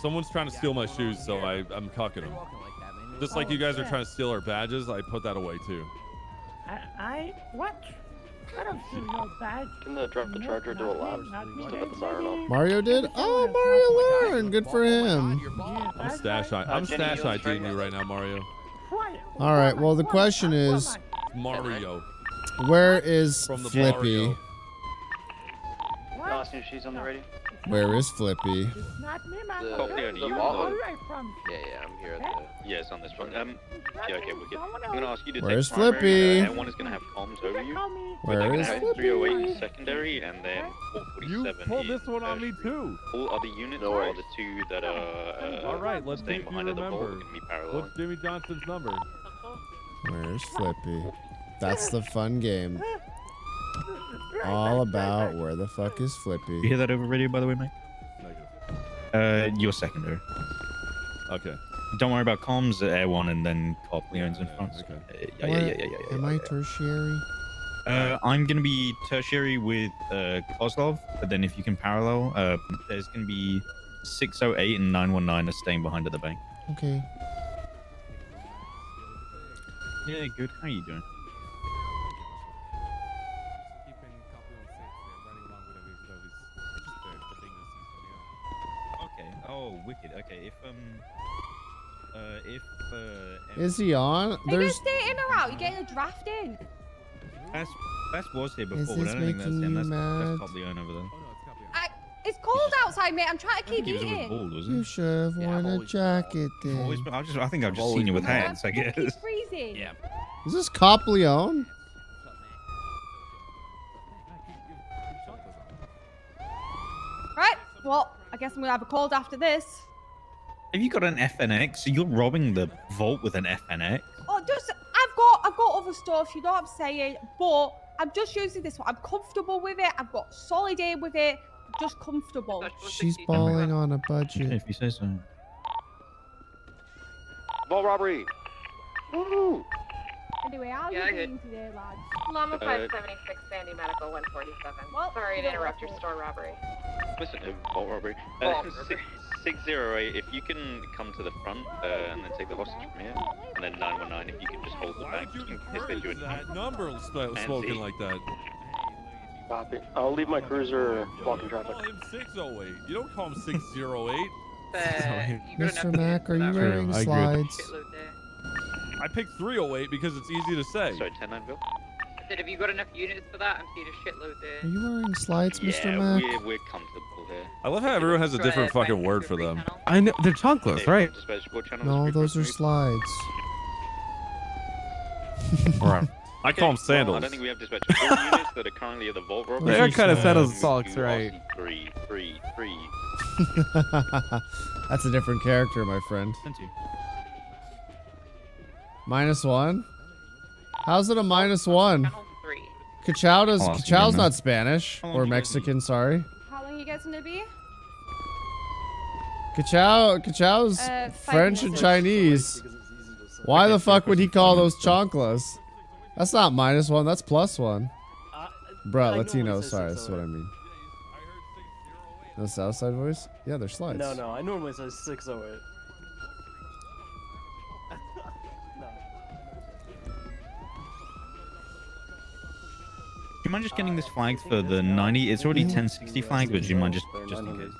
Someone's trying to steal my shoes, so I'm cocking them. Just like you guys are trying to steal our badges, I put that away too. What? I don't see no badge. Can the drop the charger do a lab? Mario did? Oh, Mario learned. Good for him. I'm stash IDing you right now, Mario. All right. Well, the question is, Mario, where is Flippy? She's on the radio. Where is Flippy? Yeah, I'm here. Yeah, it's on this one. Yeah, okay, we're good. I'm gonna ask you to take primary. One is gonna have comms over you. Where is Flippy? 308 secondary, and then 447. You pulled this one on me too. All other units are the two that are all right. Let's stay behind the ball. Gonna be parallel. What's Jimmy Johnson's number? Where's Flippy? That's the fun game. All about where the fuck is Flippy. You hear that over radio, by the way, Mike? You're secondary. Okay. Don't worry about comms, Air One, and then Cop Leon's in front. Yeah. Am I tertiary? I'm gonna be tertiary with Kozlov, but then if you can parallel, there's gonna be 608 and 919 are staying behind at the bank. Okay. Yeah, good. How are you doing? Oh, wicked. Okay, is he on? There's stay in or out. You're getting a draft in. Bass was here before. I don't think that's him. That's probably on over there. It's cold outside, mate. I'm trying to keep eating. Bald, you should have worn a jacket then. I think I've just seen you with hats, I guess. It's freezing. Yeah. Is this Cop Leon? Right. Well, I guess I'm going to have a cold after this. Have you got an FNX? So you're robbing the vault with an FNX? Oh, just, I've got other stuff, you know what I'm saying? But I'm just using this one. I'm comfortable with it. I've got solid air with it. I'm just comfortable. She's balling on a budget. If you say so. Vault robbery. Woo! Anyway, I'll be doing today, lads. Llama 576, Sandy Medical 147. Well, sorry to interrupt your store robbery. Listen, vault robbery. 608, if you can come to the front and then take the hostage from here, and then 919, if you can just hold the bank in case they do it. That number smoking like that. Stop it. I'll leave my cruiser blocking traffic. Call him 608. You don't call him 608. Mr. Mac, are you wearing slides? I picked 308 because it's easy to say. Sorry, 10-9-ville. I said, have you got enough units for that? I'm seeing a shitload there. Are you wearing slides, Mr. Mac? Yeah, we're comfortable there. I love how everyone has a different fucking word for them. I know, they're chunkless, right? No, those are slides. Alright. I call them sandals. I don't think we have dispatch. Units that are currently at the vault robbery. They're kind of sandals and socks, right? Three. That's a different character, my friend. -1? How's it a -1? Ka Chao Ka Chao's not Spanish or Mexican, sorry. How long are you guys gonna be? Ka Chao's French and Chinese. Why the fuck would he call those chonklas? That's not -1, that's +1. Bruh, Latino, sorry, that's what I mean. No Southside voice? Yeah, they're slides. No, I normally say 608. Do you mind just getting this flag for the 90? It's already 1060 flag, but do you mind just in case?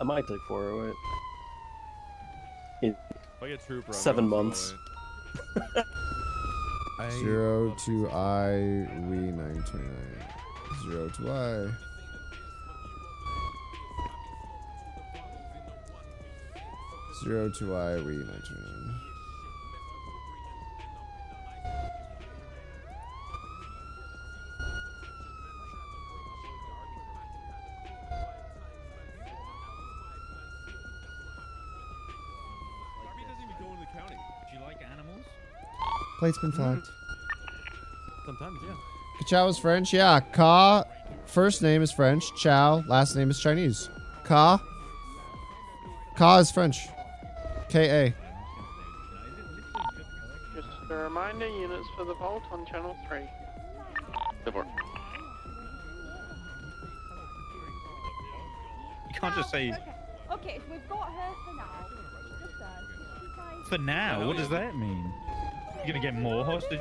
I might take 408. Trooper, 7 months. 0 to I, we 929. 0 to I. Zero to I, we 929. Plate's been flagged. Sometimes, yeah. Ka Chao is French, yeah. Ka, first name is French. Chao, last name is Chinese. Ka. Ka is French. K-A. Just a reminder, units for the vault on channel 3. You can't just say... Okay, we've got her for now. Just us. For now? What does that mean? You're gonna get more hostages?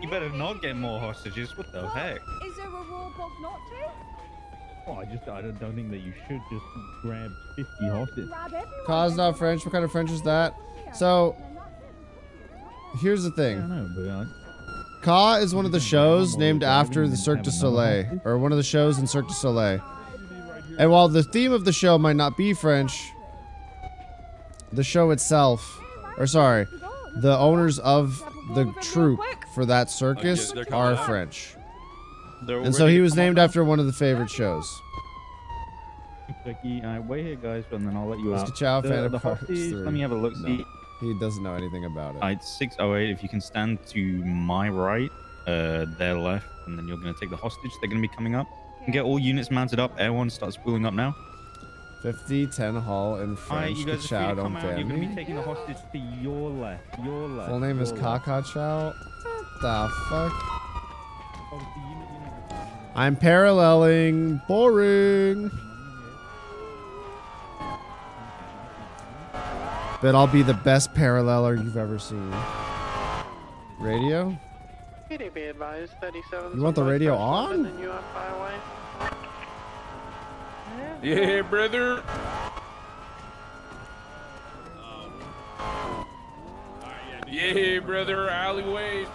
You better not get more hostages. What the heck? Is there a rule book not to? Oh, I don't think that you should just grab 50 hostages. Cause not French. What kind of French is that? So, here's the thing. Ka is one of the shows named after the Cirque du Soleil, or one of the shows in Cirque du Soleil. And while the theme of the show might not be French, the show itself, or sorry, the owners of the troupe for that circus are French. And so he was named after one of the favorite shows. Wait here, guys, and then I'll let you out. Ka Chao fan of Parts 3. Let me have a look. No, he doesn't know anything about it. It's 608. If you can stand to my right, their left, and then you're going to take the hostage. They're going to be coming up. You can get all units mounted up. Everyone starts pulling up now. 5010 Hall in French. Ka Chao, don't fan. You're going to be taking the hostage to your left. Your left. Full name is Ka Chao. What the fuck? I'm paralleling. Boring. But I'll be the best paralleler you've ever seen. Radio? Be advised, 37. You want the radio on? Yeah, brother. Yeah, brother. Alleyways.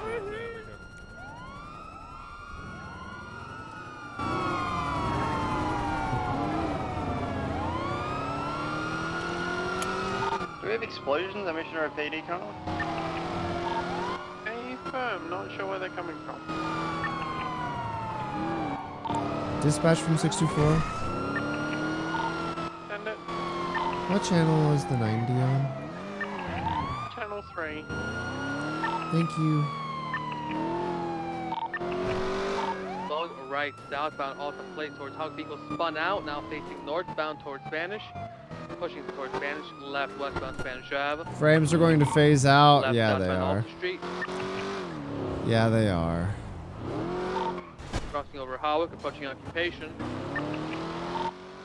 Do we have explosions? I'm issuing our PD call. Hey, firm. Not sure where they're coming from. Dispatch from 624. Send it. What channel is the 90 on? Channel 3. Thank you. Log right southbound off the plate towards Hog Beagle spun out, now facing northbound towards Spanish. Pushing towards Spanish, left westbound Spanish Ave. Frames are going to phase out. Left, yeah, they are. Yeah, they are. Crossing over Howick, approaching Occupation.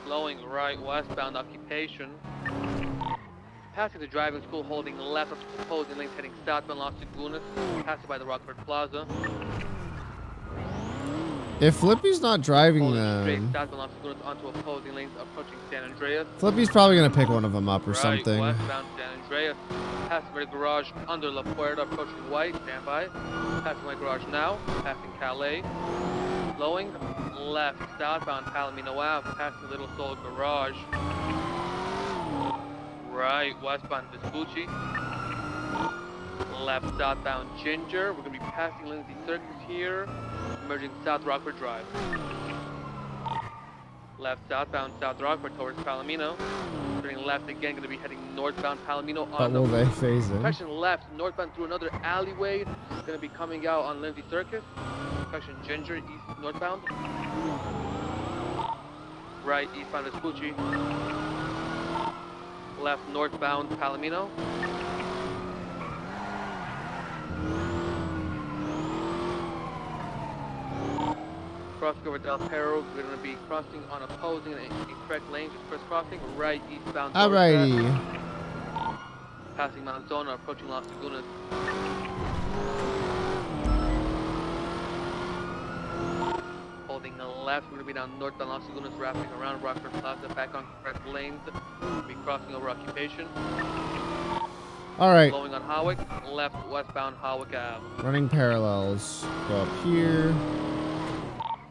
Flowing right westbound Occupation. Passing the driving school, holding left of opposing links, heading southbound Los Lagunas. Passing by the Rockford Plaza. If Flippy's not driving them, Flippy's probably going to pick one of them up or something. Westbound San Andreas, passing by the garage under La Puerta, approaching White, stand by. Passing my garage now, passing Calais. Flowing left, southbound Palomino Ave, passing Little Soul Garage. Right, westbound Vespucci. Left, southbound Ginger. We're going to be passing Lindsay Circus here. Emerging South Rockford Drive. Left southbound South Rockford towards Palomino. Turning left again, going to be heading northbound Palomino. On the way phasing. Section left, northbound through another alleyway. Going to be coming out on Lindsay Circus. Section Ginger, east northbound. Right, eastbound Vespucci. Left, northbound Palomino. Crossing over Del Perro, we're going to be crossing on opposing and incorrect lanes, just crisscrossing, right eastbound. Alrighty. Passing Mount Zona, approaching Las Lagunas. Holding the left, we're going to be down north on Las Lagunas, wrapping around Rockford Plaza, back on correct lanes. We'll be crossing over Occupation. Alright. Blowing on Howick, left westbound Howick Ave. Running parallels. Go up here.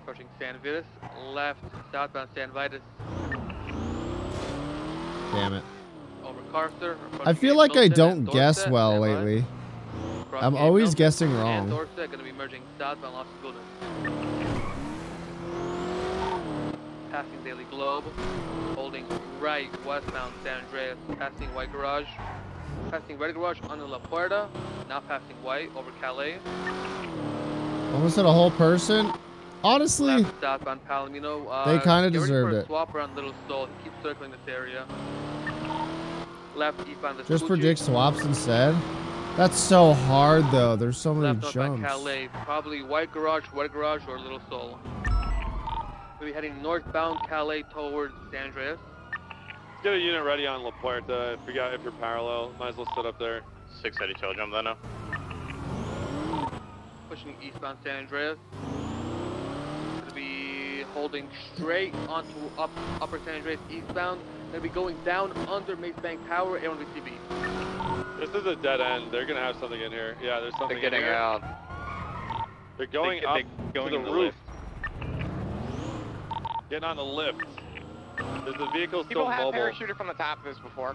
Approaching San Vitus, left, southbound San Vitus. Damn it. Over Carcer. I feel like I don't guess well lately. I'm always guessing wrong. Gonna be merging southbound Los Angeles. Passing Daily Globe, holding right westbound San Andreas, passing White Garage, passing Red Garage under La Puerta, now passing White over Calais. Almost at a whole person. Honestly, they kind of deserved it. Swap around Little Soul. Keep circling this area. Left, eastbound Vespucci. Just predict swaps instead. That's so hard though. There's so many jumps. Left Calais, probably White Garage, Red Garage, or Little Soul. We'll be heading northbound Calais towards San Andreas. Get a unit ready on La Puerta. Forgot if you're parallel, might as well sit up there. 680 tail jump that now. Pushing eastbound San Andreas. Holding straight onto upper San Andreas eastbound. They'll be going down under Maze Bank Tower, and ATV. This is a dead end. They're gonna have something in here. Yeah, there's something. They're getting in here. Out. They're going up to the roof. Getting on the lift. There's a vehicle still mobile. People have parachuted from the top of this before.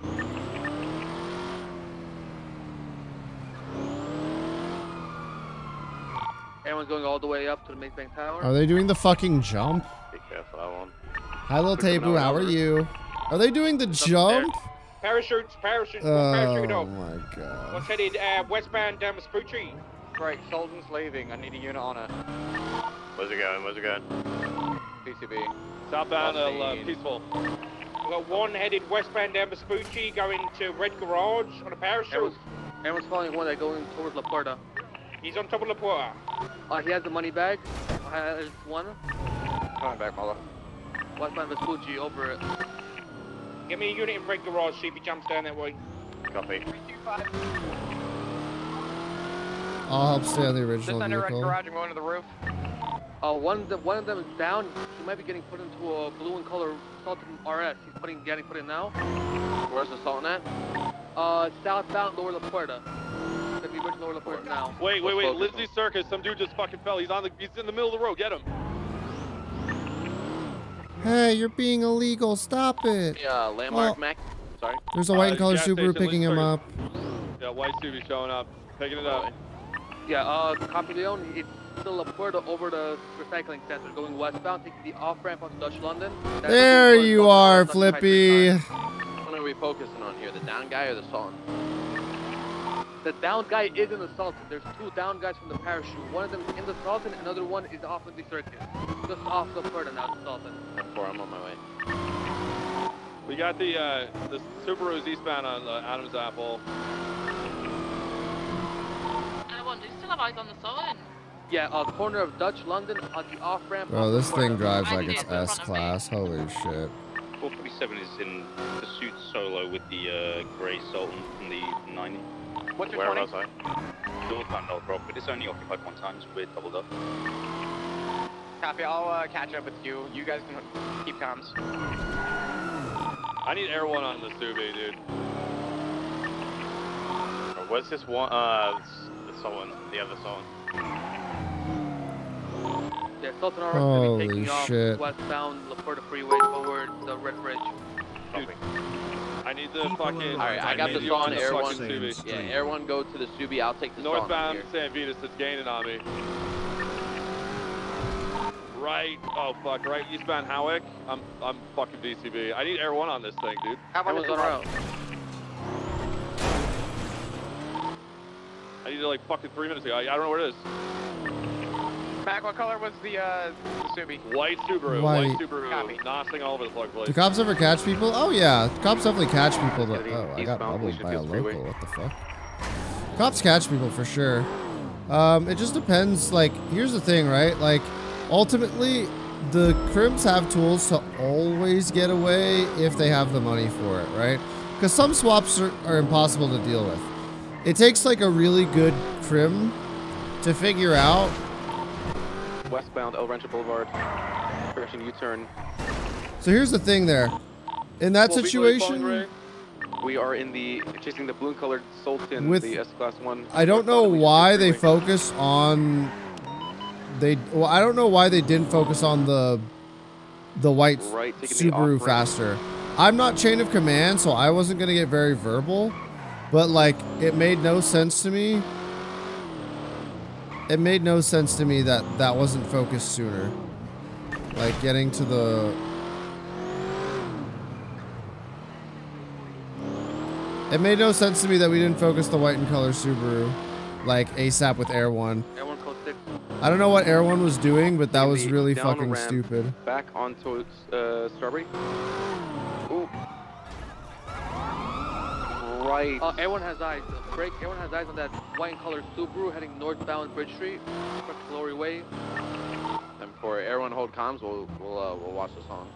Everyone's going all the way up to the main bank tower. Are they doing the fucking jump? Be careful, I won't. Hi, little Tabu. How are you? Are they doing the jump? Parachutes, parachutes, parachute off. Oh my god. What's headed westbound down Vespucci? Right, Solden's leaving. I need a unit on her. Where's it going? Where's it going? PCB. Southbound, peaceful. We've got one headed westbound down Vespucci going to Red Garage on a parachute. Everyone's following one. They're going towards La Puerta. He's on top of La Puerta. He has the money bag. There's one. Money bag, mother. Westbound Vespucci, over it. Give me a unit in Red Garage, see if he jumps down that way. Copy. 325. I'll help stay on the original vehicle. Just under Red Garage and going to the roof. One of them is down. He might be getting put into a blue and color assault RS. He's getting put in now. Where's the assault at? Southbound Lower La Puerta. Could be Lower La Puerta now. Wait, wait, wait. Lindsay Circus, some dude just fucking fell. He's in the middle of the road. Get him. Hey, you're being illegal. Stop it. Yeah, Landmark Mac. Sorry. There's a white and color Subaru picking him up. Yeah, white Subaru showing up. Picking it up. Yeah, Campileone, it's still La Puerta over the recycling center. Going westbound, taking the off-ramp onto Dutch London. That's there you are, Flippy. What are we focusing on here, the down guy or the assault? The down guy is an assaultant. There's two down guys from the parachute. One of them is in the assaultant, another one is off in the circuit. Just off La Puerta now, the assaultant. I'm on my way. We got the Subaru's eastbound on Adam's Apple. I wonder, do you still have eyes on the sun? Yeah, corner of Dutch London on the off ramp. Oh, this thing drives like it's S-Class. Holy shit. 447 is in pursuit solo with the gray Sultan from the 90. What's your warning? Northbound Old Rock, but it's only occupied one time, so we're doubled up. Copy, I'll catch up with you. You guys can keep comms. I need Air 1 on the Subi, dude. Oh, where's this one? The Sultan, the other Sultan. Yeah, Sultan RS will be taking off westbound La Puerta Freeway forward the Red Ridge. Dude. I need the fucking. Alright, I got the Sultan Air 1. Subi. Yeah, Air 1, go to the Subi. I'll take the northbound San Vitas is gaining on me. Right, oh fuck, right eastbound Howick. I'm fucking DCB. I need Air 1 on this thing, dude. How about on our own? I need it like fucking 3 minutes ago. I don't know where it is. Mac, what color was the Subi? White Subaru. White Subaru. Copy. Nossing all over the place. Do cops ever catch people? Oh yeah, cops definitely catch people. But, oh, I got bubbled by a local. What the fuck? Cops catch people for sure. It just depends. Like, here's the thing, right? Like. Ultimately, the crims have tools to always get away if they have the money for it, right? Because some swaps are impossible to deal with. It takes like a really good crim to figure out. Westbound El Rancho Boulevard, direction U-turn. So here's the thing there. In that situation, we are in the chasing the blue-colored Sultan with the S-Class 1. I don't know why they focus on. Well, I don't know why they didn't focus on the white Subaru faster. I'm not chain of command, so I wasn't gonna get very verbal, but like it made no sense to me. It made no sense to me that that wasn't focused sooner. Like getting to the. It made no sense to me that we didn't focus the white and color Subaru, like ASAP with Air 1. I don't know what Air 1 was doing, but that was really fucking stupid. Back onto Strawberry. Ooh. Right. Air 1 has eyes. Break. Air 1 has eyes on that white and colored Subaru heading northbound Bridge Street, Glory Way. And for Air 1 hold comms, we'll watch this on.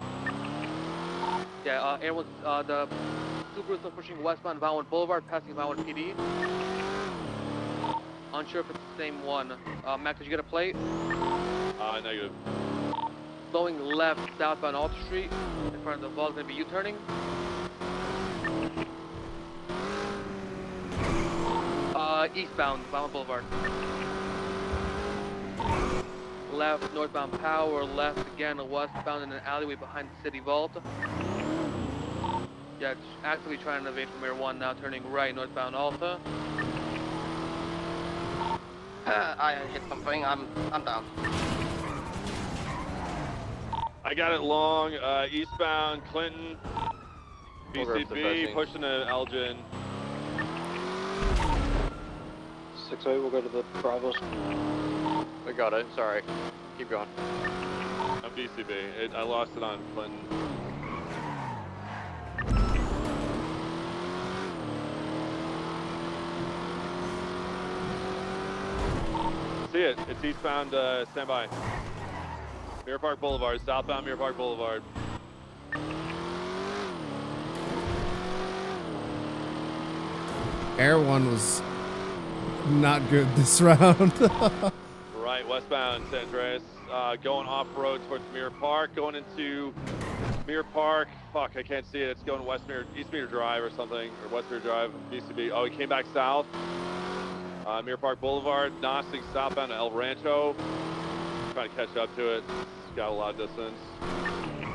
Yeah, Air 1, the Subaru still pushing westbound Vaughan Boulevard, passing Vaughan PD. Unsure if it's the same one. Mac, did you get a plate? Negative. Going left, southbound Alta Street, in front of the vault, gonna be U-turning. Eastbound, Bound Boulevard. Left, northbound Power, left again, westbound in an alleyway behind the city vault. that's actively trying to evade from Air 1, now turning right, northbound Alpha. I hit something, I'm down. I got it long, eastbound Clinton, BCB, pushing to Elgin. 6-8, we'll go to the Bravos. I got it, sorry. Keep going. I'm BCB, I lost it on Clinton. See it, it's eastbound, standby. Mirror Park Boulevard, southbound Mirror Park Boulevard. Air 1 was not good this round. Right, westbound San Andreas, going off-road towards Mirror Park, going into Mirror Park. Fuck, I can't see it. It's going west Mirror, East Mirror Drive or something, or West Mirror Drive, BCB. Oh, he came back south. Mirror Park Boulevard, Nostic southbound to El Rancho. Trying to catch up to it. It's got a lot of distance. Trying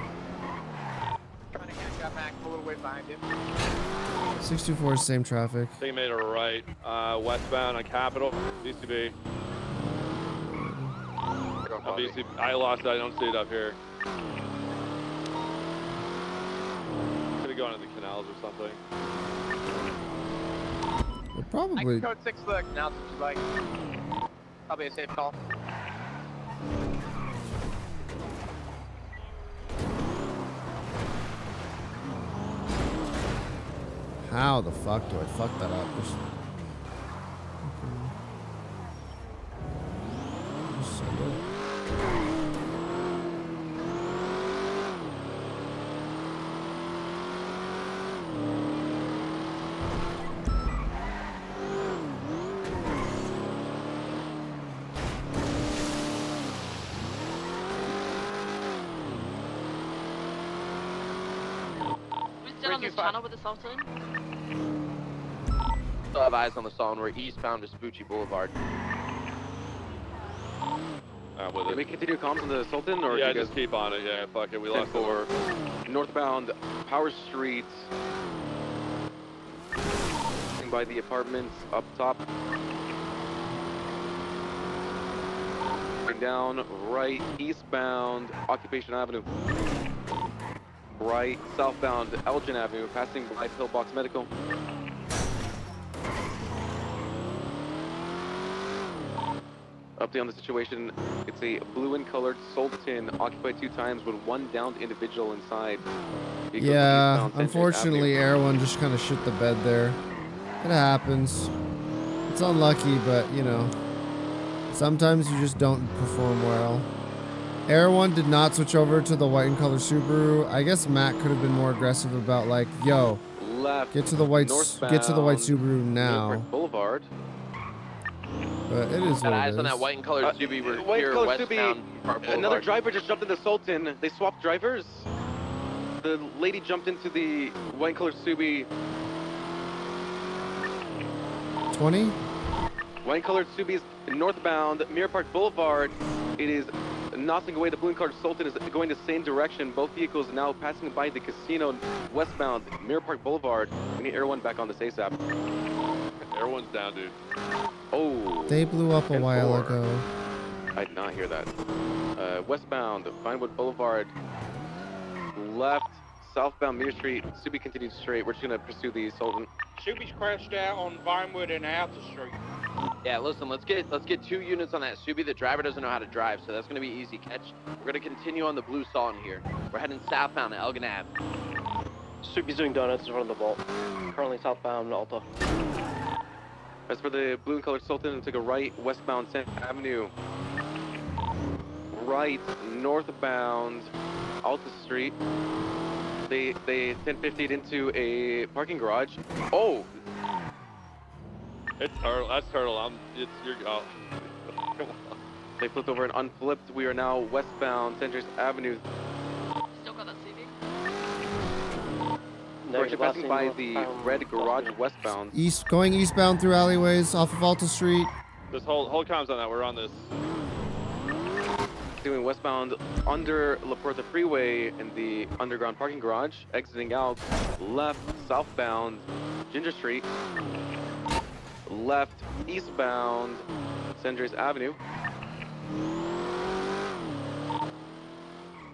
to catch up, back a little way behind him. 624, same traffic. I think he made a right. Westbound on Capitol, BCB. I lost it, I don't see it up here. Could have gone into the canals or something. Well, probably. I can code 6 for the canals if you'd like. Probably a safe call. How the fuck do I fuck that up? Channel with the Sultan. Still have eyes on the Sultan. We're eastbound to Spoochie Boulevard. Can we continue comms on the Sultan, or yeah, just keep on it? Yeah, fuck it. We lost over. Northbound Power Street. By the apartments up top. Going down right eastbound Occupation Avenue. Right, southbound Elgin Avenue, passing by Pillbox Medical. Update on the situation, it's a blue and colored Sultan occupied 2 times with 1 downed individual inside. Yeah, unfortunately Air 1 just kind of shit the bed there. It happens. It's unlucky, but you know, sometimes you just don't perform well. Air 1 did not switch over to the white and color Subaru. I guess Matt could have been more aggressive about like, yo, get to the white Subaru now. Boulevard. But it is what it is. On that white and color Subaru. White and color Subaru. Another driver just jumped in the Sultan. They swapped drivers. The lady jumped into the white and color Subaru. 20. White and color Subaru is northbound Mirror Park Boulevard. It is. Nothing away, the blue and colored Sultan is going the same direction. Both vehicles now passing by the casino westbound Mirror Park Boulevard. We need Air 1 back on this ASAP. Air 1's down, dude. Oh. They blew up a while ago. I did not hear that. Westbound Vinewood Boulevard. Left, southbound Mirror Street. Subi continued straight. We're just going to pursue the Sultan. Subi's crashed out on Vinewood and Alta Street. Yeah, listen, let's get 2 units on that Subi. The driver doesn't know how to drive, so that's going to be easy catch. We're going to continue on the blue Sultan here. We're heading southbound to Elgin Ave. Subi's doing donuts in front of the vault. Currently southbound Alta. As for the blue and colored Sultan, took a right westbound Santa Avenue. Right northbound Alta Street. They 1050'd into a parking garage. Oh! It's Turtle. That's Turtle. You're gone. They flipped over and unflipped. We are now westbound Centuries Avenue. Still got that CV? No, we're passing by the red garage westbound. Going eastbound through alleyways off of Alta Street. This whole comms on that. We're on this. doing westbound under La Porta Freeway in the underground parking garage, exiting out left southbound Ginger Street, left eastbound San Andreas Avenue.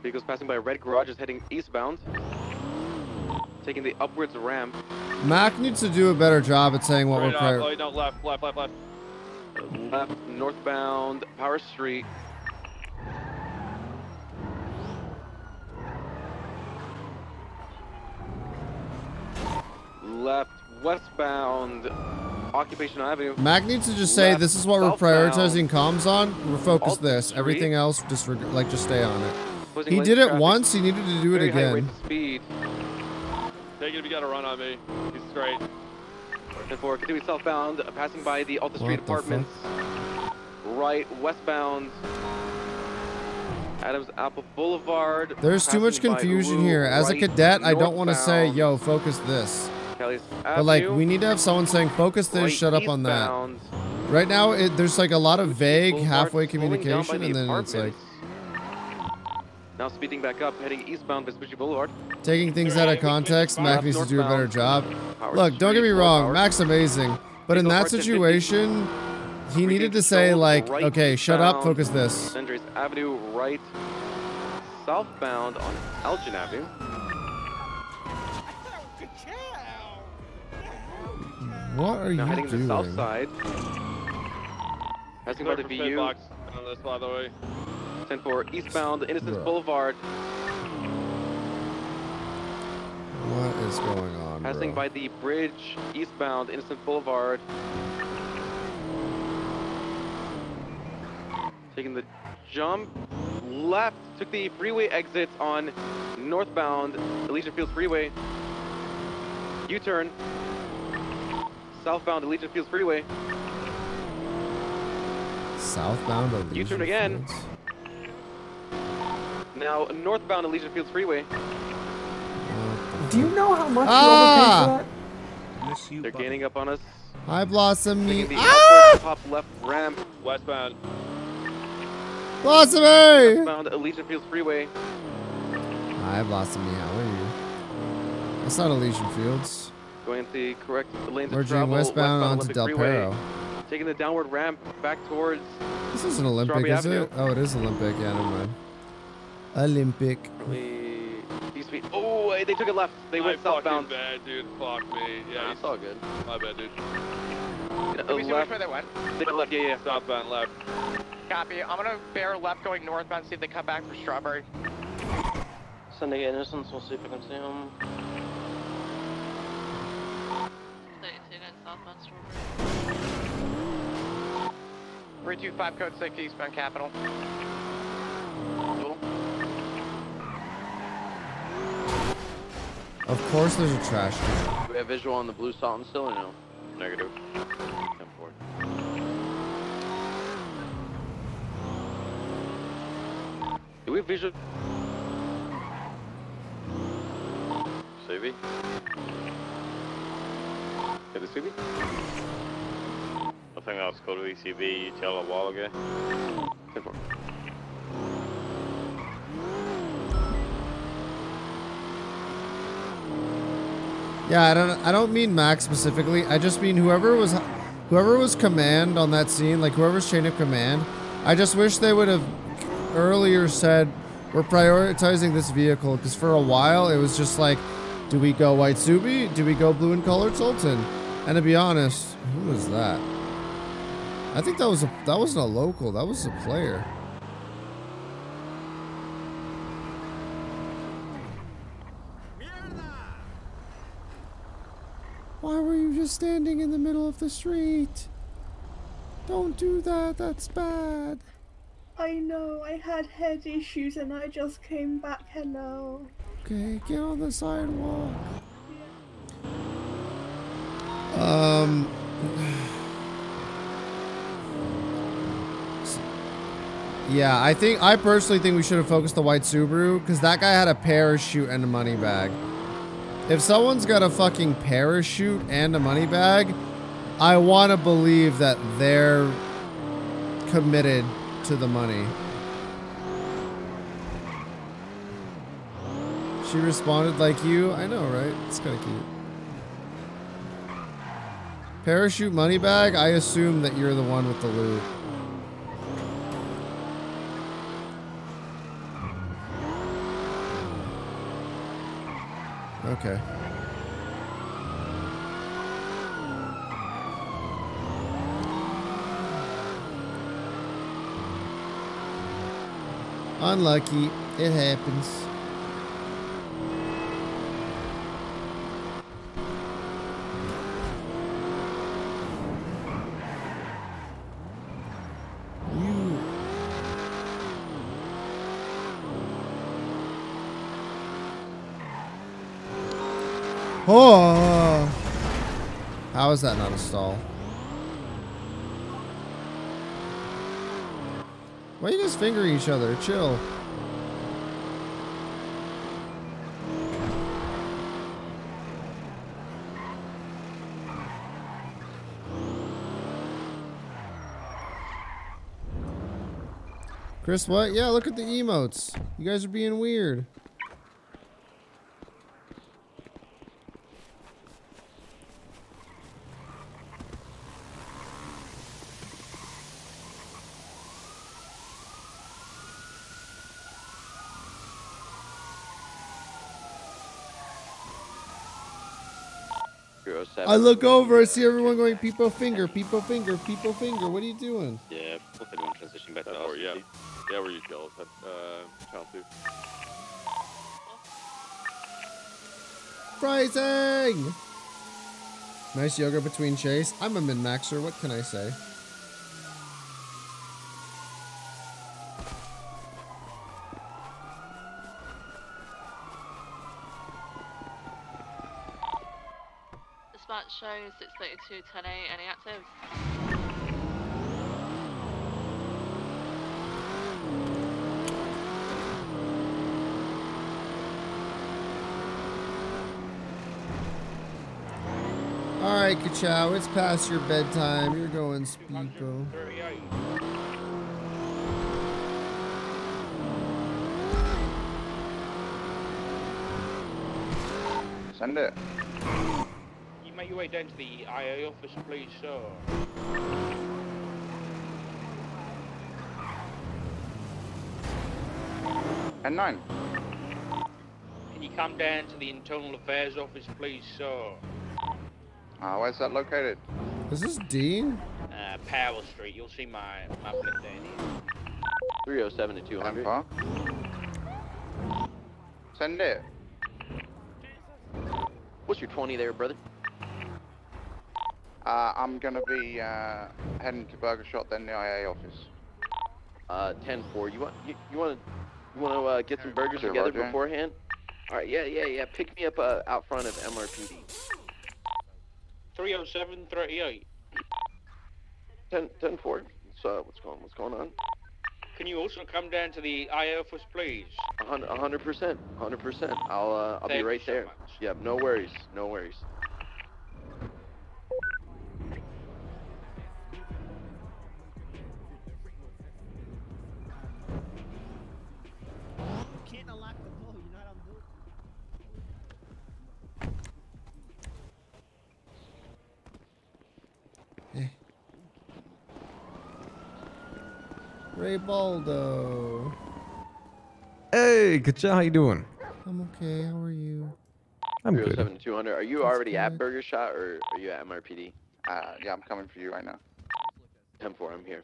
Vehicles passing by red garage is heading eastbound, taking the upwards ramp. Mac needs to do a better job at saying what we're praying. Oh, no, left. Left northbound Power Street. Left westbound Occupation Avenue. Mac needs to just say this is what we're prioritizing comms on. We're focused this. Everything else, just like just stay on it. He did it once. He needed to do it again. Speed. Take it if you got to run on me. He's straight. And for continuing southbound, passing by the Alta Street Apartments, right westbound Adams Apple Boulevard. There's too much confusion here. As a cadet, I don't want to say, yo, focus this. But like, we need to have someone saying, focus this, shut up on that. Right now, there's like a lot of vague halfway communication, and then it's like... Now speeding back up, heading eastbound Vespucci Boulevard. Taking things out of context, Mac needs to do a better job. Look, don't get me wrong, Mac's amazing. But in that situation, he needed to say like, okay, shut up, focus this. Andres Avenue, right, southbound on Elgin Avenue. What are you doing? Now heading to the south side. Passing by the VU. On this, by the way. 10-4 eastbound Innocence Boulevard. What is going on? Passing by the bridge eastbound Innocence Boulevard. Taking the jump left, took the freeway exits on northbound Elysian Fields Freeway. U-turn southbound Elysian Fields Freeway. Southbound Elysian Fields. U-turn again. Now northbound Elysian Fields Freeway. Do you know how much you overpaid for that? They're gaining up on us. Hi, Blossom. Top left ramp westbound. Blossom, hey! Westbound Elysian Fields Freeway. Hi, Blossom. How are you? That's not Elysian Fields. Going the correct lanes of travel. Westbound onto Del Perro. Taking the downward ramp back towards. This isn't Olympic, is it? Oh, it is Olympic. Yeah, never mind. Olympic. Oh, they took it left. They went southbound. My bad, dude. Fuck me. Yeah, it's all good. My bad, dude. Can we see which way they went? They went left. Yeah. Southbound left. Copy. I'm gonna bear left going northbound. See if they cut back for Strawberry. Sending Innocence. We'll see if I can see them. They went southbound Strawberry. 325 code 6 eastbound Capitol. Cool. Of course there's a trash can. Do we have visual on the blue Sultan still or no? Negative. Come forward. Do we have visual? Savvy? Get the CV? I think that was called ECB, you tell a while ago. Come forward. Yeah, I don't mean Max specifically. I just mean whoever was command on that scene, like whoever's chain of command. I just wish they would have earlier said we're prioritizing this vehicle, because for a while it was just like, do we go White Zuby? Do we go blue and colored Sultan? And to be honest, who was that? I think that was that wasn't a local. That was a player. Why were you just standing in the middle of the street? Don't do that, that's bad. I know, I had head issues and I just came back, hello. Okay, get on the sidewalk. Yeah. Yeah, I personally think we should have focused the white Subaru, because that guy had a parachute and a money bag. If someone's got a fucking parachute and a money bag, I want to believe that they're committed to the money. She responded like you. I know, right? It's kind of cute. Parachute money bag? I assume that you're the one with the loot. Okay. Unlucky. It happens. Oh, how is that not a stall? Why are you guys fingering each other? Chill. Chris, what? Yeah, look at the emotes. You guys are being weird. I look over, I see everyone going people finger, people finger, people finger. What are you doing? Yeah, people finger transition back to us. Yeah, yeah, where you jealous? Child too. Rising. Nice yoga between chase. I'm a min maxer. What can I say? Shows 632, 10A, any active? Alright, Ka Chao, it's past your bedtime. You're going speedo. Send it. Make your way down to the IA office, please, sir. And nine. Can you come down to the internal affairs office, please, sir? Where's that located? Is this Dean? Power Street. You'll see my map down here. 307 to 200. Send it. What's your 20 there, brother? I'm gonna be heading to Burger Shot, then the IA office. 10-4. You wanna get some burgers together beforehand? All right, yeah. Pick me up out front of MRPD. 307-38. 10-4. So what's going on? Can you also come down to the IA office, please? 100%. I'll be right there. Yeah, no worries. Ray Baldo. Hey, Ka Chao, how you doing? I'm okay, how are you? I'm good. 7-200. Are you already at Burger Shot or are you at MRPD? Yeah, I'm coming for you right now. 10-4, I'm here.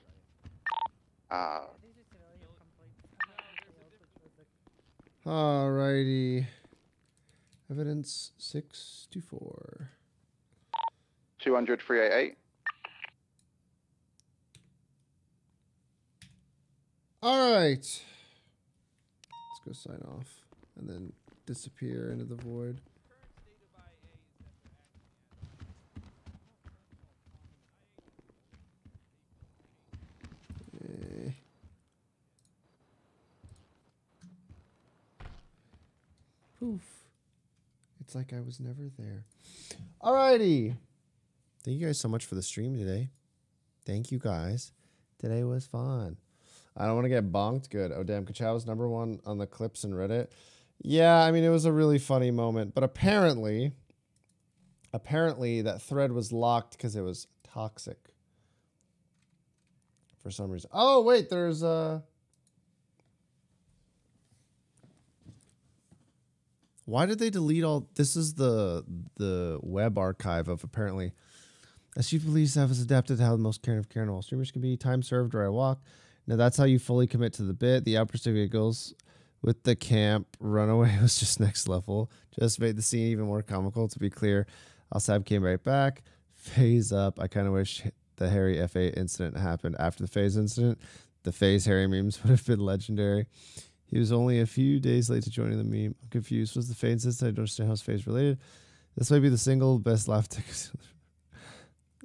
Alrighty. Evidence 624. 200-388. All right, let's go sign off and then disappear into the void. Poof. It's like I was never there. All righty. Thank you guys so much for the stream today. Thank you guys. Today was fun. I don't want to get bonked good. Oh, damn. Ka Chao's #1 on the clips in Reddit. Yeah, I mean, it was a really funny moment, but apparently that thread was locked because it was toxic for some reason. Oh, wait, there's a... Why did they delete all... This is the web archive of apparently... As chief police staff has adapted to how the most caring of care in all streamers can be. Time served or I walk. Now that's how you fully commit to the bit. The outburst of giggles with the camp runaway was just next level. Just made the scene even more comical. To be clear, Al-Sab came right back. FaZe up. I kind of wish the Harry F8 incident happened after the FaZe incident. The FaZe Harry memes would have been legendary. He was only a few days late to joining the meme. I'm confused. Was the FaZe incident? I don't understand how it's FaZe related. This might be the single best laugh ticket.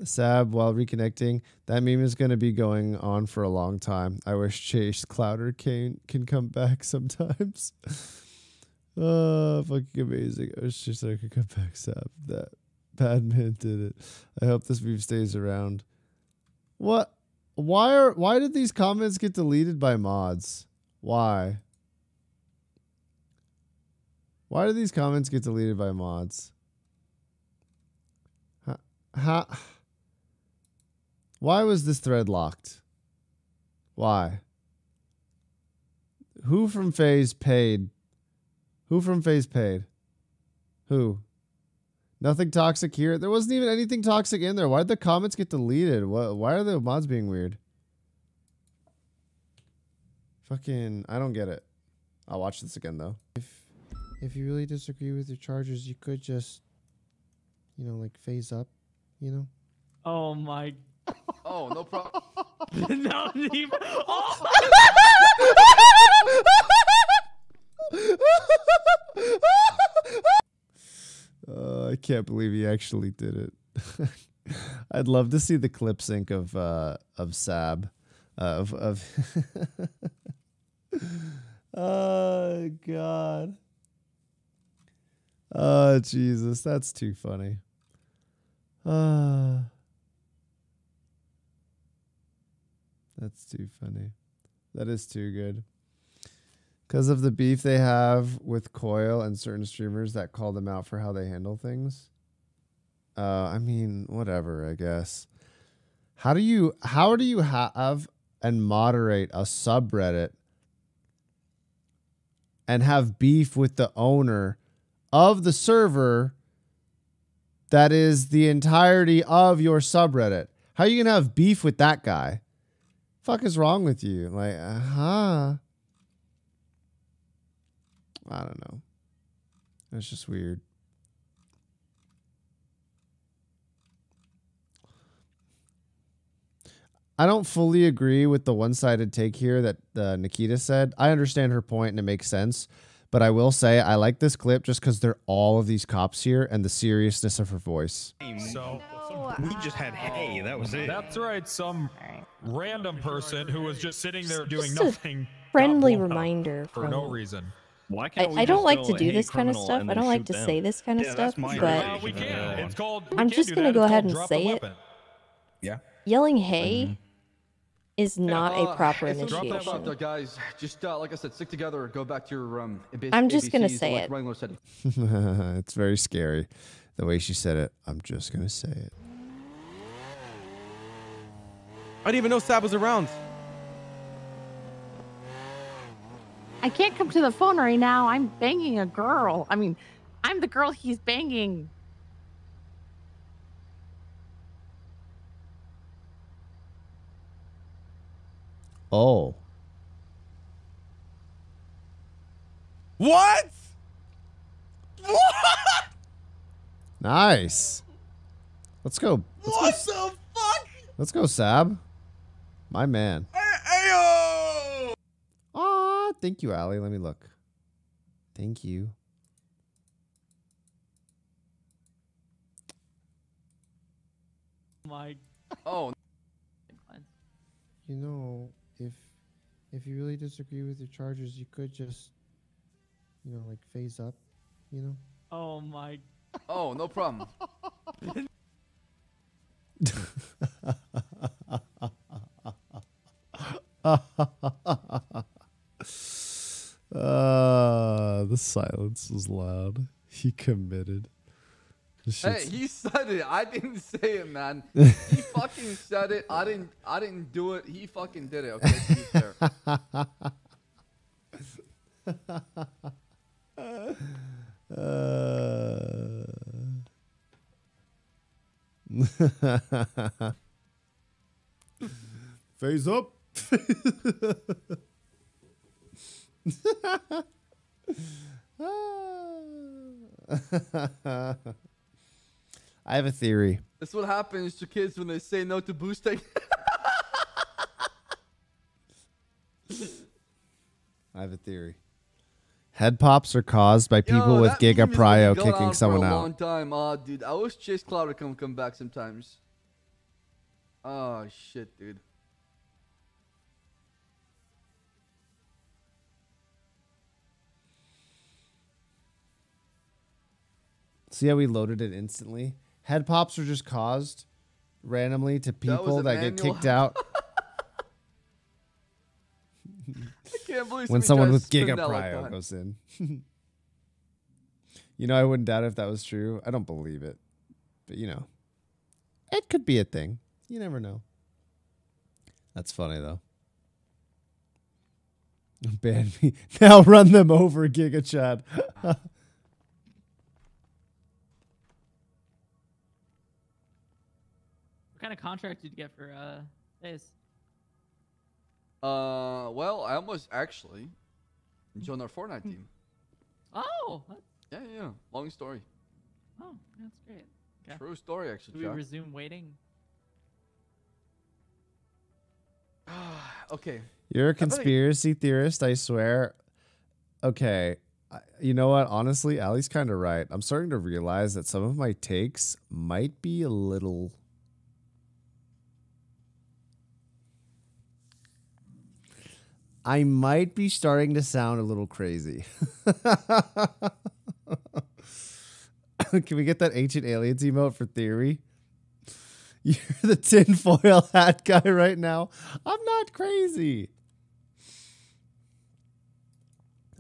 Sab while reconnecting. That meme is going to be going on for a long time. I wish Chase Clouder can come back sometimes. Oh, fucking amazing. I wish Chase Clouder could come back, Sab. That bad man did it. I hope this meme stays around. What? Why did these comments get deleted by mods? Why? Why did these comments get deleted by mods? Huh? Why was this thread locked? Why? Who from FaZe paid? Who from FaZe paid? Who? Nothing toxic here. There wasn't even anything toxic in there. Why did the comments get deleted? Why are the mods being weird? Fucking, I don't get it. I'll watch this again though. If you really disagree with your Chargers, you could just, you know, like FaZe up, you know? Oh my. Oh, no problem. No, he... Oh! I can't believe he actually did it. I'd love to see the clip sync of Sab. Of Oh, God. Oh, Jesus. That's too funny. That's too funny. That is too good. Because of the beef they have with Coyle and certain streamers that call them out for how they handle things. I mean, whatever, I guess. How do you have and moderate a subreddit and have beef with the owner of the server that is the entirety of your subreddit? How are you gonna have beef with that guy? Fuck is wrong with you? Like, I don't know. That's just weird. I don't fully agree with the one-sided take here that Nikita said. I understand her point and it makes sense. But I will say, I like this clip just because they're all of these cops here and the seriousness of her voice. So we just had hey, that was it. That's right, some random person who was just sitting there doing nothing. Friendly reminder for no reason. Why can't I don't like to do this kind of stuff. I don't like to say this kind of stuff, but I'm just gonna go ahead and say it. Yeah. Yelling hey is not a proper initiation. Guys, just like I said, stick together. Go back to your I'm just gonna say it. It's very scary, the way she said it. I'm just gonna say it. I didn't even know Sab was around. I can't come to the phone right now. I'm banging a girl. I mean, I'm the girl he's banging. Oh. What? What? Nice. Let's go. Let's go. The fuck? Let's go, Sab. My man. Ayo! Aw, thank you, Allie. Let me look. Thank you. My. Oh. You know. If you really disagree with your Chargers, you could just, you know, like FaZe up, you know? Oh my. Oh, no problem. The silence. silence is loud. He committed. Hey, he said it. I didn't say it, man. He fucking said it. I didn't do it. He fucking did it. Okay, to be fair. Phase up. I have a theory. That's what happens to kids when they say no to boosting. I have a theory. Head pops are caused by people with Giga Prio kicking someone out. Long time. Oh, dude, I wish Chase Cloud would come back sometimes. Oh, shit, dude. See how we loaded it instantly? Head pops are just caused randomly to people that get kicked out. I can't believe when someone with Giga Prio like goes in. You know, I wouldn't doubt it if that was true. I don't believe it. But, you know, it could be a thing. You never know. That's funny, though. Ban me. Now run them over, Giga Chad. What kind of contract did you get for FaZe? Well, I almost actually joined our Fortnite team. Oh. What? Yeah, yeah. Long story. Oh, that's great. Okay. True story, actually. Should we resume waiting? Okay. You're a conspiracy theorist, I swear. Okay. You know what? Honestly, Allie's kind of right. I'm starting to realize that some of my takes might be a little... I might be starting to sound a little crazy. Can we get that Ancient Aliens emote for theory? You're the tinfoil hat guy right now. I'm not crazy.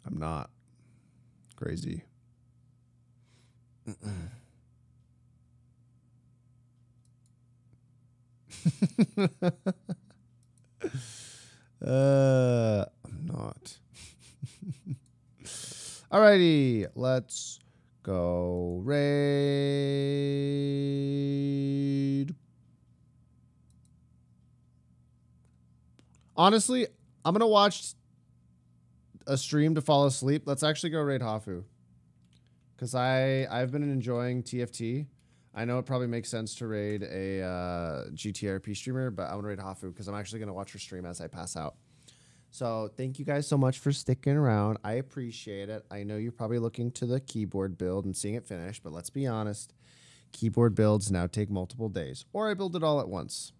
I'm not crazy. I'm not. Alrighty, let's go raid. Honestly, I'm gonna watch a stream to fall asleep. Let's actually go raid Hafu, because I've been enjoying TFT. I know it probably makes sense to raid a GTRP streamer, but I want to raid Hafu because I'm actually going to watch her stream as I pass out. So thank you guys so much for sticking around. I appreciate it. I know you're probably looking to the keyboard build and seeing it finish, but let's be honest. Keyboard builds now take multiple days, or I build it all at once.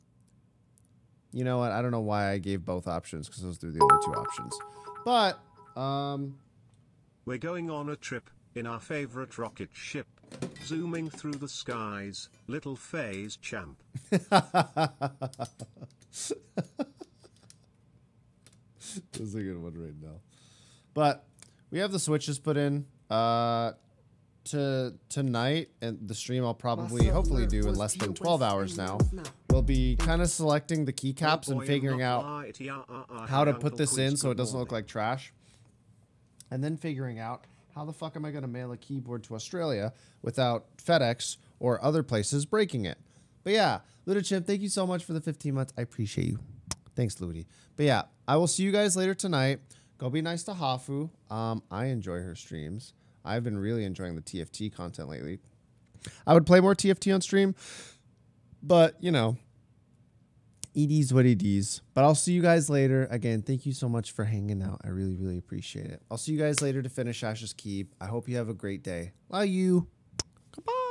You know what? I don't know why I gave both options because those are the only two options. But, we're going on a trip in our favorite rocket ship. Zooming through the skies, little FaZe champ. This is a good one right now. But we have the switches put in to tonight, and the stream I'll probably hopefully do in less than 12 hours now. We'll be kind of selecting the keycaps and figuring out how to put this in so it doesn't look like trash. And then figuring out how the fuck am I going to mail a keyboard to Australia without FedEx or other places breaking it? But yeah, Ludachimp, thank you so much for the 15 months. I appreciate you. Thanks, Ludi. But yeah, I will see you guys later tonight. Go be nice to Hafu. I enjoy her streams. I've been really enjoying the TFT content lately. I would play more TFT on stream, but, you know, ED's what ED's. But I'll see you guys later. Again, thank you so much for hanging out. I really, really appreciate it. I'll see you guys later to finish Ash's Keep. I hope you have a great day. Love you. Goodbye.